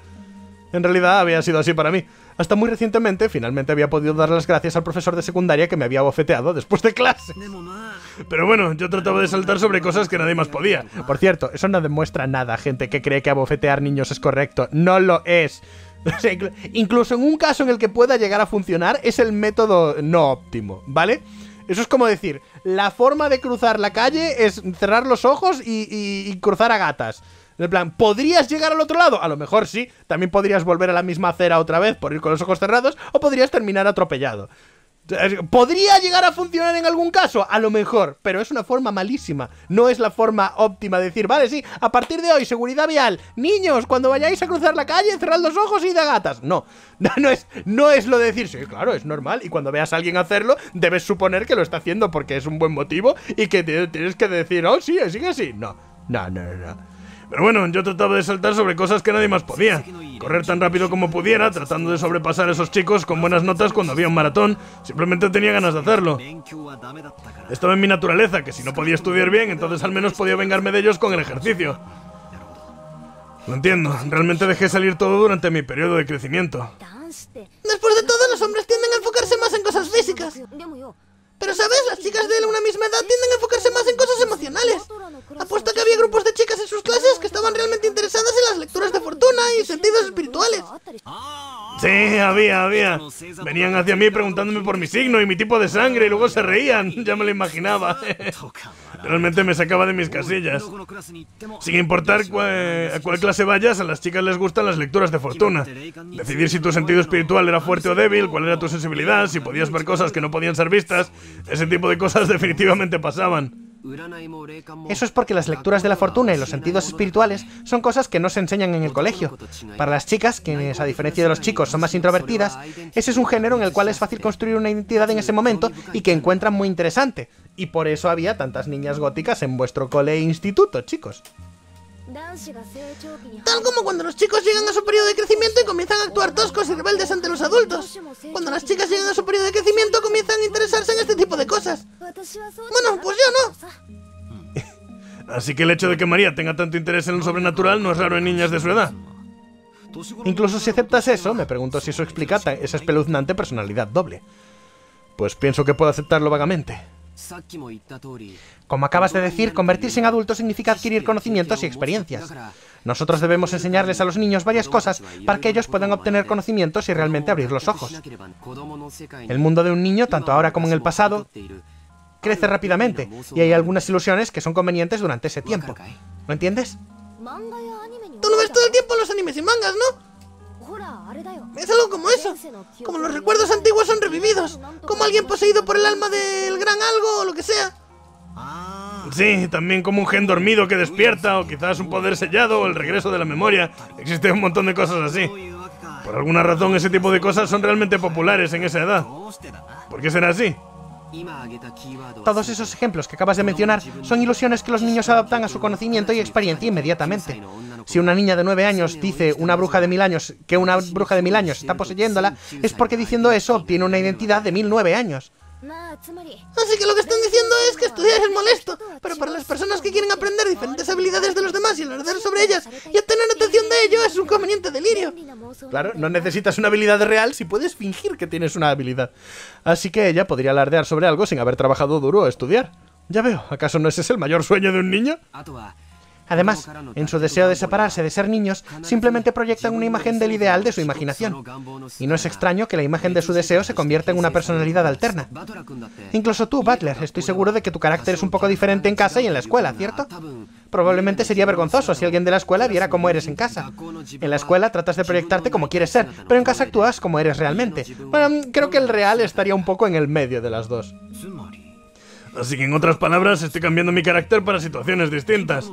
En realidad había sido así para mí. Hasta muy recientemente, finalmente había podido dar las gracias al profesor de secundaria que me había bofeteado después de clase. Pero bueno, yo trataba de saltar sobre cosas que nadie más podía. Por cierto, eso no demuestra nada, gente que cree que abofetear niños es correcto. No lo es. O sea, incluso en un caso en el que pueda llegar a funcionar, es el método no óptimo, ¿vale? Eso es como decir, la forma de cruzar la calle es cerrar los ojos y cruzar a gatas. En plan, ¿podrías llegar al otro lado? A lo mejor sí, también podrías volver a la misma acera otra vez por ir con los ojos cerrados, o podrías terminar atropellado. ¿Podría llegar a funcionar en algún caso? A lo mejor, pero es una forma malísima. No es la forma óptima de decir, vale, sí, a partir de hoy, seguridad vial. Niños, cuando vayáis a cruzar la calle, cerrad los ojos y id a gatas. No, no es lo de decir, sí, claro, es normal. Y cuando veas a alguien hacerlo, debes suponer que lo está haciendo porque es un buen motivo y que tienes que decir, oh, sí, sigue así. No. Pero bueno, yo trataba de saltar sobre cosas que nadie más podía. Correr tan rápido como pudiera, tratando de sobrepasar a esos chicos con buenas notas cuando había un maratón. Simplemente tenía ganas de hacerlo. Estaba en mi naturaleza, que si no podía estudiar bien, entonces al menos podía vengarme de ellos con el ejercicio. Lo entiendo, realmente dejé salir todo durante mi periodo de crecimiento. Después de todo, los hombres tienden a enfocarse más en cosas físicas. Pero, ¿sabes? Las chicas de una misma edad tienden a enfocarse más en cosas emocionales. Apuesto que había grupos de chicas en sus clases que estaban realmente interesadas en las lecturas de fortuna y sentidos espirituales. Sí, había. Venían hacia mí preguntándome por mi signo y mi tipo de sangre y luego se reían. Ya me lo imaginaba. Realmente me sacaba de mis casillas. Sin importar a cuál clase vayas, a las chicas les gustan las lecturas de fortuna. Decidir si tu sentido espiritual era fuerte o débil, cuál era tu sensibilidad, si podías ver cosas que no podían ser vistas. Ese tipo de cosas definitivamente pasaban. Eso es porque las lecturas de la fortuna y los sentidos espirituales son cosas que no se enseñan en el colegio. Para las chicas, quienes a diferencia de los chicos son más introvertidas, ese es un género en el cual es fácil construir una identidad en ese momento y que encuentran muy interesante. Y por eso había tantas niñas góticas en vuestro cole e instituto, chicos. Tal como cuando los chicos llegan a su periodo de crecimiento y comienzan a actuar toscos y rebeldes ante los adultos. Cuando las chicas llegan a su periodo de crecimiento comienzan a interesarse en este tipo de cosas. Bueno, pues yo no. Así que el hecho de que María tenga tanto interés en lo sobrenatural no es raro en niñas de su edad. Incluso si aceptas eso, me pregunto si eso explica esa espeluznante personalidad doble. Pues pienso que puedo aceptarlo vagamente. Como acabas de decir, convertirse en adulto significa adquirir conocimientos y experiencias. Nosotros debemos enseñarles a los niños varias cosas para que ellos puedan obtener conocimientos y realmente abrir los ojos. El mundo de un niño, tanto ahora como en el pasado, crece rápidamente y hay algunas ilusiones que son convenientes durante ese tiempo. ¿Lo entiendes? Tú lo ves todo el tiempo los animes y mangas, ¿no? Es algo como eso. Como los recuerdos antiguos son revividos. Como alguien poseído por el alma del gran algo o lo que sea. Sí, también como un gen dormido que despierta, o quizás un poder sellado, o el regreso de la memoria. Existe un montón de cosas así. Por alguna razón ese tipo de cosas son realmente populares en esa edad. ¿Por qué será así? Todos esos ejemplos que acabas de mencionar son ilusiones que los niños adaptan a su conocimiento y experiencia inmediatamente. Si una niña de 9 años dice una bruja de 1000 años que una bruja de 1000 años está poseyéndola, es porque diciendo eso obtiene una identidad de 1009 años. Así que lo que están diciendo es que estudiar es molesto, pero para las personas que quieren aprender diferentes habilidades de los demás y aprender sobre ellas y obtener atención de ello es un conveniente delirio. Claro, no necesitas una habilidad real si puedes fingir que tienes una habilidad. Así que ella podría alardear sobre algo sin haber trabajado duro o estudiar. Ya veo, ¿acaso no ese es el mayor sueño de un niño? Además, en su deseo de separarse de ser niños, simplemente proyectan una imagen del ideal de su imaginación. Y no es extraño que la imagen de su deseo se convierta en una personalidad alterna. Incluso tú, Battler, estoy seguro de que tu carácter es un poco diferente en casa y en la escuela, ¿cierto? Probablemente sería vergonzoso si alguien de la escuela viera cómo eres en casa. En la escuela tratas de proyectarte como quieres ser, pero en casa actúas como eres realmente. Bueno, creo que el real estaría un poco en el medio de las dos. Así que en otras palabras, estoy cambiando mi carácter para situaciones distintas.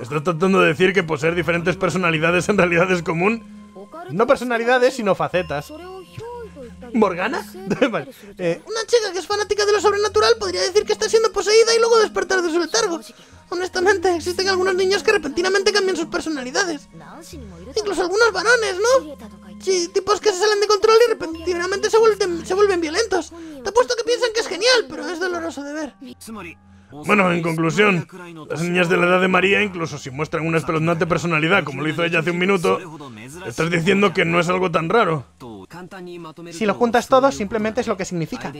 ¿Estás tratando de decir que poseer diferentes personalidades en realidad es común? No personalidades, sino facetas. ¿Morgana? Vale. Una chica que es fanática de lo sobrenatural podría decir que está siendo poseída y luego despertar de su letargo. Honestamente, existen algunos niños que repentinamente cambian sus personalidades. Incluso algunos varones, ¿no? Sí, tipos que se salen de control y repentinamente se vuelven violentos. Te apuesto que piensan que es genial, pero es doloroso de ver. Bueno, en conclusión, las niñas de la edad de María, incluso si muestran una espeluznante personalidad como lo hizo ella hace un minuto, estás diciendo que no es algo tan raro. Si lo juntas todo, simplemente es lo que significa.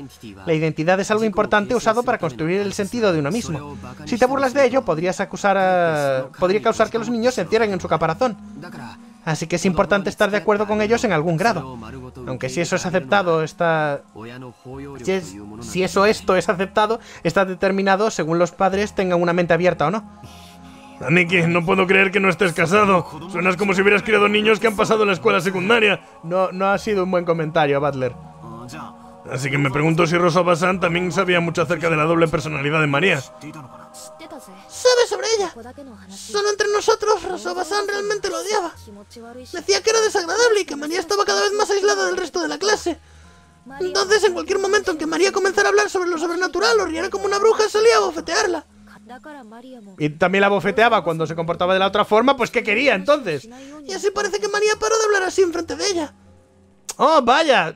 La identidad es algo importante usado para construir el sentido de uno mismo. Si te burlas de ello, podría causar que los niños se encierren en su caparazón. Así que es importante estar de acuerdo con ellos en algún grado. Aunque si eso es aceptado, está determinado según los padres tengan una mente abierta o no. Aniki, no puedo creer que no estés casado. Suenas como si hubieras criado niños que han pasado la escuela secundaria. No ha sido un buen comentario, Battler. Así que me pregunto si Rosa-san también sabía mucho acerca de la doble personalidad de María. ¿Sabe sobre ella? Solo entre nosotros, Rosa-san realmente lo odiaba. Decía que era desagradable y que María estaba cada vez más aislada del resto de la clase. Entonces, en cualquier momento en que María comenzara a hablar sobre lo sobrenatural o riera como una bruja, solía bofetearla. Y también la bofeteaba cuando se comportaba de la otra forma, pues ¿qué quería entonces? Y así parece que María paró de hablar así enfrente de ella. ¡Oh, vaya!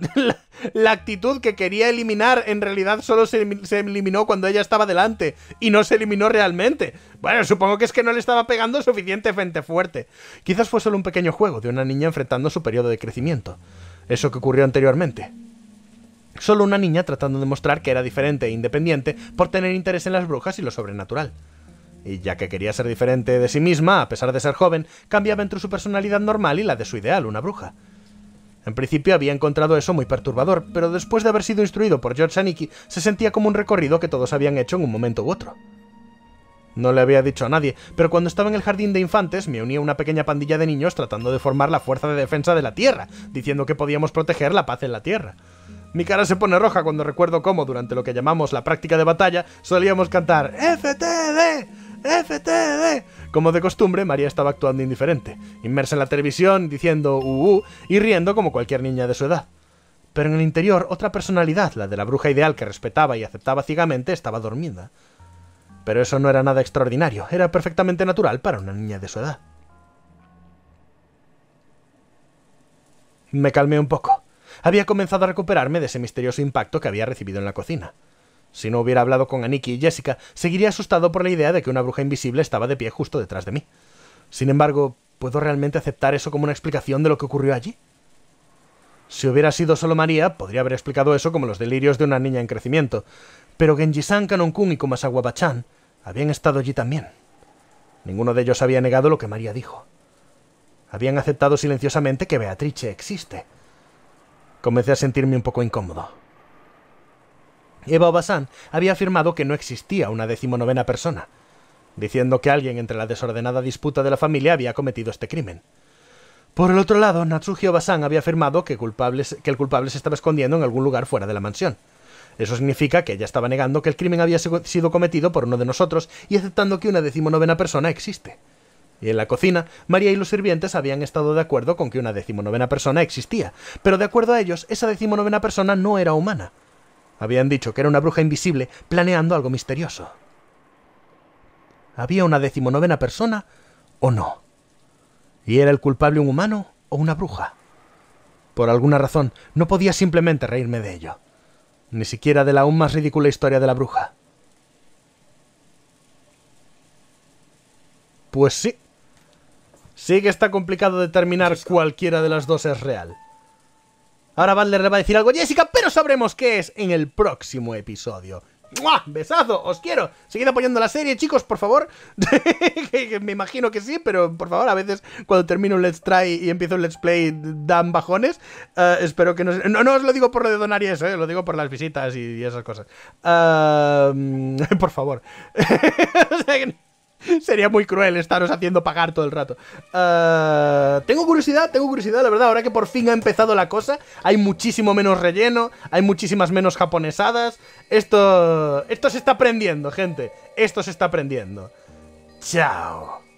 La actitud que quería eliminar en realidad solo se eliminó cuando ella estaba delante y no se eliminó realmente. Bueno, supongo que es que no le estaba pegando suficiente frente fuerte. Quizás fue solo un pequeño juego de una niña enfrentando su periodo de crecimiento. Eso que ocurrió anteriormente. Solo una niña tratando de mostrar que era diferente e independiente por tener interés en las brujas y lo sobrenatural. Y ya que quería ser diferente de sí misma, a pesar de ser joven, cambiaba entre su personalidad normal y la de su ideal, una bruja. En principio había encontrado eso muy perturbador, pero después de haber sido instruido por George Aniki, se sentía como un recorrido que todos habían hecho en un momento u otro. No le había dicho a nadie, pero cuando estaba en el jardín de infantes me unía una pequeña pandilla de niños tratando de formar la fuerza de defensa de la Tierra, diciendo que podíamos proteger la paz en la Tierra. Mi cara se pone roja cuando recuerdo cómo, durante lo que llamamos la práctica de batalla, solíamos cantar FTD, FTD. Como de costumbre, María estaba actuando indiferente, inmersa en la televisión, diciendo y riendo como cualquier niña de su edad. Pero en el interior, otra personalidad, la de la bruja ideal que respetaba y aceptaba ciegamente, estaba dormida. Pero eso no era nada extraordinario, era perfectamente natural para una niña de su edad. Me calmé un poco. Había comenzado a recuperarme de ese misterioso impacto que había recibido en la cocina. Si no hubiera hablado con Aniki y Jessica, seguiría asustado por la idea de que una bruja invisible estaba de pie justo detrás de mí. Sin embargo, ¿puedo realmente aceptar eso como una explicación de lo que ocurrió allí? Si hubiera sido solo María, podría haber explicado eso como los delirios de una niña en crecimiento, pero Genji-san, Kanon-kun y Kumasawa-chan habían estado allí también. Ninguno de ellos había negado lo que María dijo. Habían aceptado silenciosamente que Beatrice existe. Comencé a sentirme un poco incómodo. Eva Obasan había afirmado que no existía una 19ª persona. diciendo que alguien entre la desordenada disputa de la familia había cometido este crimen. Por el otro lado, Natsuhi Obasan había afirmado que el culpable se estaba escondiendo en algún lugar fuera de la mansión. Eso significa que ella estaba negando que el crimen había sido cometido por uno de nosotros y aceptando que una 19ª persona existe. Y en la cocina, María y los sirvientes habían estado de acuerdo con que una 19ª persona existía, pero de acuerdo a ellos, esa 19ª persona no era humana. Habían dicho que era una bruja invisible planeando algo misterioso. ¿Había una 19ª persona o no? ¿Y era el culpable un humano o una bruja? Por alguna razón, no podía simplemente reírme de ello. Ni siquiera de la aún más ridícula historia de la bruja. Pues sí. Sí que está complicado determinar cualquiera de las dos es real. Ahora Battler le va a decir algo a Jessica, pero sabremos qué es en el próximo episodio. ¡Mua! ¡Besazo! ¡Os quiero! Seguid apoyando la serie, chicos, por favor. Me imagino que sí, pero por favor, a veces cuando termino un Let's Try y empiezo un Let's Play dan bajones. Espero que no... No os lo digo por lo de donar y eso, lo digo por las visitas y esas cosas. Por favor. O sea que... Sería muy cruel estaros haciendo pagar todo el rato. Tengo curiosidad, la verdad, ahora que por fin ha empezado la cosa. Hay muchísimo menos relleno, hay muchísimas menos japonesadas. Esto se está aprendiendo, gente. Esto se está aprendiendo. Chao.